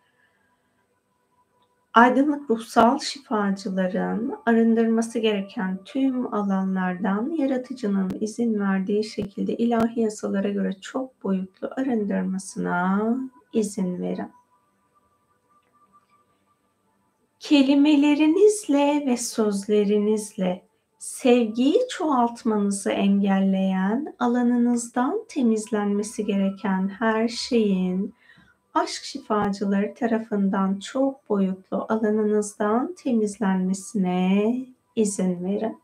aydınlık ruhsal şifacıların arındırması gereken tüm alanlardan yaratıcının izin verdiği şekilde ilahi yasalara göre çok boyutlu arındırmasına izin verin. Kelimelerinizle ve sözlerinizle sevgiyi çoğaltmanızı engelleyen, alanınızdan temizlenmesi gereken her şeyin aşk şifacıları tarafından çok boyutlu alanınızdan temizlenmesine izin verin.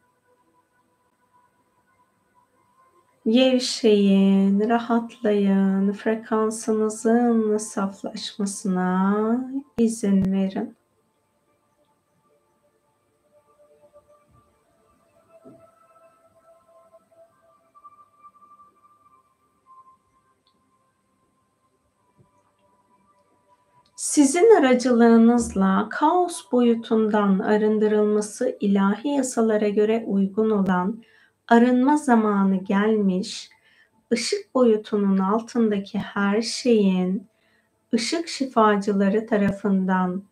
Gevşeyin, rahatlayın, frekansınızın saflaşmasına izin verin. Sizin aracılığınızla kaos boyutundan arındırılması ilahi yasalara göre uygun olan, arınma zamanı gelmiş, ışık boyutunun altındaki her şeyin ışık şifacıları tarafından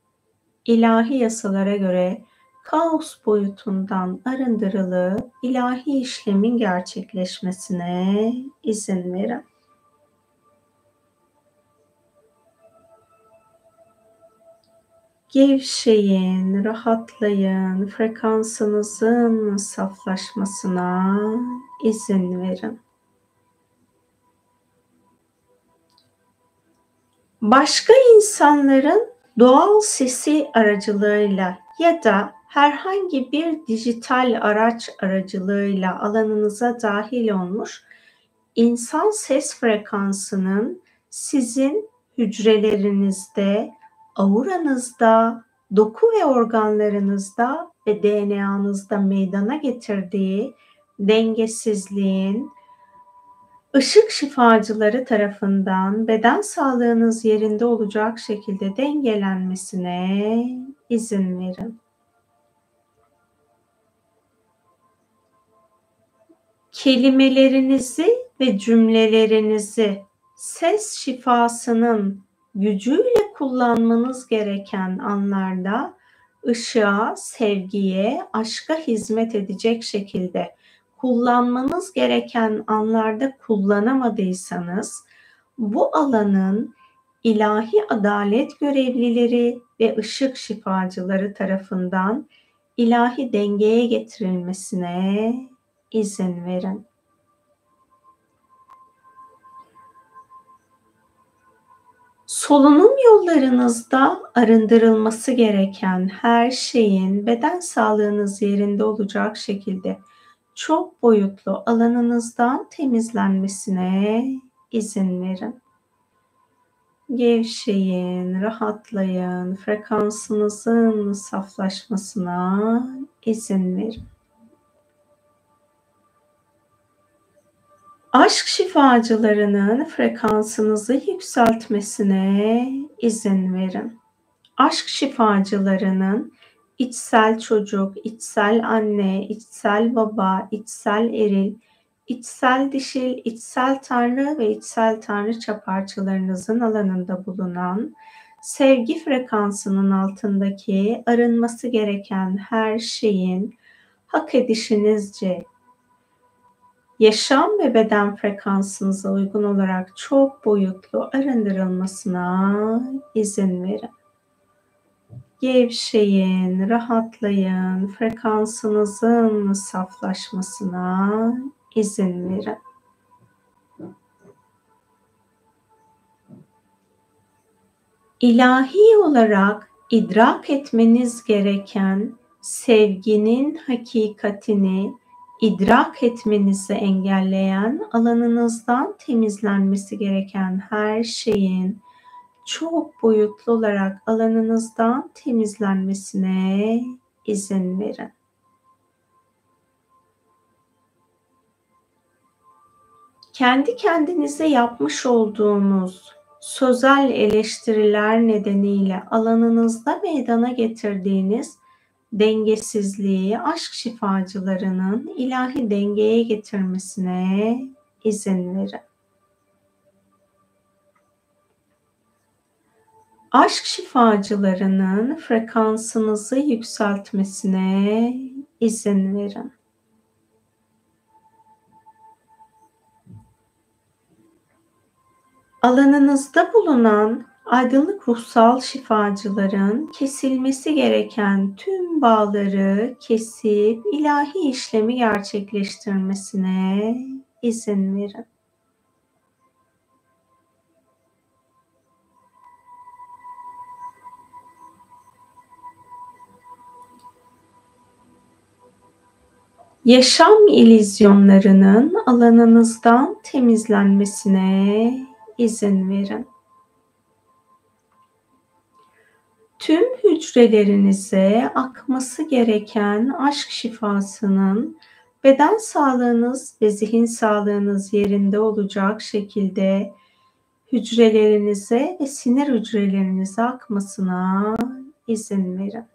ilahi yasalara göre kaos boyutundan arındırılıp ilahi işlemin gerçekleşmesine izin verin. Gevşeyin, rahatlayın, frekansınızın saflaşmasına izin verin. Başka insanların doğal sesi aracılığıyla ya da herhangi bir dijital araç aracılığıyla alanınıza dahil olmuş insan ses frekansının sizin hücrelerinizde, auranızda, doku ve organlarınızda ve D N A'nızda meydana getirdiği dengesizliğin ışık şifacıları tarafından beden sağlığınız yerinde olacak şekilde dengelenmesine izin verin. Kelimelerinizi ve cümlelerinizi ses şifasının gücüyle kullanmanız gereken anlarda ışığa, sevgiye, aşka hizmet edecek şekilde kullanmanız gereken anlarda kullanamadıysanız, bu alanın ilahi adalet görevlileri ve ışık şifacıları tarafından ilahi dengeye getirilmesine izin verin. Solunum yollarınızda arındırılması gereken her şeyin beden sağlığınız yerinde olacak şekilde çok boyutlu alanınızdan temizlenmesine izin verin. Gevşeyin, rahatlayın, frekansınızın saflaşmasına izin verin. Aşk şifacılarının frekansınızı yükseltmesine izin verin. Aşk şifacılarının içsel çocuk, içsel anne, içsel baba, içsel eril, içsel dişil, içsel tanrı ve içsel tanrıça parçalarınızın alanında bulunan sevgi frekansının altındaki arınması gereken her şeyin hak edişinizce yaşam ve beden frekansınıza uygun olarak çok boyutlu arındırılmasına izin verin. Gevşeyin, rahatlayın, frekansınızın saflaşmasına izin verin. İlahi olarak idrak etmeniz gereken sevginin hakikatini idrak etmenizi engelleyen, alanınızdan temizlenmesi gereken her şeyin çok boyutlu olarak alanınızdan temizlenmesine izin verin. Kendi kendinize yapmış olduğunuz sözel eleştiriler nedeniyle alanınızda meydana getirdiğiniz dengesizliği aşk şifacılarının ilahi dengeye getirmesine izin verin. Aşk şifacılarının frekansınızı yükseltmesine izin verin. Alanınızda bulunan aydınlık ruhsal şifacıların kesilmesi gereken tüm bağları kesip ilahi işlemi gerçekleştirmesine izin verin. Yaşam illüzyonlarının alanınızdan temizlenmesine izin verin. Tüm hücrelerinize akması gereken aşk şifasının beden sağlığınız ve zihin sağlığınız yerinde olacak şekilde hücrelerinize ve sinir hücrelerinize akmasına izin verin.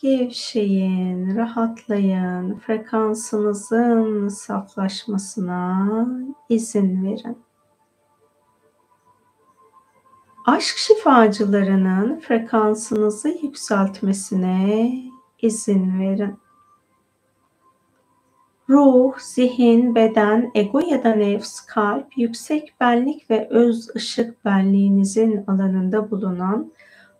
Gevşeyin, rahatlayın, frekansınızın saflaşmasına izin verin. Aşk şifacılarının frekansınızı yükseltmesine izin verin. Ruh, zihin, beden, ego ya da nefs, kalp, yüksek benlik ve öz ışık benliğinizin alanında bulunan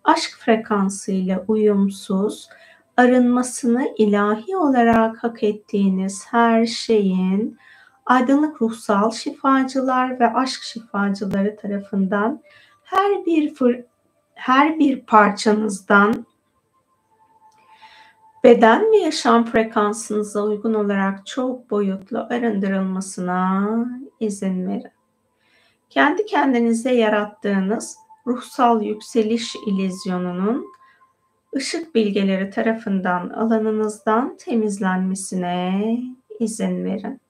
aşk frekansıyla uyumsuz, arınmasını ilahi olarak hak ettiğiniz her şeyin aydınlık ruhsal şifacılar ve aşk şifacıları tarafından her bir her bir parçanızdan beden ve yaşam frekansınıza uygun olarak çok boyutlu arındırılmasına izin verin. Kendi kendinize yarattığınız ruhsal yükseliş illüzyonunun ışık bilgeleri tarafından alanınızdan temizlenmesine izin verin.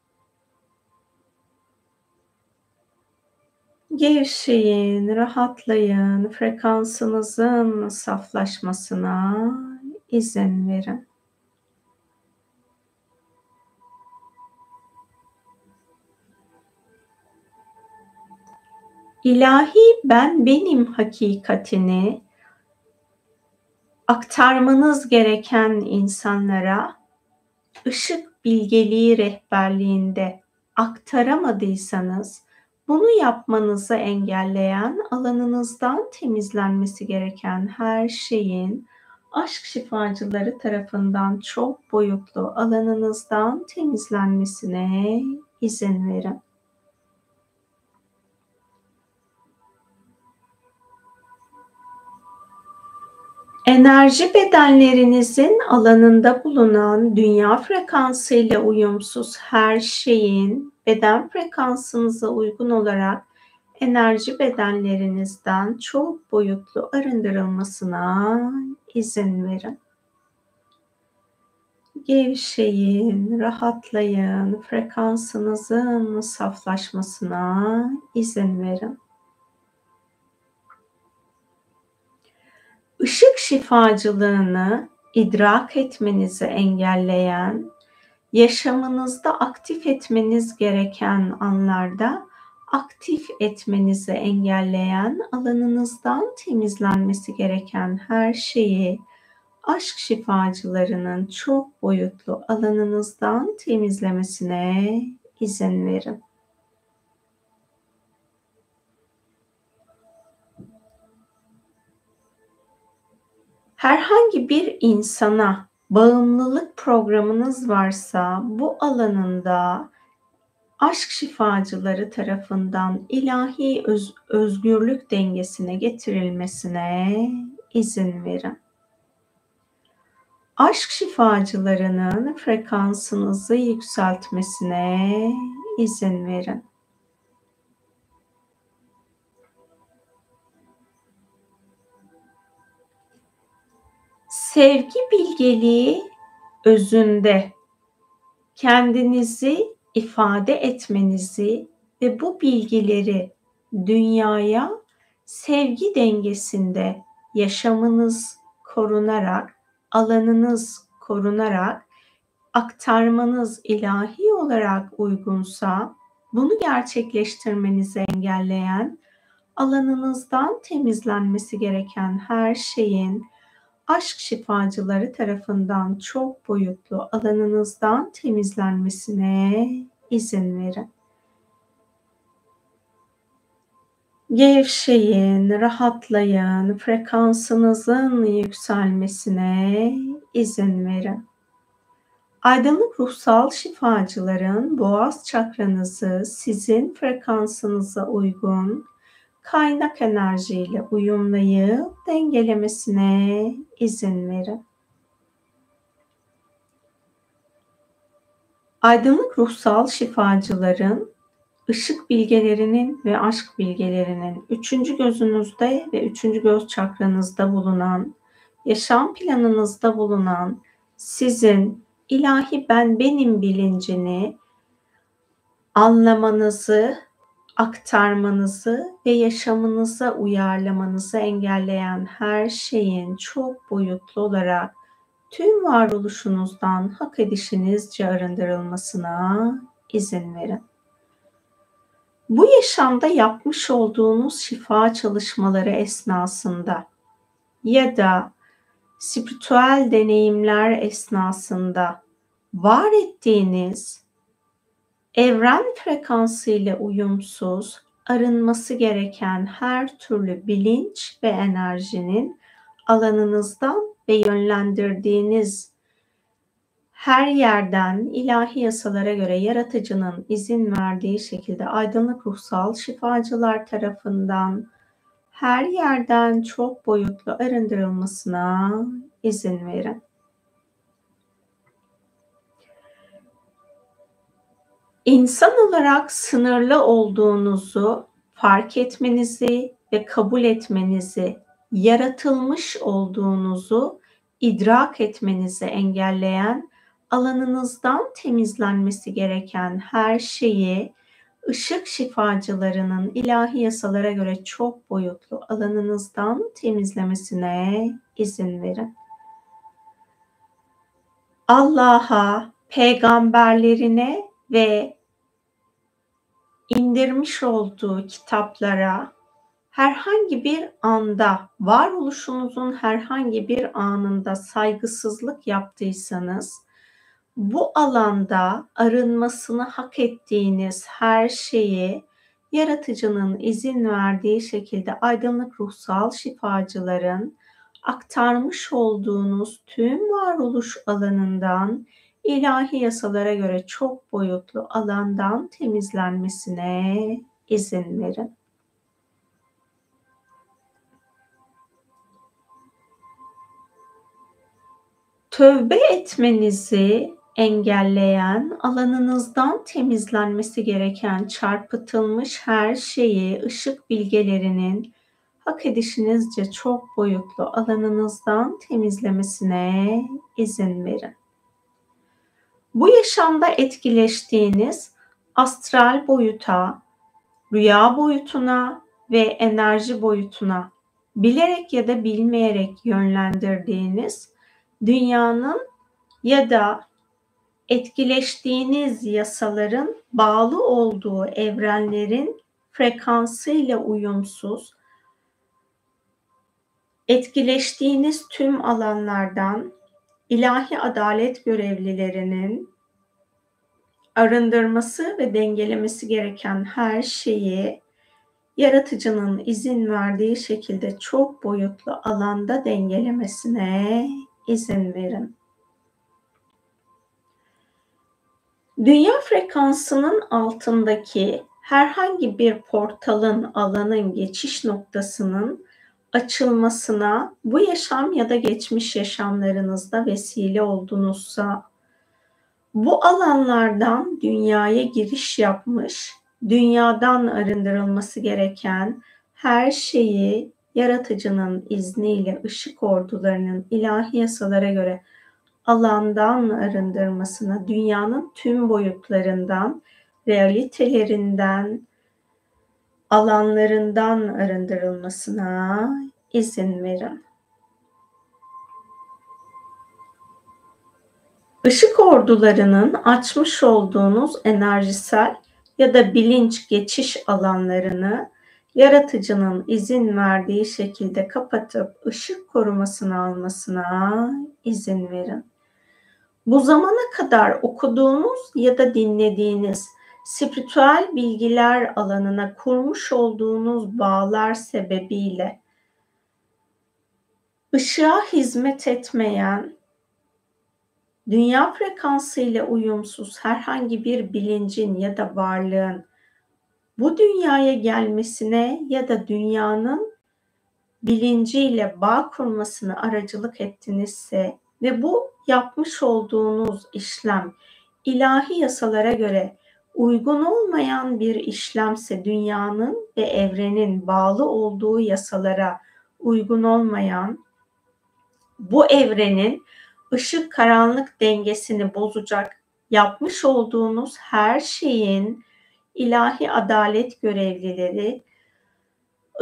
Gevşeyin, rahatlayın, frekansınızın saflaşmasına izin verin. İlahi ben benim hakikatini aktarmanız gereken insanlara ışık bilgeliği rehberliğinde aktaramadıysanız, bunu yapmanızı engelleyen, alanınızdan temizlenmesi gereken her şeyin aşk şifacıları tarafından çok boyutlu alanınızdan temizlenmesine izin verin. Enerji bedenlerinizin alanında bulunan dünya frekansıyla uyumsuz her şeyin beden frekansınıza uygun olarak enerji bedenlerinizden çok boyutlu arındırılmasına izin verin. Gevşeyin, rahatlayın, frekansınızın saflaşmasına izin verin. Işık şifacılığını idrak etmenizi engelleyen, yaşamınızda aktif etmeniz gereken anlarda aktif etmenizi engelleyen, alanınızdan temizlenmesi gereken her şeyi aşk şifacılarının çok boyutlu alanınızdan temizlemesine izin verin. Herhangi bir insana bağımlılık programınız varsa bu alanında aşk şifacıları tarafından ilahi öz, özgürlük dengesine getirilmesine izin verin. Aşk şifacılarının frekansınızı yükseltmesine izin verin. Sevgi bilgeliği özünde kendinizi ifade etmenizi ve bu bilgileri dünyaya sevgi dengesinde yaşamınız korunarak, alanınız korunarak aktarmanız ilahi olarak uygunsa bunu gerçekleştirmenizi engelleyen alanınızdan temizlenmesi gereken her şeyin aşk şifacıları tarafından çok boyutlu alanınızdan temizlenmesine izin verin. Gevşeyin, rahatlayın, frekansınızın yükselmesine izin verin. Aydınlık ruhsal şifacıların boğaz çakranızı sizin frekansınıza uygun kaynak enerjiyle uyumlayıp dengelemesine izin verin. Aydınlık ruhsal şifacıların ışık bilgelerinin ve aşk bilgelerinin üçüncü gözünüzde ve üçüncü göz çakranızda bulunan, yaşam planınızda bulunan sizin ilahi ben benim bilincini anlamanızı, aktarmanızı ve yaşamınıza uyarlamanızı engelleyen her şeyin çok boyutlu olarak tüm varoluşunuzdan hak edişinizce arındırılmasına izin verin. Bu yaşamda yapmış olduğunuz şifa çalışmaları esnasında ya da spiritüel deneyimler esnasında var ettiğiniz evren frekansıyla uyumsuz, arınması gereken her türlü bilinç ve enerjinin alanınızdan ve yönlendirdiğiniz her yerden ilahi yasalara göre yaratıcının izin verdiği şekilde aydınlık ruhsal şifacılar tarafından her yerden çok boyutlu arındırılmasına izin verin. İnsan olarak sınırlı olduğunuzu fark etmenizi ve kabul etmenizi, yaratılmış olduğunuzu idrak etmenizi engelleyen alanınızdan temizlenmesi gereken her şeyi ışık şifacılarının ilahi yasalara göre çok boyutlu alanınızdan temizlemesine izin verin. Allah'a, peygamberlerine ve indirmiş olduğu kitaplara herhangi bir anda, varoluşunuzun herhangi bir anında saygısızlık yaptıysanız, bu alanda arınmasını hak ettiğiniz her şeyi yaratıcının izin verdiği şekilde aydınlık ruhsal şifacıların aktarmış olduğunuz tüm varoluş alanından İlahi yasalara göre çok boyutlu alandan temizlenmesine izin verin. Tövbe etmenizi engelleyen, alanınızdan temizlenmesi gereken çarpıtılmış her şeyi ışık bilgelerinin hak edişinizce çok boyutlu alanınızdan temizlemesine izin verin. Bu yaşamda etkileştiğiniz astral boyuta, rüya boyutuna ve enerji boyutuna bilerek ya da bilmeyerek yönlendirdiğiniz dünyanın ya da etkileştiğiniz yasaların bağlı olduğu evrenlerin frekansıyla uyumsuz, etkileştiğiniz tüm alanlardan İlahi adalet görevlilerinin arındırması ve dengelemesi gereken her şeyi yaratıcının izin verdiği şekilde çok boyutlu alanda dengelemesine izin verin. Dünya frekansının altındaki herhangi bir portalın, alanın, geçiş noktasının açılmasına bu yaşam ya da geçmiş yaşamlarınızda vesile oldunuzsa, bu alanlardan dünyaya giriş yapmış, dünyadan arındırılması gereken her şeyi yaratıcının izniyle ışık ordularının ilahi yasalara göre alandan arındırmasına, dünyanın tüm boyutlarından, realitelerinden, alanlarından arındırılmasına izin verin. Işık ordularının açmış olduğunuz enerjisel ya da bilinç geçiş alanlarını yaratıcının izin verdiği şekilde kapatıp ışık korumasını almasına izin verin. Bu zamana kadar okuduğunuz ya da dinlediğiniz spiritüel bilgiler alanına kurmuş olduğunuz bağlar sebebiyle ışığa hizmet etmeyen, dünya frekansıyla uyumsuz herhangi bir bilincin ya da varlığın bu dünyaya gelmesine ya da dünyanın bilinciyle bağ kurmasına aracılık ettinizse ve bu yapmış olduğunuz işlem ilahi yasalara göre uygun olmayan bir işlemse, dünyanın ve evrenin bağlı olduğu yasalara uygun olmayan, bu evrenin ışık karanlık dengesini bozacak yapmış olduğunuz her şeyin ilahi adalet görevlileri,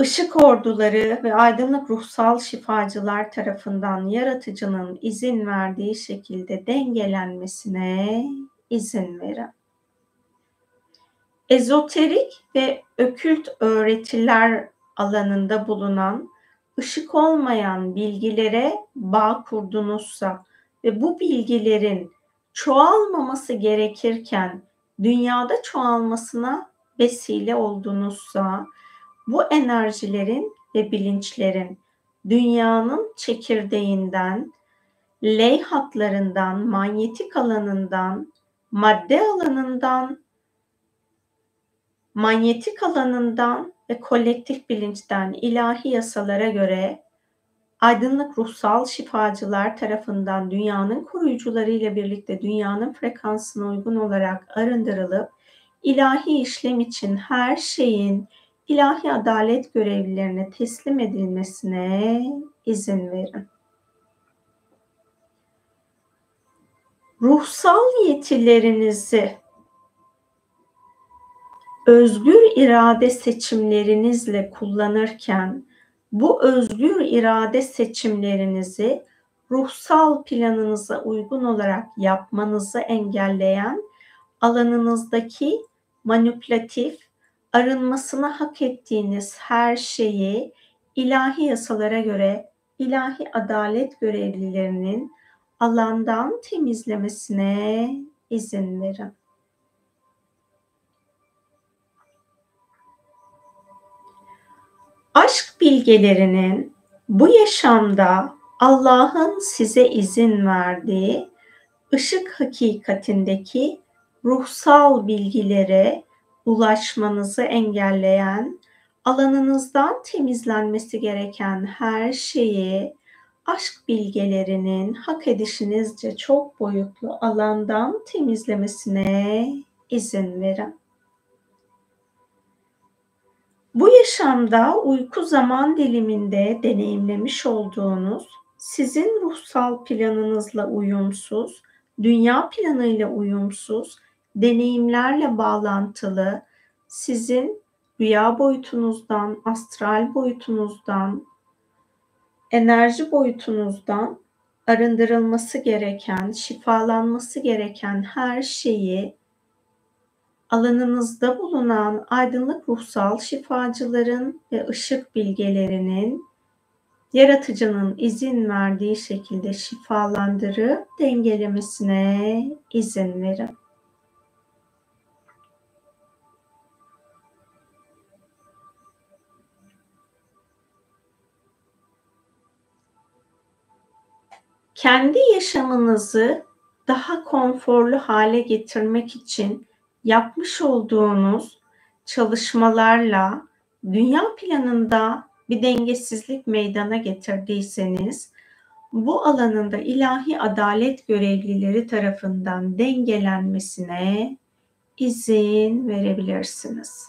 ışık orduları ve aydınlık ruhsal şifacılar tarafından yaratıcının izin verdiği şekilde dengelenmesine izin verin. Ezoterik ve ökült öğretiler alanında bulunan ışık olmayan bilgilere bağ kurdunuzsa ve bu bilgilerin çoğalmaması gerekirken dünyada çoğalmasına vesile oldunuzsa, bu enerjilerin ve bilinçlerin dünyanın çekirdeğinden, leyhatlarından, manyetik alanından, madde alanından, manyetik alanından ve kolektif bilinçten ilahi yasalara göre aydınlık ruhsal şifacılar tarafından dünyanın koruyucularıyla birlikte dünyanın frekansına uygun olarak arındırılıp ilahi işlem için her şeyin ilahi adalet görevlilerine teslim edilmesine izin verin. Ruhsal yetilerinizi özgür irade seçimlerinizle kullanırken, bu özgür irade seçimlerinizi ruhsal planınıza uygun olarak yapmanızı engelleyen alanınızdaki manipülatif, arınmasını hak ettiğiniz her şeyi ilahi yasalara göre ilahi adalet görevlilerinin alandan temizlemesine izin verin. Aşk bilgelerinin bu yaşamda Allah'ın size izin verdiği ışık hakikatindeki ruhsal bilgilere ulaşmanızı engelleyen, alanınızdan temizlenmesi gereken her şeyi aşk bilgelerinin hak edişinizce çok boyutlu alandan temizlemesine izin verin. Bu yaşamda uyku zaman diliminde deneyimlemiş olduğunuz, sizin ruhsal planınızla uyumsuz, dünya planıyla uyumsuz, deneyimlerle bağlantılı, sizin rüya boyutunuzdan, astral boyutunuzdan, enerji boyutunuzdan arındırılması gereken, şifalanması gereken her şeyi alanınızda bulunan aydınlık ruhsal şifacıların ve ışık bilgelerinin yaratıcının izin verdiği şekilde şifalandırıp dengelemesine izin verin. kendi yaşamınızı daha konforlu hale getirmek için yapmış olduğunuz çalışmalarla dünya planında bir dengesizlik meydana getirdiyseniz, bu alanında ilahi adalet görevlileri tarafından dengelenmesine izin verebilirsiniz.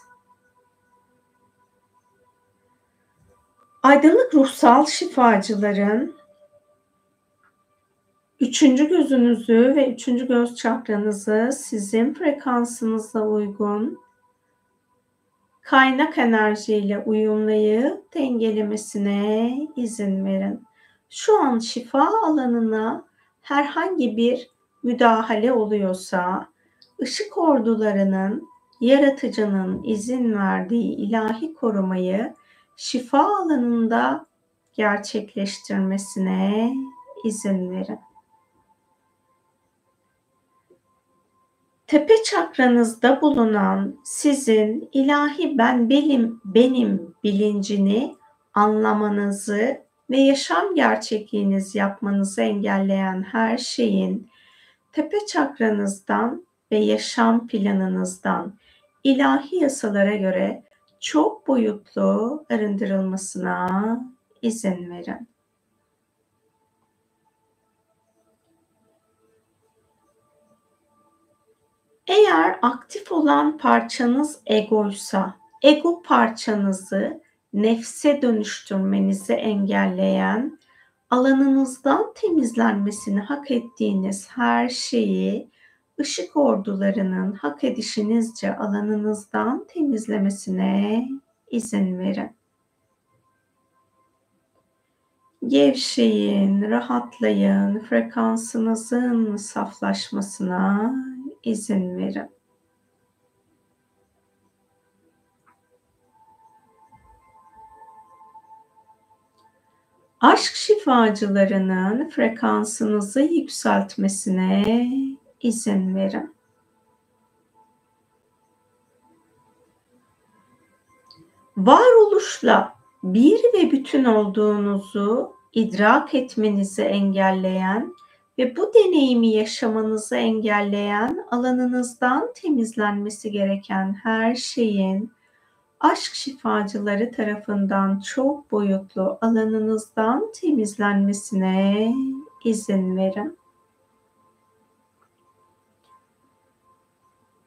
Aydınlık ruhsal şifacıların üçüncü gözünüzü ve üçüncü göz çakranızı sizin frekansınıza uygun kaynak enerjiyle uyumlayıp dengelemesine izin verin. Şu an şifa alanına herhangi bir müdahale oluyorsa, ışık ordularının, yaratıcının izin verdiği ilahi korumayı şifa alanında gerçekleştirmesine izin verin. Tepe çakranızda bulunan sizin ilahi ben benim, benim bilincini anlamanızı ve yaşam gerçekliğiniz yapmanızı engelleyen her şeyin tepe çakranızdan ve yaşam planınızdan ilahi yasalara göre çok boyutlu arındırılmasına izin verin. Eğer aktif olan parçanız egoysa, ego parçanızı nefse dönüştürmenizi engelleyen, alanınızdan temizlenmesini hak ettiğiniz her şeyi ışık ordularının hak edişinizce alanınızdan temizlemesine izin verin. Gevşeyin, rahatlayın, frekansınızın saflaşmasına izin verin. Aşk şifacılarının frekansınızı yükseltmesine izin verin. Varoluşla bir ve bütün olduğunuzu idrak etmenizi engelleyen ve bu deneyimi yaşamanızı engelleyen alanınızdan temizlenmesi gereken her şeyin aşk şifacıları tarafından çok boyutlu alanınızdan temizlenmesine izin verin.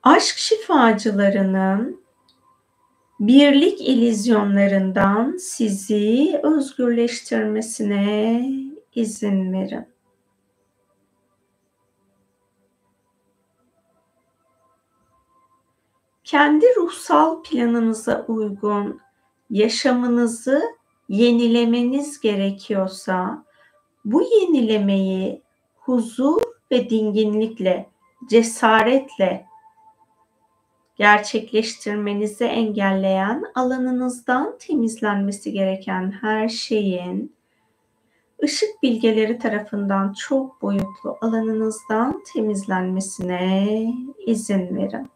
Aşk şifacılarının birlik illüzyonlarından sizi özgürleştirmesine izin verin. Kendi ruhsal planınıza uygun yaşamınızı yenilemeniz gerekiyorsa, bu yenilemeyi huzur ve dinginlikle, cesaretle gerçekleştirmenizi engelleyen alanınızdan temizlenmesi gereken her şeyin ışık bilgeleri tarafından çok boyutlu alanınızdan temizlenmesine izin verin.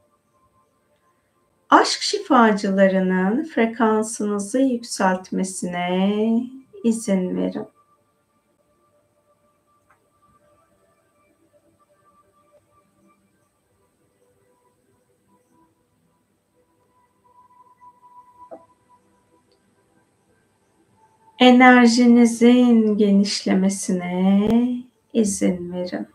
Aşk şifacılarının frekansınızı yükseltmesine izin verin. Enerjinizin genişlemesine izin verin.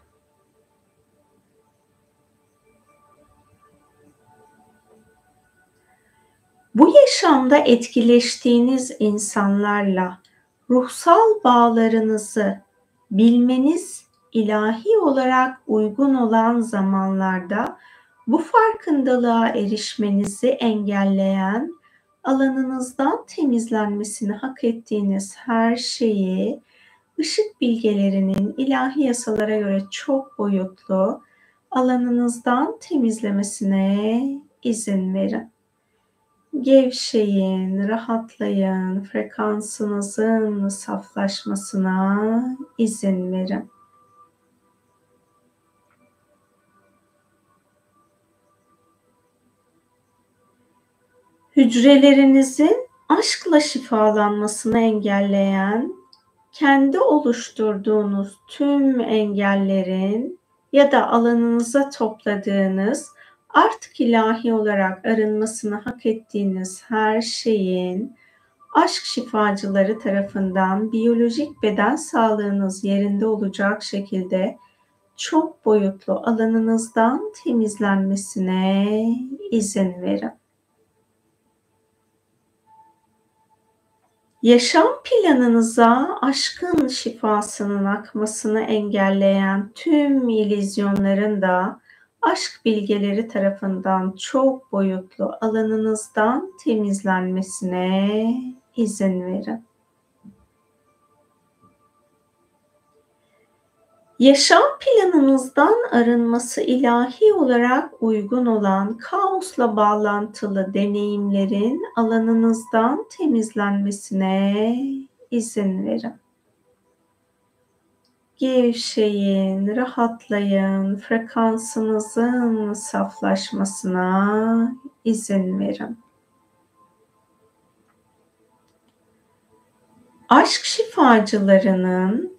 Bu yaşamda etkileştiğiniz insanlarla ruhsal bağlarınızı bilmeniz ilahi olarak uygun olan zamanlarda bu farkındalığa erişmenizi engelleyen alanınızdan temizlenmesini hak ettiğiniz her şeyi ışık bilgelerinin ilahi yasalara göre çok boyutlu alanınızdan temizlemesine izin verin. Gevşeyin, rahatlayın, frekansınızın saflaşmasına izin verin. Hücrelerinizin aşkla şifalanmasını engelleyen kendi oluşturduğunuz tüm engellerin ya da alanınıza topladığınız, artık ilahi olarak arınmasını hak ettiğiniz her şeyin aşk şifacıları tarafından biyolojik beden sağlığınız yerinde olacak şekilde çok boyutlu alanınızdan temizlenmesine izin verin. Yaşam planınıza aşkın şifasının akmasını engelleyen tüm illüzyonların da aşk bilgeleri tarafından çok boyutlu alanınızdan temizlenmesine izin verin. Yaşam planınızdan arınması ilahi olarak uygun olan kaosla bağlantılı deneyimlerin alanınızdan temizlenmesine izin verin. Gevşeyin, rahatlayın, frekansınızın saflaşmasına izin verin. Aşk şifacılarının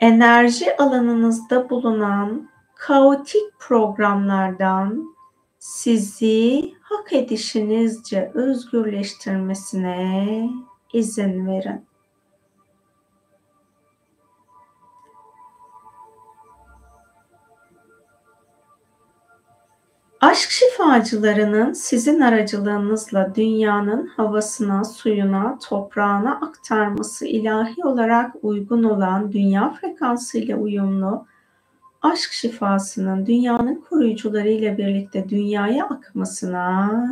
enerji alanınızda bulunan kaotik programlardan sizi hak edişinizce özgürleştirmesine izin verin. Aşk şifacılarının sizin aracılığınızla dünyanın havasına, suyuna, toprağına aktarması ilahi olarak uygun olan dünya frekansıyla uyumlu aşk şifasının dünyanın koruyucularıyla birlikte dünyaya akmasına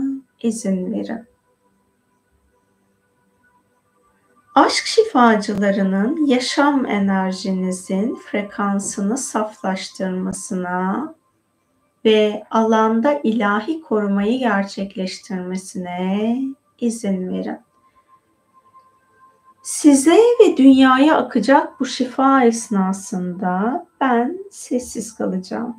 izin verin. Aşk şifacılarının yaşam enerjinizin frekansını saflaştırmasına ve alanda ilahi korumayı gerçekleştirmesine izin verin. Size ve dünyaya akacak bu şifa esnasında ben sessiz kalacağım.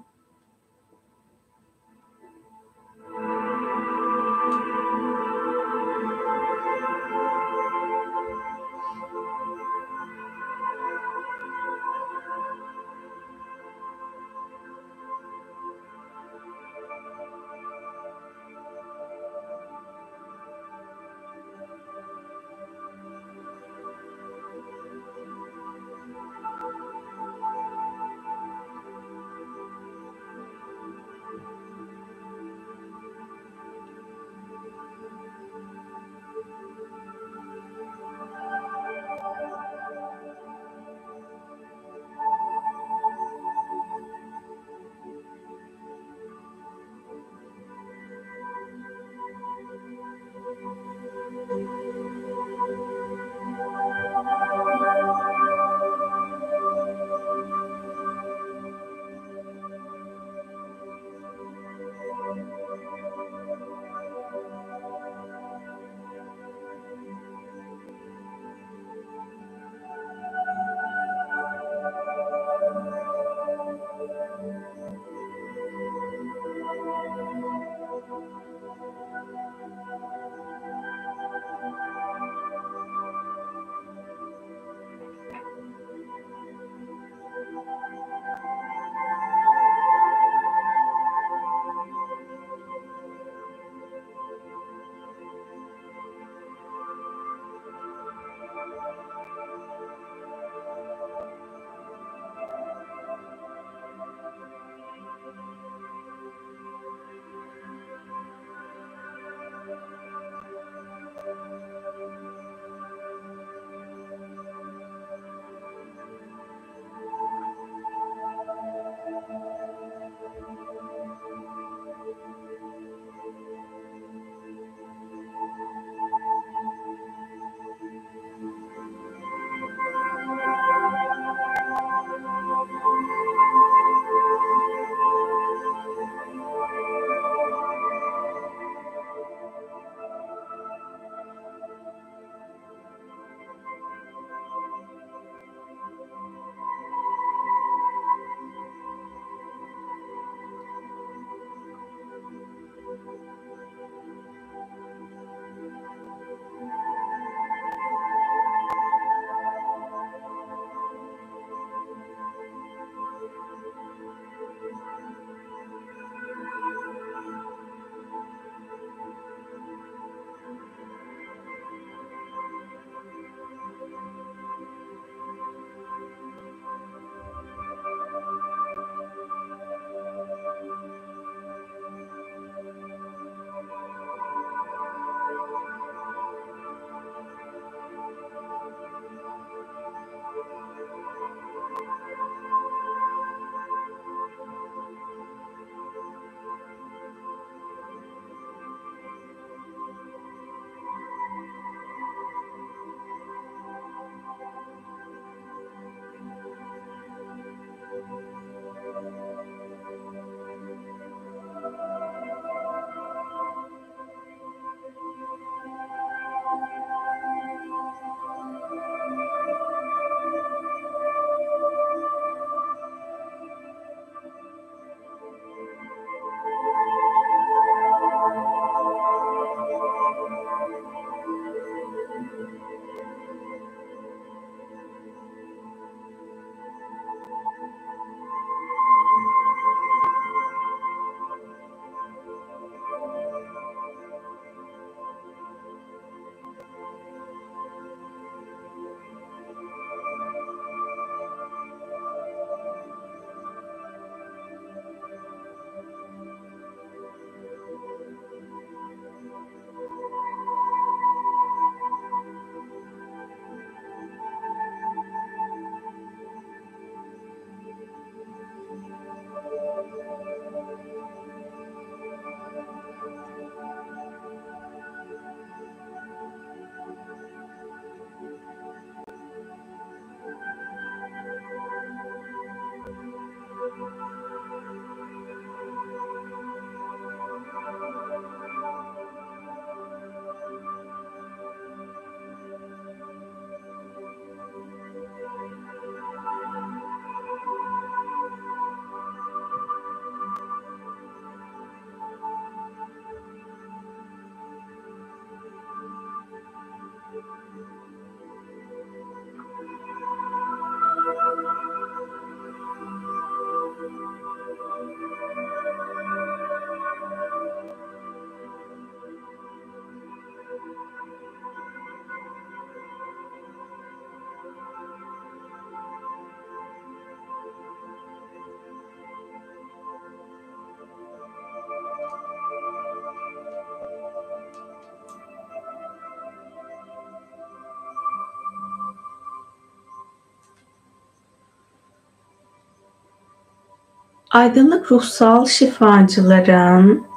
Aydınlık ruhsal şifacılarım,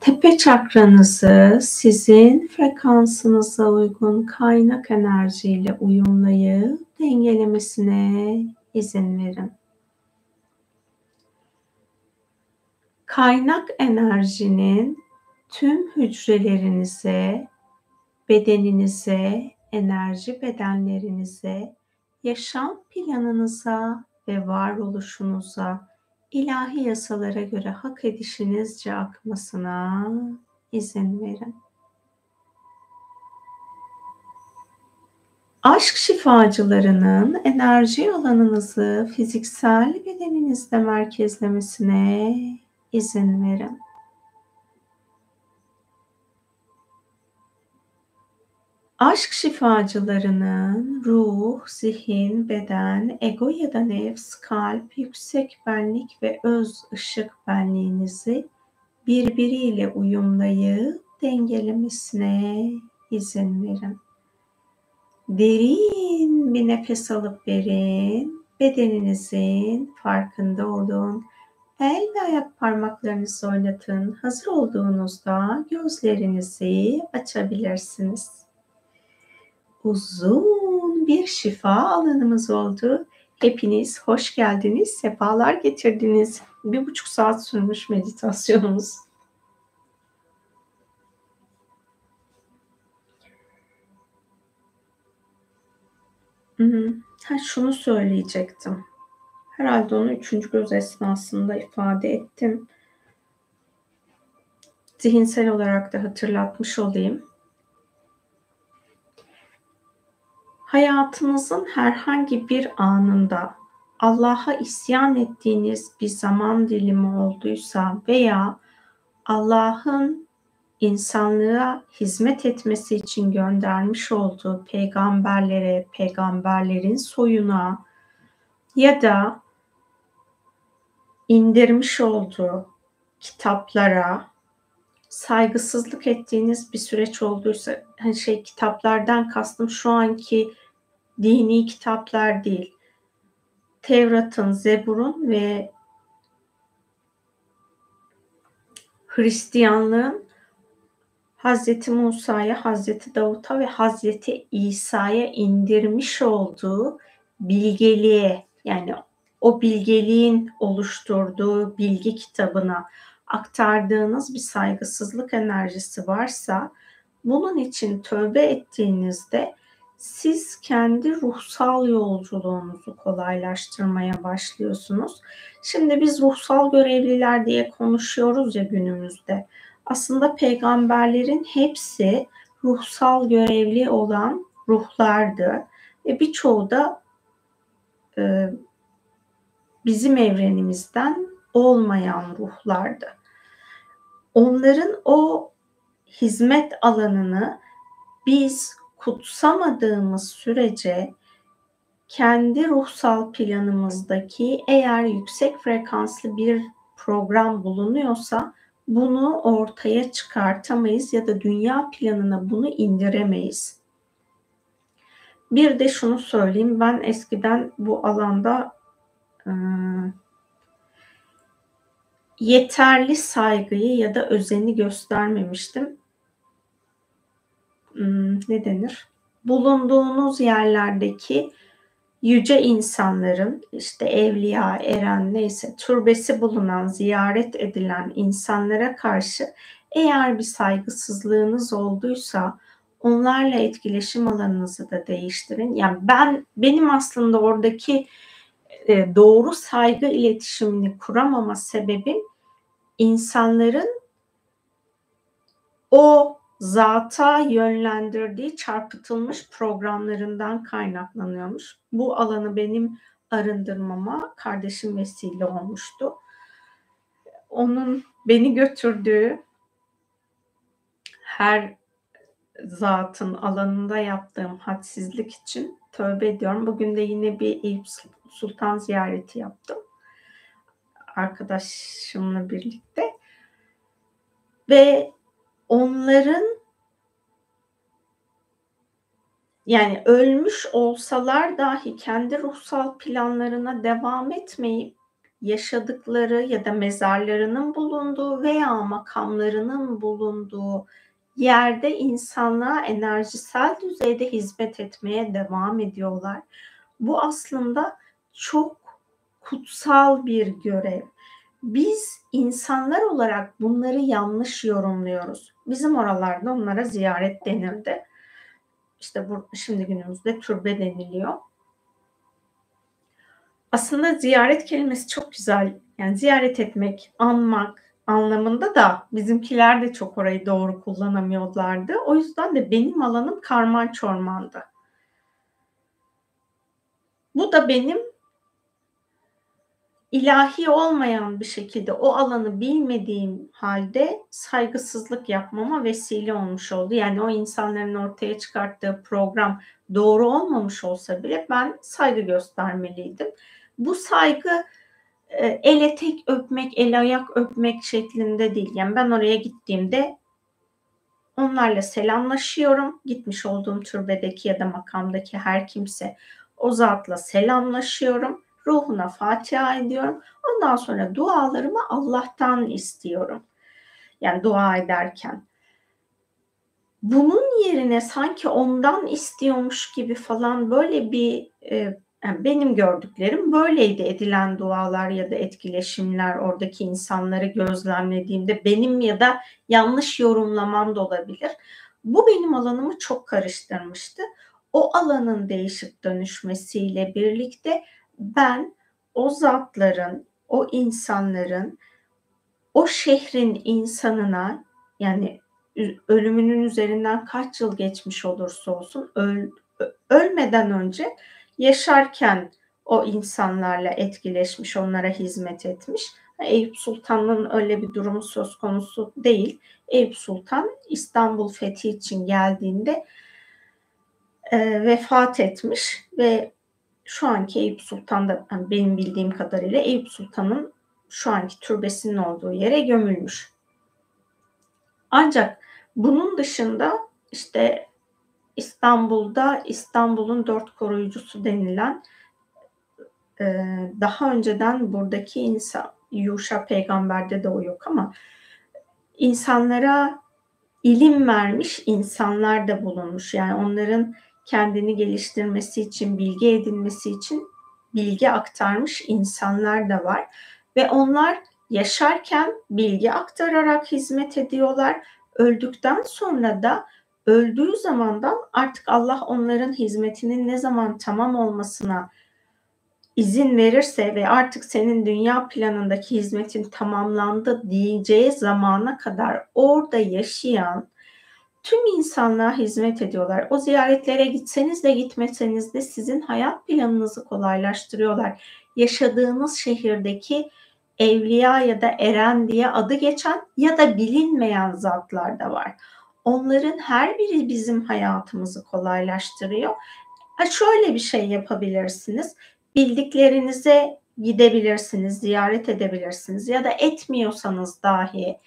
tepe çakranızı sizin frekansınıza uygun kaynak enerjiyle uyumlayıp dengelemesine izin verin. Kaynak enerjinin tüm hücrelerinize, bedeninize, enerji bedenlerinize, yaşam planınıza ve varoluşunuza İlahi yasalara göre hak edişinizce akmasına izin verin. Aşk şifacılarının enerji alanınızı fiziksel bedeninizde merkezlemesine izin verin. Aşk şifacılarının ruh, zihin, beden, ego ya da nefs, kalp, yüksek benlik ve öz ışık benliğinizi birbiriyle uyumlayıp dengelemesine izin verin. Derin bir nefes alıp verin. Bedeninizin farkında olun. El ve ayak parmaklarınızı oynatın. Hazır olduğunuzda gözlerinizi açabilirsiniz. Uzun bir şifa alanımız oldu. Hepiniz hoş geldiniz, sefalar getirdiniz. Bir buçuk saat sürmüş meditasyonumuz. Ha, şunu söyleyecektim. Herhalde onu üçüncü göz esnasında ifade ettim. Zihinsel olarak da hatırlatmış olayım. Hayatınızın herhangi bir anında Allah'a isyan ettiğiniz bir zaman dilimi olduysa veya Allah'ın insanlığa hizmet etmesi için göndermiş olduğu peygamberlere, peygamberlerin soyuna ya da indirmiş olduğu kitaplara saygısızlık ettiğiniz bir süreç olduysa, hani şey kitaplardan kastım şu anki dini kitaplar değil. Tevrat'ın, Zebur'un ve Hristiyanlığın Hazreti Musa'ya, Hazreti Davut'a ve Hazreti İsa'ya indirmiş olduğu bilgeliğe, yani o bilgeliğin oluşturduğu bilgi kitabına aktardığınız bir saygısızlık enerjisi varsa, bunun için tövbe ettiğinizde siz kendi ruhsal yolculuğunuzu kolaylaştırmaya başlıyorsunuz. Şimdi biz ruhsal görevliler diye konuşuyoruz ya günümüzde. aslında peygamberlerin hepsi ruhsal görevli olan ruhlardı. Ve birçoğu da e, bizim evrenimizden olmayan ruhlardı. Onların o hizmet alanını biz kutsamadığımız sürece kendi ruhsal planımızdaki eğer yüksek frekanslı bir program bulunuyorsa bunu ortaya çıkartamayız ya da dünya planına bunu indiremeyiz. Bir de şunu söyleyeyim, ben eskiden bu alanda e, yeterli saygıyı ya da özeni göstermemiştim. Hmm, ne denir? Bulunduğunuz yerlerdeki yüce insanların, işte evliya, eren neyse, türbesi bulunan, ziyaret edilen insanlara karşı eğer bir saygısızlığınız olduysa onlarla etkileşim alanınızı da değiştirin. Yani ben benim aslında oradaki e, doğru saygı iletişimini kuramama sebebim insanların o zata yönlendirdiği çarpıtılmış programlarından kaynaklanıyormuş. Bu alanı benim arındırmama kardeşim vesile olmuştu. Onun beni götürdüğü her zatın alanında yaptığım hadsizlik için tövbe ediyorum. Bugün de yine bir Eyüp Sultan ziyareti yaptım arkadaşımla birlikte ve onların, yani ölmüş olsalar dahi kendi ruhsal planlarına devam etmeyip yaşadıkları ya da mezarlarının bulunduğu veya makamlarının bulunduğu yerde insanlığa enerjisel düzeyde hizmet etmeye devam ediyorlar. Bu aslında çok kutsal bir görev. Biz insanlar olarak bunları yanlış yorumluyoruz. Bizim oralarda onlara ziyaret denirdi. İşte bu, şimdi günümüzde türbe deniliyor. Aslında ziyaret kelimesi çok güzel. Yani ziyaret etmek, anmak anlamında da bizimkiler de çok orayı doğru kullanamıyorlardı. O yüzden de benim alanım karman çormandı. Bu da benim ilahi olmayan bir şekilde o alanı bilmediğim halde saygısızlık yapmama vesile olmuş oldu. Yani o insanların ortaya çıkarttığı program doğru olmamış olsa bile ben saygı göstermeliydim. Bu saygı ele tek öpmek, el ayak öpmek şeklinde değil. Yani ben oraya gittiğimde onlarla selamlaşıyorum. Gitmiş olduğum türbedeki ya da makamdaki her kimse, o zatla selamlaşıyorum. Ruhuna Fatiha ediyorum. Ondan sonra dualarımı Allah'tan istiyorum. Yani dua ederken. Bunun yerine sanki ondan istiyormuş gibi falan böyle bir e, yani benim gördüklerim böyleydi, edilen dualar ya da etkileşimler oradaki insanları gözlemlediğimde benim ya da yanlış yorumlamam da olabilir. Bu benim alanımı çok karıştırmıştı. O alanın değişip dönüşmesiyle birlikte ben o zatların, o insanların, o şehrin insanına, yani ölümünün üzerinden kaç yıl geçmiş olursa olsun öl, ölmeden önce yaşarken o insanlarla etkileşmiş, onlara hizmet etmiş. Eyüp Sultan'ın öyle bir durumu söz konusu değil. Eyüp Sultan İstanbul fethi için geldiğinde e, vefat etmiş ve şu anki Eyüp Sultan'da, yani benim bildiğim kadarıyla Eyüp Sultan'ın şu anki türbesinin olduğu yere gömülmüş. Ancak bunun dışında işte İstanbul'da İstanbul'un dört koruyucusu denilen daha önceden buradaki insan, Yuşa peygamberde de o yok ama insanlara ilim vermiş insanlar da bulunmuş. Yani onların kendini geliştirmesi için, bilgi edinmesi için bilgi aktarmış insanlar da var. Ve onlar yaşarken bilgi aktararak hizmet ediyorlar. Öldükten sonra da öldüğü zamandan artık Allah onların hizmetinin ne zaman tamam olmasına izin verirse ve artık senin dünya planındaki hizmetin tamamlandı diyeceği zamana kadar orada yaşayan tüm insanlığa hizmet ediyorlar. O ziyaretlere gitseniz de gitmeseniz de sizin hayat planınızı kolaylaştırıyorlar. Yaşadığınız şehirdeki evliya ya da eren diye adı geçen ya da bilinmeyen zatlar da var. Onların her biri bizim hayatımızı kolaylaştırıyor. Ha, şöyle bir şey yapabilirsiniz. Bildiklerinize gidebilirsiniz, ziyaret edebilirsiniz ya da etmiyorsanız dahi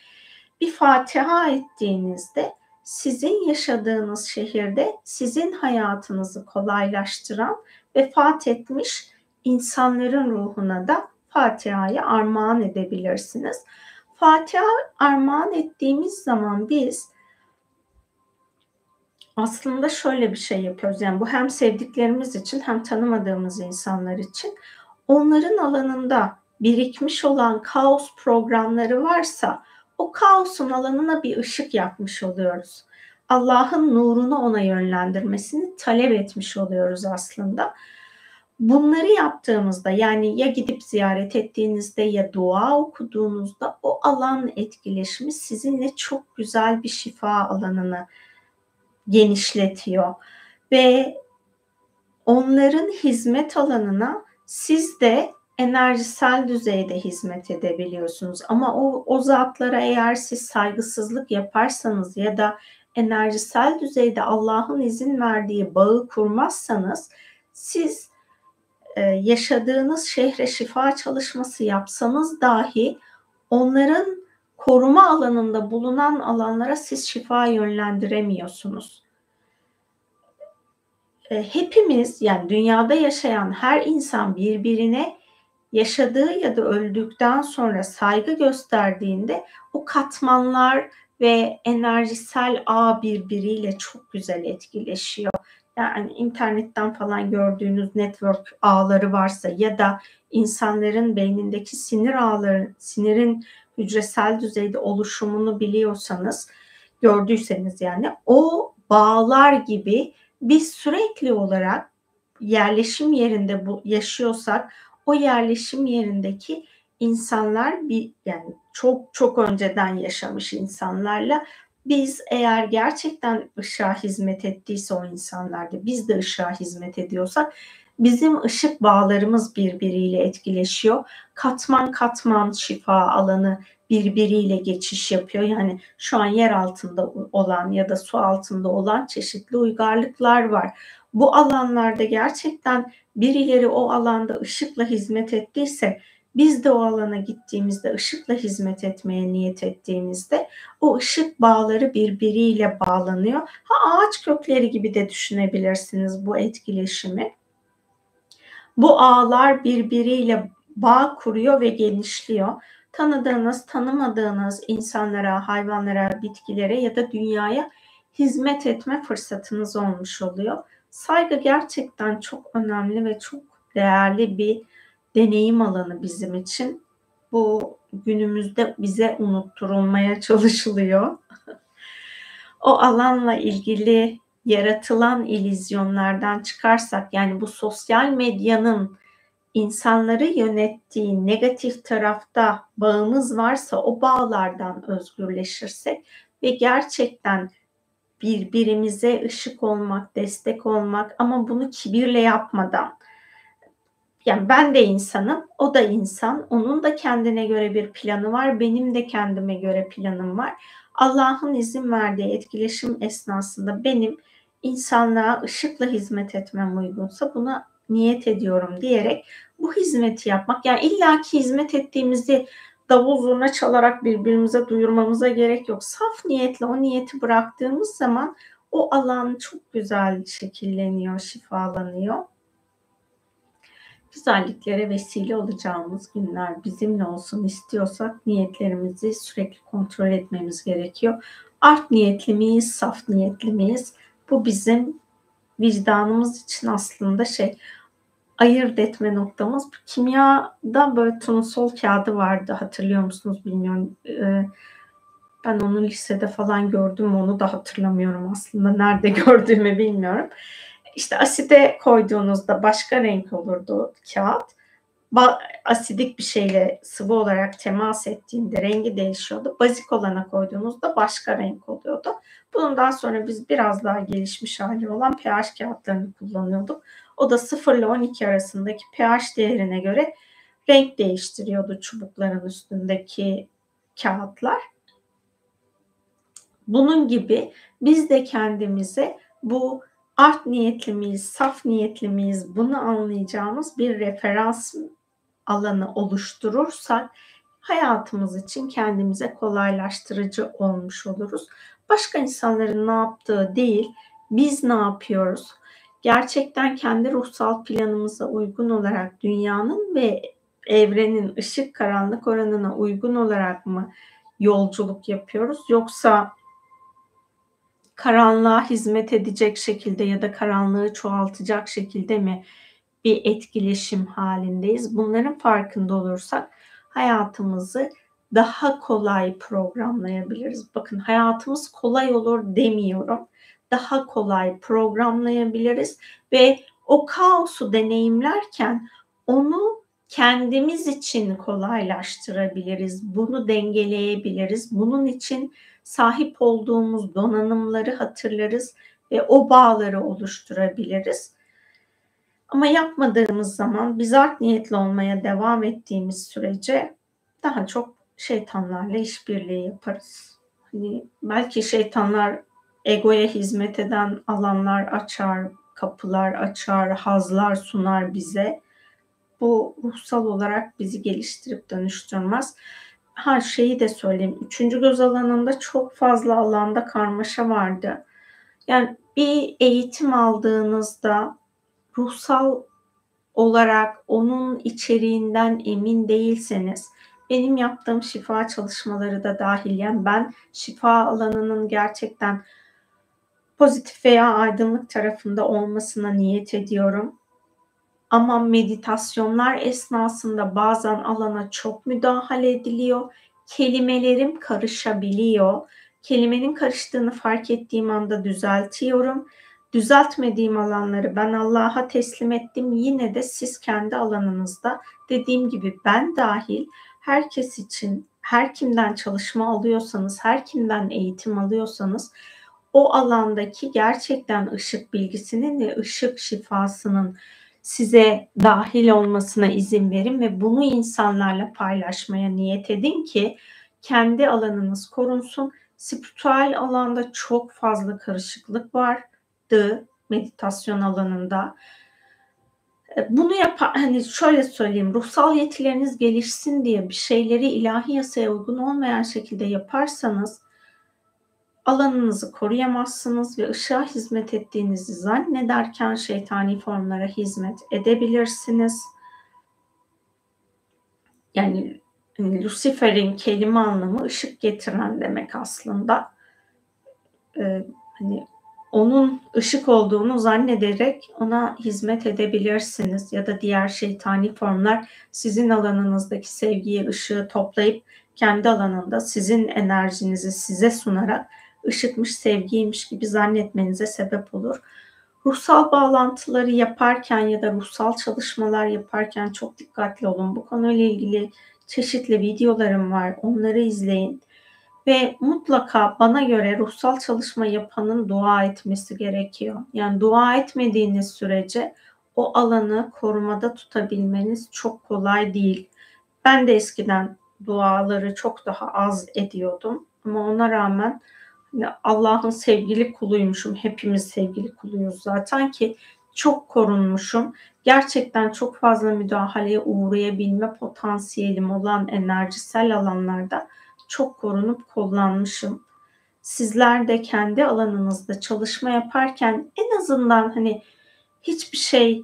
bir Fatiha ettiğinizde sizin yaşadığınız şehirde sizin hayatınızı kolaylaştıran ve fethetmiş insanların ruhuna da Fatiha'yı armağan edebilirsiniz. Fatiha armağan ettiğimiz zaman biz aslında şöyle bir şey yapıyoruz. Yani bu hem sevdiklerimiz için hem tanımadığımız insanlar için. Onların alanında birikmiş olan kaos programları varsa o kaosun alanına bir ışık yakmış oluyoruz. Allah'ın nurunu ona yönlendirmesini talep etmiş oluyoruz aslında. Bunları yaptığımızda, yani ya gidip ziyaret ettiğinizde ya dua okuduğunuzda, o alan etkileşimi sizinle çok güzel bir şifa alanını genişletiyor. Ve onların hizmet alanına siz de enerjisel düzeyde hizmet edebiliyorsunuz. Ama o, o zatlara eğer siz saygısızlık yaparsanız ya da enerjisel düzeyde Allah'ın izin verdiği bağı kurmazsanız, siz e, yaşadığınız şehre şifa çalışması yapsanız dahi onların koruma alanında bulunan alanlara siz şifa yönlendiremiyorsunuz. E, hepimiz, yani dünyada yaşayan her insan birbirine yaşadığı ya da öldükten sonra saygı gösterdiğinde o katmanlar ve enerjisel ağ birbiriyle çok güzel etkileşiyor. Yani internetten falan gördüğünüz network ağları varsa ya da insanların beynindeki sinir ağları, sinirin hücresel düzeyde oluşumunu biliyorsanız, gördüyseniz yani o bağlar gibi biz sürekli olarak yerleşim yerinde bu, yaşıyorsak o yerleşim yerindeki insanlar, bir yani çok çok önceden yaşamış insanlarla biz eğer gerçekten ışığa hizmet ettiyse o insanlarda biz de ışığa hizmet ediyorsak bizim ışık bağlarımız birbiriyle etkileşiyor. Katman katman şifa alanı birbiriyle geçiş yapıyor. Yani şu an yer altında olan ya da su altında olan çeşitli uygarlıklar var. Bu alanlarda gerçekten birileri o alanda ışıkla hizmet ettiyse biz de o alana gittiğimizde ışıkla hizmet etmeye niyet ettiğimizde o ışık bağları birbiriyle bağlanıyor. Ha, ağaç kökleri gibi de düşünebilirsiniz bu etkileşimi. Bu ağlar birbiriyle bağ kuruyor ve genişliyor. Tanıdığınız, tanımadığınız insanlara, hayvanlara, bitkilere ya da dünyaya hizmet etme fırsatınız olmuş oluyor. Saygı gerçekten çok önemli ve çok değerli bir deneyim alanı bizim için. Bu günümüzde bize unutturulmaya çalışılıyor. O alanla ilgili yaratılan illüzyonlardan çıkarsak, yani bu sosyal medyanın insanları yönettiği negatif tarafta bağımız varsa o bağlardan özgürleşirsek ve gerçekten birbirimize ışık olmak, destek olmak ama bunu kibirle yapmadan, yani ben de insanım, o da insan, onun da kendine göre bir planı var, benim de kendime göre planım var. Allah'ın izin verdiği etkileşim esnasında benim insanlığa ışıkla hizmet etmem uygunsa buna niyet ediyorum diyerek bu hizmeti yapmak, yani illaki hizmet ettiğimizi davul zurna çalarak birbirimize duyurmamıza gerek yok. Saf niyetle o niyeti bıraktığımız zaman o alan çok güzel şekilleniyor, şifalanıyor. Güzelliklere vesile olacağımız günler bizimle olsun istiyorsak niyetlerimizi sürekli kontrol etmemiz gerekiyor. Art niyetli miyiz, saf niyetli miyiz? Bu bizim vicdanımız için aslında şey, ayırt etme noktamız. Kimyada böyle turnusol kağıdı vardı, hatırlıyor musunuz bilmiyorum. Ben onu lisede falan gördüm, onu da hatırlamıyorum aslında. Nerede gördüğümü bilmiyorum. İşte aside koyduğunuzda başka renk olurdu kağıt. Asidik bir şeyle sıvı olarak temas ettiğinde rengi değişiyordu. Bazik olana koyduğunuzda başka renk oluyordu. Bundan sonra biz biraz daha gelişmiş hali olan pH kağıtlarını kullanıyorduk. O da sıfır ile on iki arasındaki pH değerine göre renk değiştiriyordu çubukların üstündeki kağıtlar. Bunun gibi biz de kendimize bu art niyetli miyiz, saf niyetli miyiz bunu anlayacağımız bir referans alanı oluşturursak hayatımız için kendimize kolaylaştırıcı olmuş oluruz. Başka insanların ne yaptığı değil, biz ne yapıyoruz? Gerçekten kendi ruhsal planımıza uygun olarak dünyanın ve evrenin ışık karanlık oranına uygun olarak mı yolculuk yapıyoruz? Yoksa karanlığa hizmet edecek şekilde ya da karanlığı çoğaltacak şekilde mi bir etkileşim halindeyiz? Bunların farkında olursak hayatımızı daha kolay programlayabiliriz. Bakın, hayatımız kolay olur demiyorum. Daha kolay programlayabiliriz ve o kaosu deneyimlerken onu kendimiz için kolaylaştırabiliriz. Bunu dengeleyebiliriz. Bunun için sahip olduğumuz donanımları hatırlarız ve o bağları oluşturabiliriz. Ama yapmadığımız zaman, biz art niyetli olmaya devam ettiğimiz sürece daha çok şeytanlarla işbirliği yaparız. Hani belki şeytanlar egoya hizmet eden alanlar açar, kapılar açar, hazlar sunar bize. Bu ruhsal olarak bizi geliştirip dönüştürmez. Her şeyi de söyleyeyim. Üçüncü göz alanında çok fazla alanda karmaşa vardı. Yani bir eğitim aldığınızda ruhsal olarak onun içeriğinden emin değilseniz, benim yaptığım şifa çalışmaları da dahil, yani ben şifa alanının gerçekten pozitif veya aydınlık tarafında olmasına niyet ediyorum. Ama meditasyonlar esnasında bazen alana çok müdahale ediliyor. Kelimelerim karışabiliyor. Kelimenin karıştığını fark ettiğim anda düzeltiyorum. Düzeltmediğim alanları ben Allah'a teslim ettim. Yine de siz kendi alanınızda, dediğim gibi ben dahil herkes için, her kimden çalışma alıyorsanız, her kimden eğitim alıyorsanız o alandaki gerçekten ışık bilgisinin ve ışık şifasının size dahil olmasına izin verin ve bunu insanlarla paylaşmaya niyet edin ki kendi alanınız korunsun. Spiritüel alanda çok fazla karışıklık vardı meditasyon alanında. Bunu yapan, hani şöyle söyleyeyim, ruhsal yetileriniz gelişsin diye bir şeyleri ilahi yasaya uygun olmayan şekilde yaparsanız alanınızı koruyamazsınız ve ışığa hizmet ettiğinizi zannederken şeytani formlara hizmet edebilirsiniz. Yani Lucifer'in kelime anlamı ışık getiren demek aslında. Ee, hani onun ışık olduğunu zannederek ona hizmet edebilirsiniz ya da diğer şeytani formlar sizin alanınızdaki sevgiyi, ışığı toplayıp kendi alanında sizin enerjinizi size sunarak ışıtmış, sevgiymiş gibi zannetmenize sebep olur. Ruhsal bağlantıları yaparken ya da ruhsal çalışmalar yaparken çok dikkatli olun. Bu konuyla ilgili çeşitli videolarım var. Onları izleyin. Ve mutlaka bana göre ruhsal çalışma yapanın dua etmesi gerekiyor. Yani dua etmediğiniz sürece o alanı korumada tutabilmeniz çok kolay değil. Ben de eskiden duaları çok daha az ediyordum. Ama ona rağmen Allah'ın sevgili kuluymuşum. Hepimiz sevgili kuluyuz zaten ki çok korunmuşum. Gerçekten çok fazla müdahaleye uğrayabilme potansiyelim olan enerjisel alanlarda çok korunup kullanmışım. Sizler de kendi alanınızda çalışma yaparken en azından hani hiçbir şey,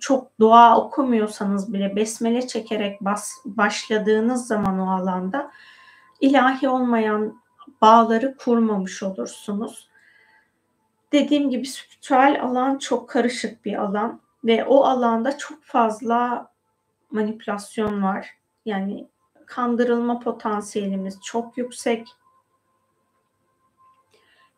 çok dua okumuyorsanız bile besmele çekerek bas, başladığınız zaman o alanda ilahi olmayan bağları kurmamış olursunuz. Dediğim gibi spiritüel alan çok karışık bir alan ve o alanda çok fazla manipülasyon var. Yani kandırılma potansiyelimiz çok yüksek.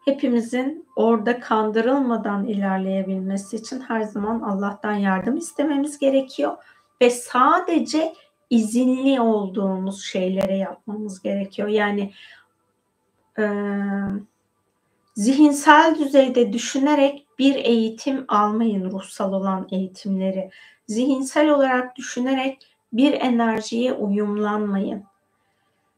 hepimizin orada kandırılmadan ilerleyebilmesi için her zaman Allah'tan yardım istememiz gerekiyor ve sadece izinli olduğumuz şeylere yapmamız gerekiyor. Yani e, zihinsel düzeyde düşünerek bir eğitim almayın, ruhsal olan eğitimleri. Zihinsel olarak düşünerek bir enerjiye uyumlanmayın.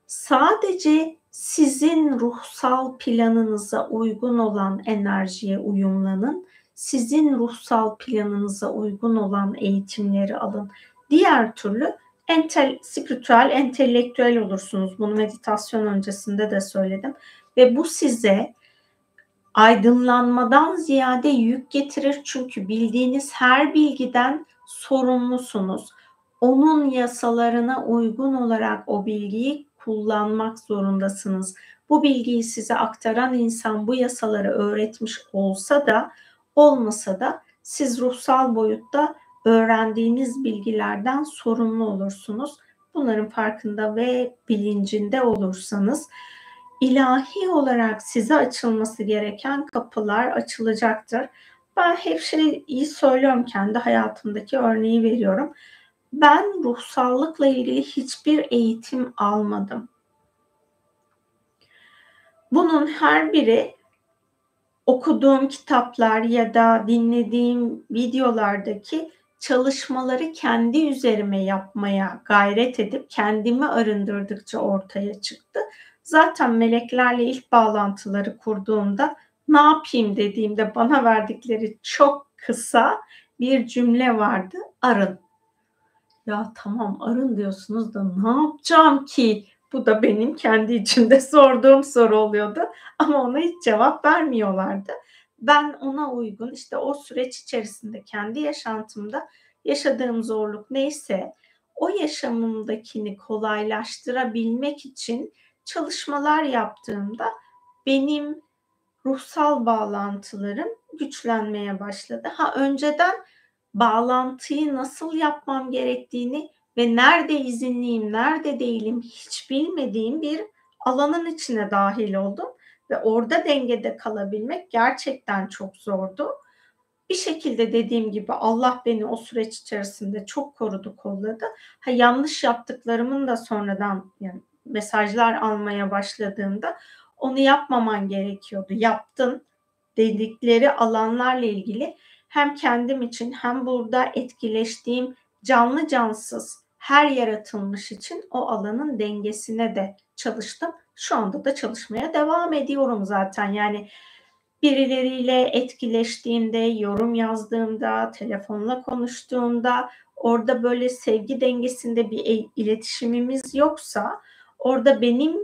Sadece sizin ruhsal planınıza uygun olan enerjiye uyumlanın. Sizin ruhsal planınıza uygun olan eğitimleri alın. Diğer türlü entel, spiritüel, entelektüel olursunuz. Bunu meditasyon öncesinde de söyledim. Ve bu size aydınlanmadan ziyade yük getirir. Çünkü bildiğiniz her bilgiden sorumlusunuz. Onun yasalarına uygun olarak o bilgiyi kullanmak zorundasınız. Bu bilgiyi size aktaran insan bu yasaları öğretmiş olsa da olmasa da siz ruhsal boyutta öğrendiğiniz bilgilerden sorumlu olursunuz. Bunların farkında ve bilincinde olursanız ilahi olarak size açılması gereken kapılar açılacaktır. Ben hep şeyi söylüyorum, kendi hayatımdaki örneği veriyorum. Ben ruhsallıkla ilgili hiçbir eğitim almadım. Bunun her biri okuduğum kitaplar ya da dinlediğim videolardaki çalışmaları kendi üzerime yapmaya gayret edip kendimi arındırdıkça ortaya çıktı. Zaten meleklerle ilk bağlantıları kurduğumda ne yapayım dediğimde bana verdikleri çok kısa bir cümle vardı: arın. Ya tamam, arın diyorsunuz da ne yapacağım ki? Bu da benim kendi içinde sorduğum soru oluyordu. Ama ona hiç cevap vermiyorlardı. Ben ona uygun, işte o süreç içerisinde kendi yaşantımda yaşadığım zorluk neyse o yaşamımdakini kolaylaştırabilmek için çalışmalar yaptığımda benim ruhsal bağlantılarım güçlenmeye başladı. Ha, önceden bağlantıyı nasıl yapmam gerektiğini ve nerede izinliyim, nerede değilim hiç bilmediğim bir alanın içine dahil oldum. Ve orada dengede kalabilmek gerçekten çok zordu. Bir şekilde dediğim gibi Allah beni o süreç içerisinde çok korudu, kolladı. Ha, yanlış yaptıklarımın da sonradan, yani mesajlar almaya başladığımda onu yapmaman gerekiyordu, yaptın dedikleri alanlarla ilgili hem kendim için hem burada etkileştiğim canlı cansız her yaratılmış için o alanın dengesine de çalıştım. Şu anda da çalışmaya devam ediyorum zaten. Yani birileriyle etkileştiğimde, yorum yazdığımda, telefonla konuştuğumda, orada böyle sevgi dengesinde bir iletişimimiz yoksa orada benim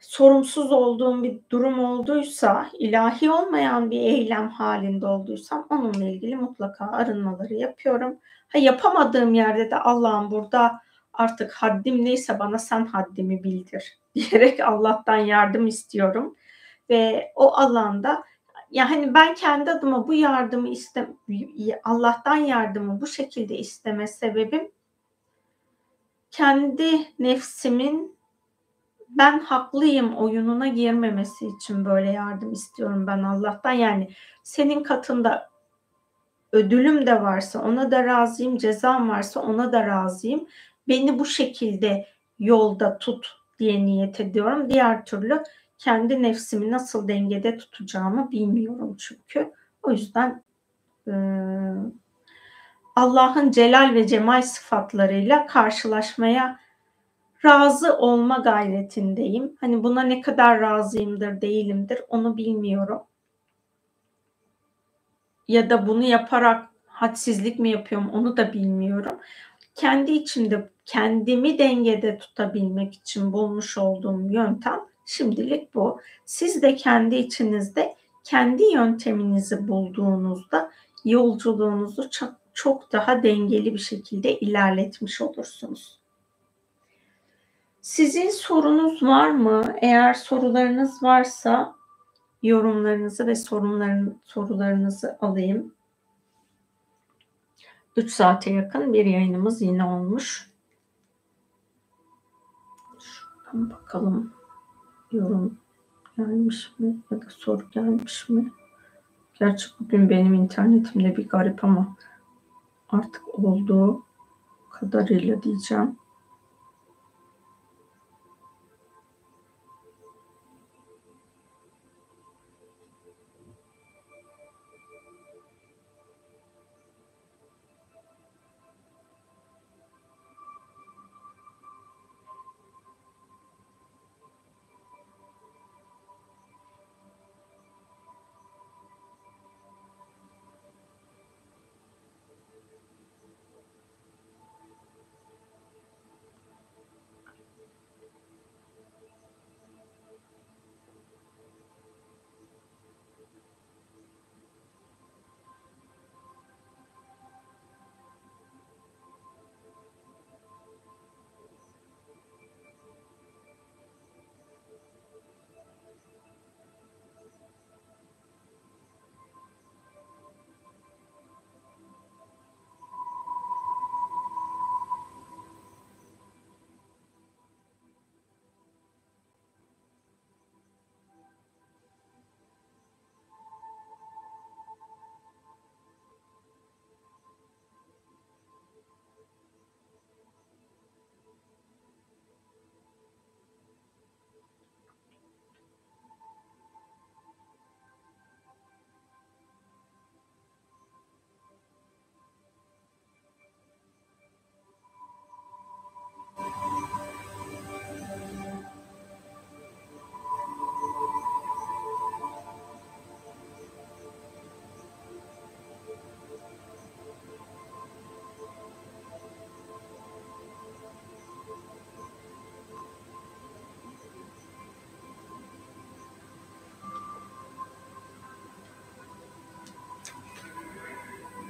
sorumsuz olduğum bir durum olduysa, ilahi olmayan bir eylem halinde olduysam onunla ilgili mutlaka arınmaları yapıyorum. Ha, yapamadığım yerde de Allah'ım burada artık haddim neyse bana sen haddimi bildir diyerek Allah'tan yardım istiyorum. Ve o alanda, yani ben kendi adıma bu yardımı iste, Allah'tan yardımı bu şekilde isteme sebebim kendi nefsimin ben haklıyım oyununa girmemesi için böyle yardım istiyorum ben Allah'tan. Yani senin katında ödülüm de varsa ona da razıyım, cezam varsa ona da razıyım. Beni bu şekilde yolda tut diye niyet ediyorum. Diğer türlü kendi nefsimi nasıl dengede tutacağımı bilmiyorum çünkü. O yüzden e, Allah'ın celal ve cemal sıfatlarıyla karşılaşmaya razı olma gayretindeyim. Hani buna ne kadar razıyımdır, değilimdir onu bilmiyorum. Ya da bunu yaparak hadsizlik mi yapıyorum onu da bilmiyorum. Kendi içimde kendimi dengede tutabilmek için bulmuş olduğum yöntem şimdilik bu. Siz de kendi içinizde kendi yönteminizi bulduğunuzda yolculuğunuzu çok, çok daha dengeli bir şekilde ilerletmiş olursunuz. Sizin sorunuz var mı? Eğer sorularınız varsa yorumlarınızı ve sorularınızı alayım. üç saate yakın bir yayınımız yine olmuş. Şuradan bakalım yorum gelmiş mi? Ya da soru gelmiş mi? Gerçi bugün benim internetimde bir garip ama artık olduğu kadarıyla diyeceğim.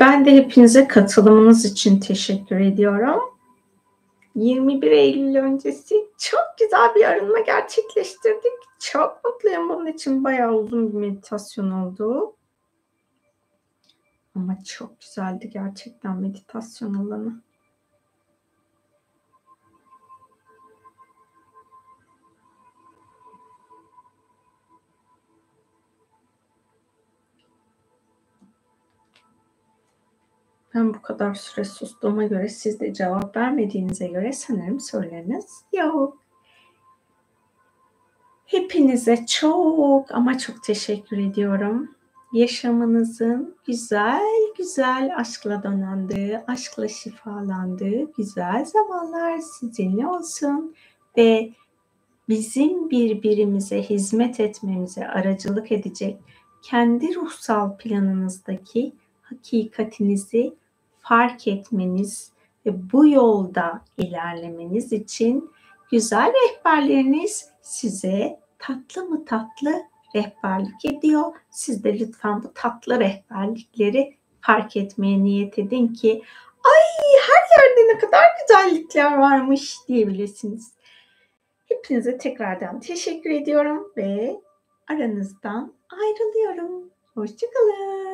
Ben de hepinize katılımınız için teşekkür ediyorum. yirmi bir Eylül öncesi çok güzel bir arınma gerçekleştirdik. Çok mutluyum. Bunun için bayağı uzun bir meditasyon oldu. Ama çok güzeldi gerçekten meditasyon alanı. Ben bu kadar süre sustuğuma göre, siz de cevap vermediğinize göre sanırım sorularınız yok. Hepinize çok ama çok teşekkür ediyorum. Yaşamınızın güzel güzel aşkla donandığı, aşkla şifalandığı güzel zamanlar sizinle olsun. Ve bizim birbirimize hizmet etmemize aracılık edecek kendi ruhsal planınızdaki hakikatinizi fark etmeniz ve bu yolda ilerlemeniz için güzel rehberleriniz size tatlı mı tatlı rehberlik ediyor. Siz de lütfen bu tatlı rehberlikleri fark etmeye niyet edin ki ay her yerde ne kadar güzellikler varmış diyebilirsiniz. Hepinize tekrardan teşekkür ediyorum ve aranızdan ayrılıyorum. Hoşça kalın.